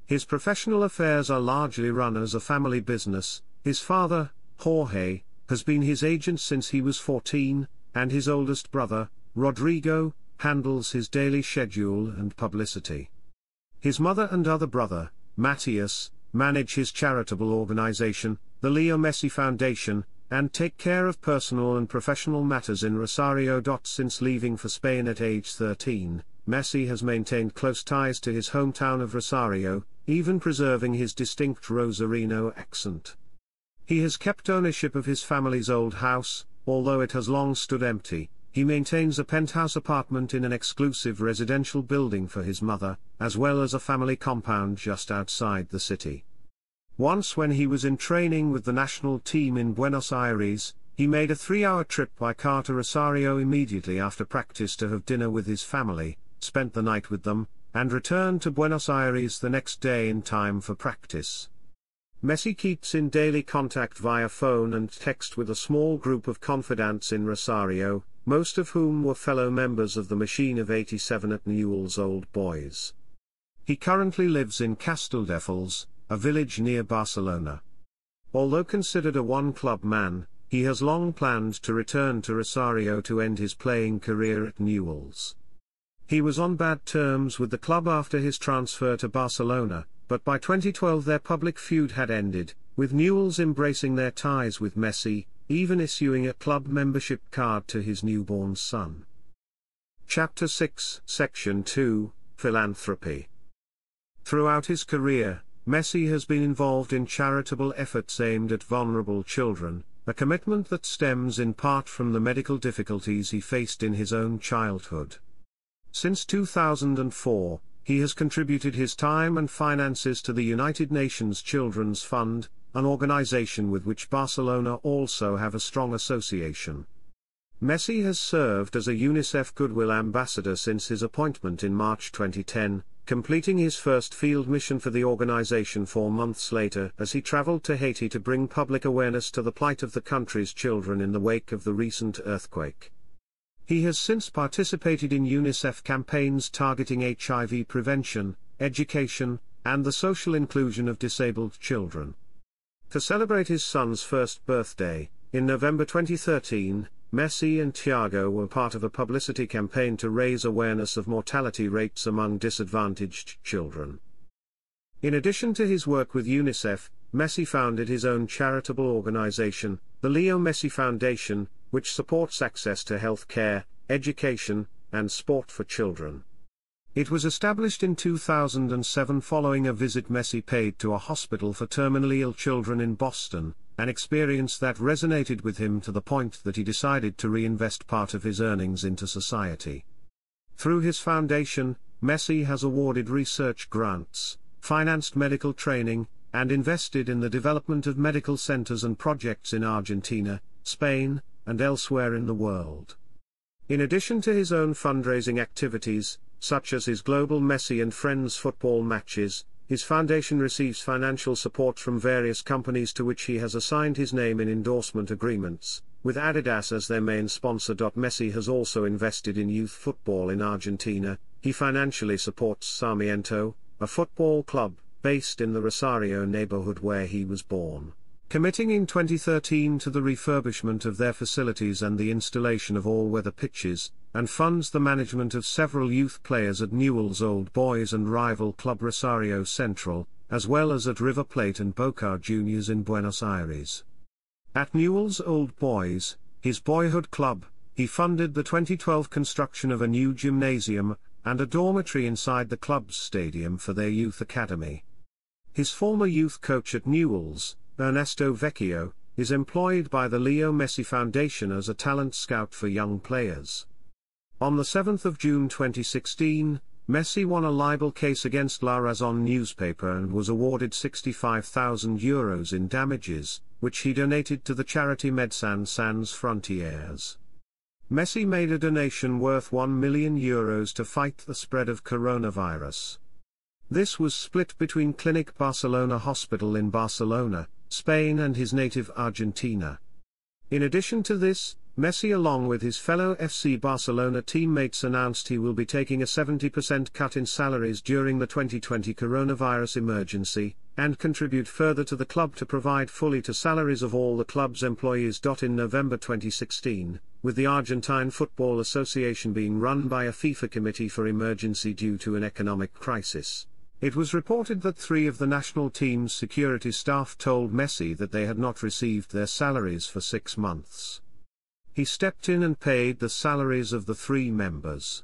His professional affairs are largely run as a family business. His father, Jorge, has been his agent since he was 14, and his oldest brother, Rodrigo, handles his daily schedule and publicity. His mother and other brother, Matias, manage his charitable organization, the Leo Messi Foundation, and take care of personal and professional matters in Rosario. Since leaving for Spain at age 13, Messi has maintained close ties to his hometown of Rosario, even preserving his distinct Rosarino accent. He has kept ownership of his family's old house, although it has long stood empty. He maintains a penthouse apartment in an exclusive residential building for his mother, as well as a family compound just outside the city. Once, when he was in training with the national team in Buenos Aires, he made a 3-hour trip by car to Rosario immediately after practice to have dinner with his family, spent the night with them, and returned to Buenos Aires the next day in time for practice. Messi keeps in daily contact via phone and text with a small group of confidants in Rosario, most of whom were fellow members of the Machine of 87 at Newell's Old Boys. He currently lives in Casteldefels, a village near Barcelona. Although considered a one-club man, he has long planned to return to Rosario to end his playing career at Newell's. He was on bad terms with the club after his transfer to Barcelona, but by 2012 their public feud had ended, with Newell's embracing their ties with Messi, even issuing a club membership card to his newborn son. Chapter 6, Section 2, Philanthropy. Throughout his career, Messi has been involved in charitable efforts aimed at vulnerable children, a commitment that stems in part from the medical difficulties he faced in his own childhood. Since 2004, he has contributed his time and finances to the United Nations Children's Fund, an organization with which Barcelona also have a strong association, Messi has served as a UNICEF Goodwill Ambassador since his appointment in March 2010, completing his first field mission for the organization 4 months later as he traveled to Haiti to bring public awareness to the plight of the country's children in the wake of the recent earthquake. He has since participated in UNICEF campaigns targeting HIV prevention, education, and the social inclusion of disabled children. To celebrate his son's first birthday, in November 2013, Messi and Thiago were part of a publicity campaign to raise awareness of mortality rates among disadvantaged children. In addition to his work with UNICEF, Messi founded his own charitable organization, the Leo Messi Foundation, which supports access to health care, education, and sport for children. It was established in 2007 following a visit Messi paid to a hospital for terminally ill children in Boston, an experience that resonated with him to the point that he decided to reinvest part of his earnings into society. Through his foundation, Messi has awarded research grants, financed medical training, and invested in the development of medical centers and projects in Argentina, Spain, and elsewhere in the world. In addition to his own fundraising activities, such as his global Messi and Friends football matches, his foundation receives financial support from various companies to which he has assigned his name in endorsement agreements, with Adidas as their main sponsor. Messi has also invested in youth football in Argentina. He financially supports Sarmiento, a football club based in the Rosario neighborhood where he was born, committing in 2013 to the refurbishment of their facilities and the installation of all-weather pitches, and funds the management of several youth players at Newell's Old Boys and rival club Rosario Central, as well as at River Plate and Boca Juniors in Buenos Aires. At Newell's Old Boys, his boyhood club, he funded the 2012 construction of a new gymnasium and a dormitory inside the club's stadium for their youth academy. His former youth coach at Newell's, Ernesto Vecchio, is employed by the Leo Messi Foundation as a talent scout for young players. On the 7th of June 2016, Messi won a libel case against La Razón newspaper and was awarded €65,000 in damages, which he donated to the charity Médecins Sans Frontières. Messi made a donation worth €1 million to fight the spread of coronavirus. This was split between Clinic Barcelona Hospital in Barcelona, Spain, and his native Argentina. In addition to this, Messi, along with his fellow FC Barcelona teammates, announced he will be taking a 70% cut in salaries during the 2020 coronavirus emergency, and contribute further to the club to provide fully to salaries of all the club's employees. In November 2016, with the Argentine Football Association being run by a FIFA committee for emergency due to an economic crisis, it was reported that 3 of the national team's security staff told Messi that they had not received their salaries for 6 months. He stepped in and paid the salaries of the 3 members.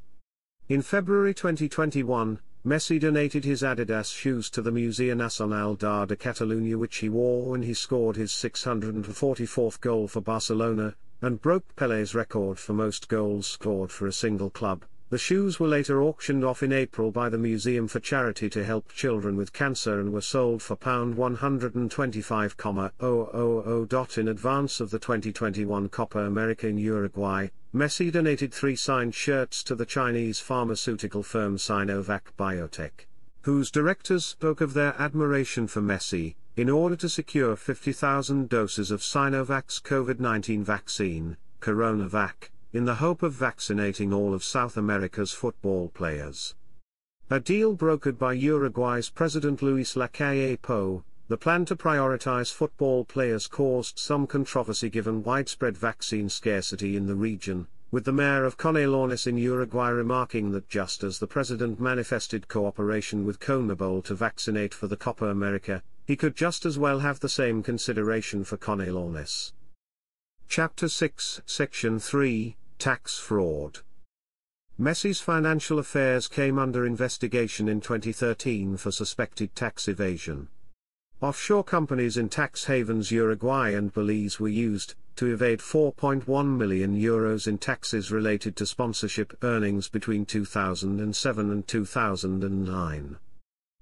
In February 2021, Messi donated his Adidas shoes to the Museu Nacional d'Art de Catalunya, which he wore when he scored his 644th goal for Barcelona, and broke Pelé's record for most goals scored for a single club. The shoes were later auctioned off in April by the museum for charity to help children with cancer and were sold for £125,000. In advance of the 2021 Copa America in Uruguay, Messi donated 3 signed shirts to the Chinese pharmaceutical firm Sinovac Biotech, whose directors spoke of their admiration for Messi, in order to secure 50,000 doses of Sinovac's COVID-19 vaccine, CoronaVac, in the hope of vaccinating all of South America's football players. A deal brokered by Uruguay's President Luis Lacalle Pou, the plan to prioritize football players caused some controversy given widespread vaccine scarcity in the region, with the mayor of Canelones in Uruguay remarking that just as the president manifested cooperation with CONMEBOL to vaccinate for the Copa America, he could just as well have the same consideration for Canelones. Chapter 6, Section 3, Tax Fraud. Messi's financial affairs came under investigation in 2013 for suspected tax evasion. Offshore companies in tax havens Uruguay and Belize were used to evade €4.1 million in taxes related to sponsorship earnings between 2007 and 2009.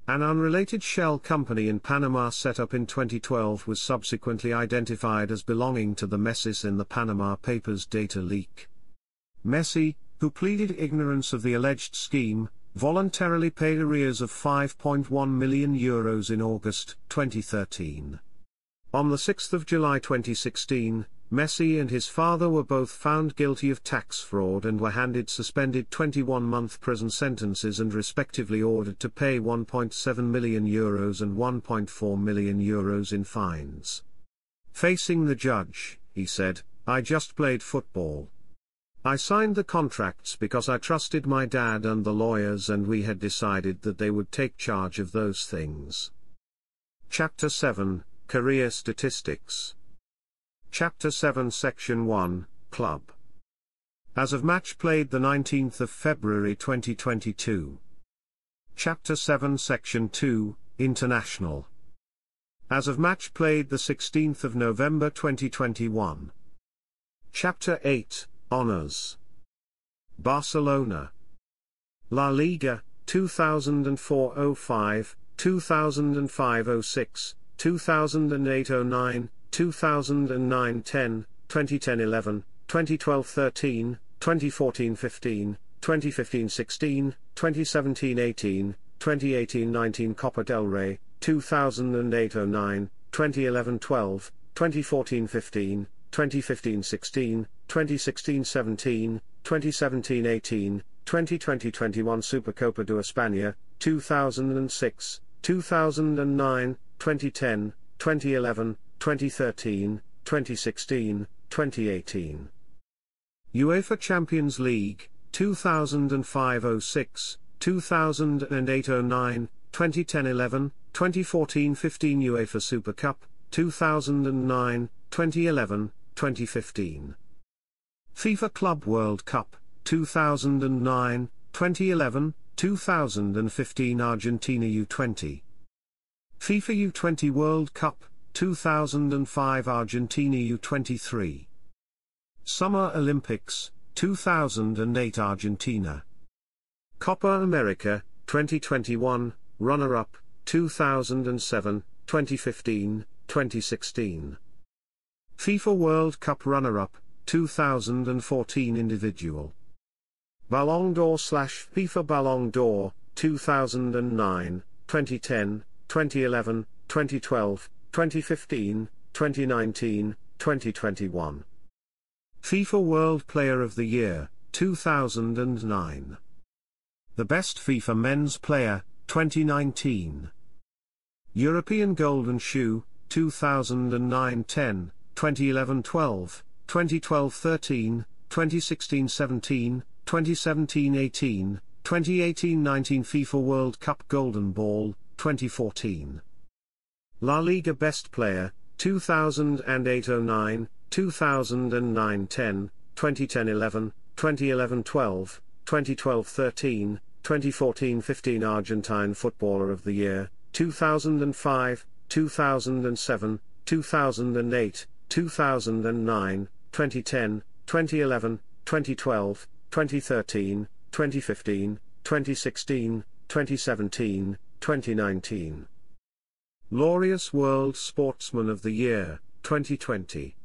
An unrelated shell company in Panama set up in 2012 was subsequently identified as belonging to the Messis in the Panama Papers data leak. Messi, who pleaded ignorance of the alleged scheme, voluntarily paid arrears of €5.1 million in August 2013. On the 6th of July 2016, Messi and his father were both found guilty of tax fraud and were handed suspended 21-month prison sentences and respectively ordered to pay €1.7 million and €1.4 million in fines. Facing the judge, he said, "I just played football. I signed the contracts because I trusted my dad and the lawyers, and we had decided that they would take charge of those things." Chapter 7, Career Statistics. Chapter 7, Section 1, Club. As of match played the 19th of February 2022. Chapter 7, Section 2, International. As of match played the 16th of November 2021. Chapter 8, Honors. Barcelona. La Liga, 2004-05, 2005-06, 2008-09, 2009-10, 2010-11, 2012-13, 2014-15, 2015-16, 2017-18, 2018-19 Copa del Rey, 2008-09, 2011-12, 2014-15, 2015-16, 2016-17, 2017-18, 2020-21 Supercopa de España, 2006, 2009, 2010, 2011, 2013, 2016, 2018. UEFA Champions League, 2005-06, 2008-09, 2010-11, 2014-15 UEFA Super Cup, 2009, 2011, 2015. FIFA Club World Cup, 2009, 2011, 2015 Argentina U20. FIFA U20 World Cup, 2005 Argentina U23. Summer Olympics, 2008 Argentina. Copa America, 2021, runner-up, 2007, 2015, 2016. FIFA World Cup runner-up, 2014 individual. Ballon d'Or / FIFA Ballon d'Or, 2009, 2010, 2011, 2012, 2015, 2019, 2021. FIFA World Player of the Year, 2009. The Best FIFA Men's Player, 2019. European Golden Shoe, 2009-10, 2011-12, 2012-13, 2016-17, 2017-18, 2018-19 FIFA World Cup Golden Ball, 2014. La Liga Best Player, 2008-09, 2009-10, 2010-11, 2011-12, 2012-13, 2014-15 Argentine Footballer of the Year, 2005, 2007, 2008, 2009, 2010, 2011, 2012, 2013, 2015, 2016, 2017, 2019. Laureus World Sportsman of the Year, 2020.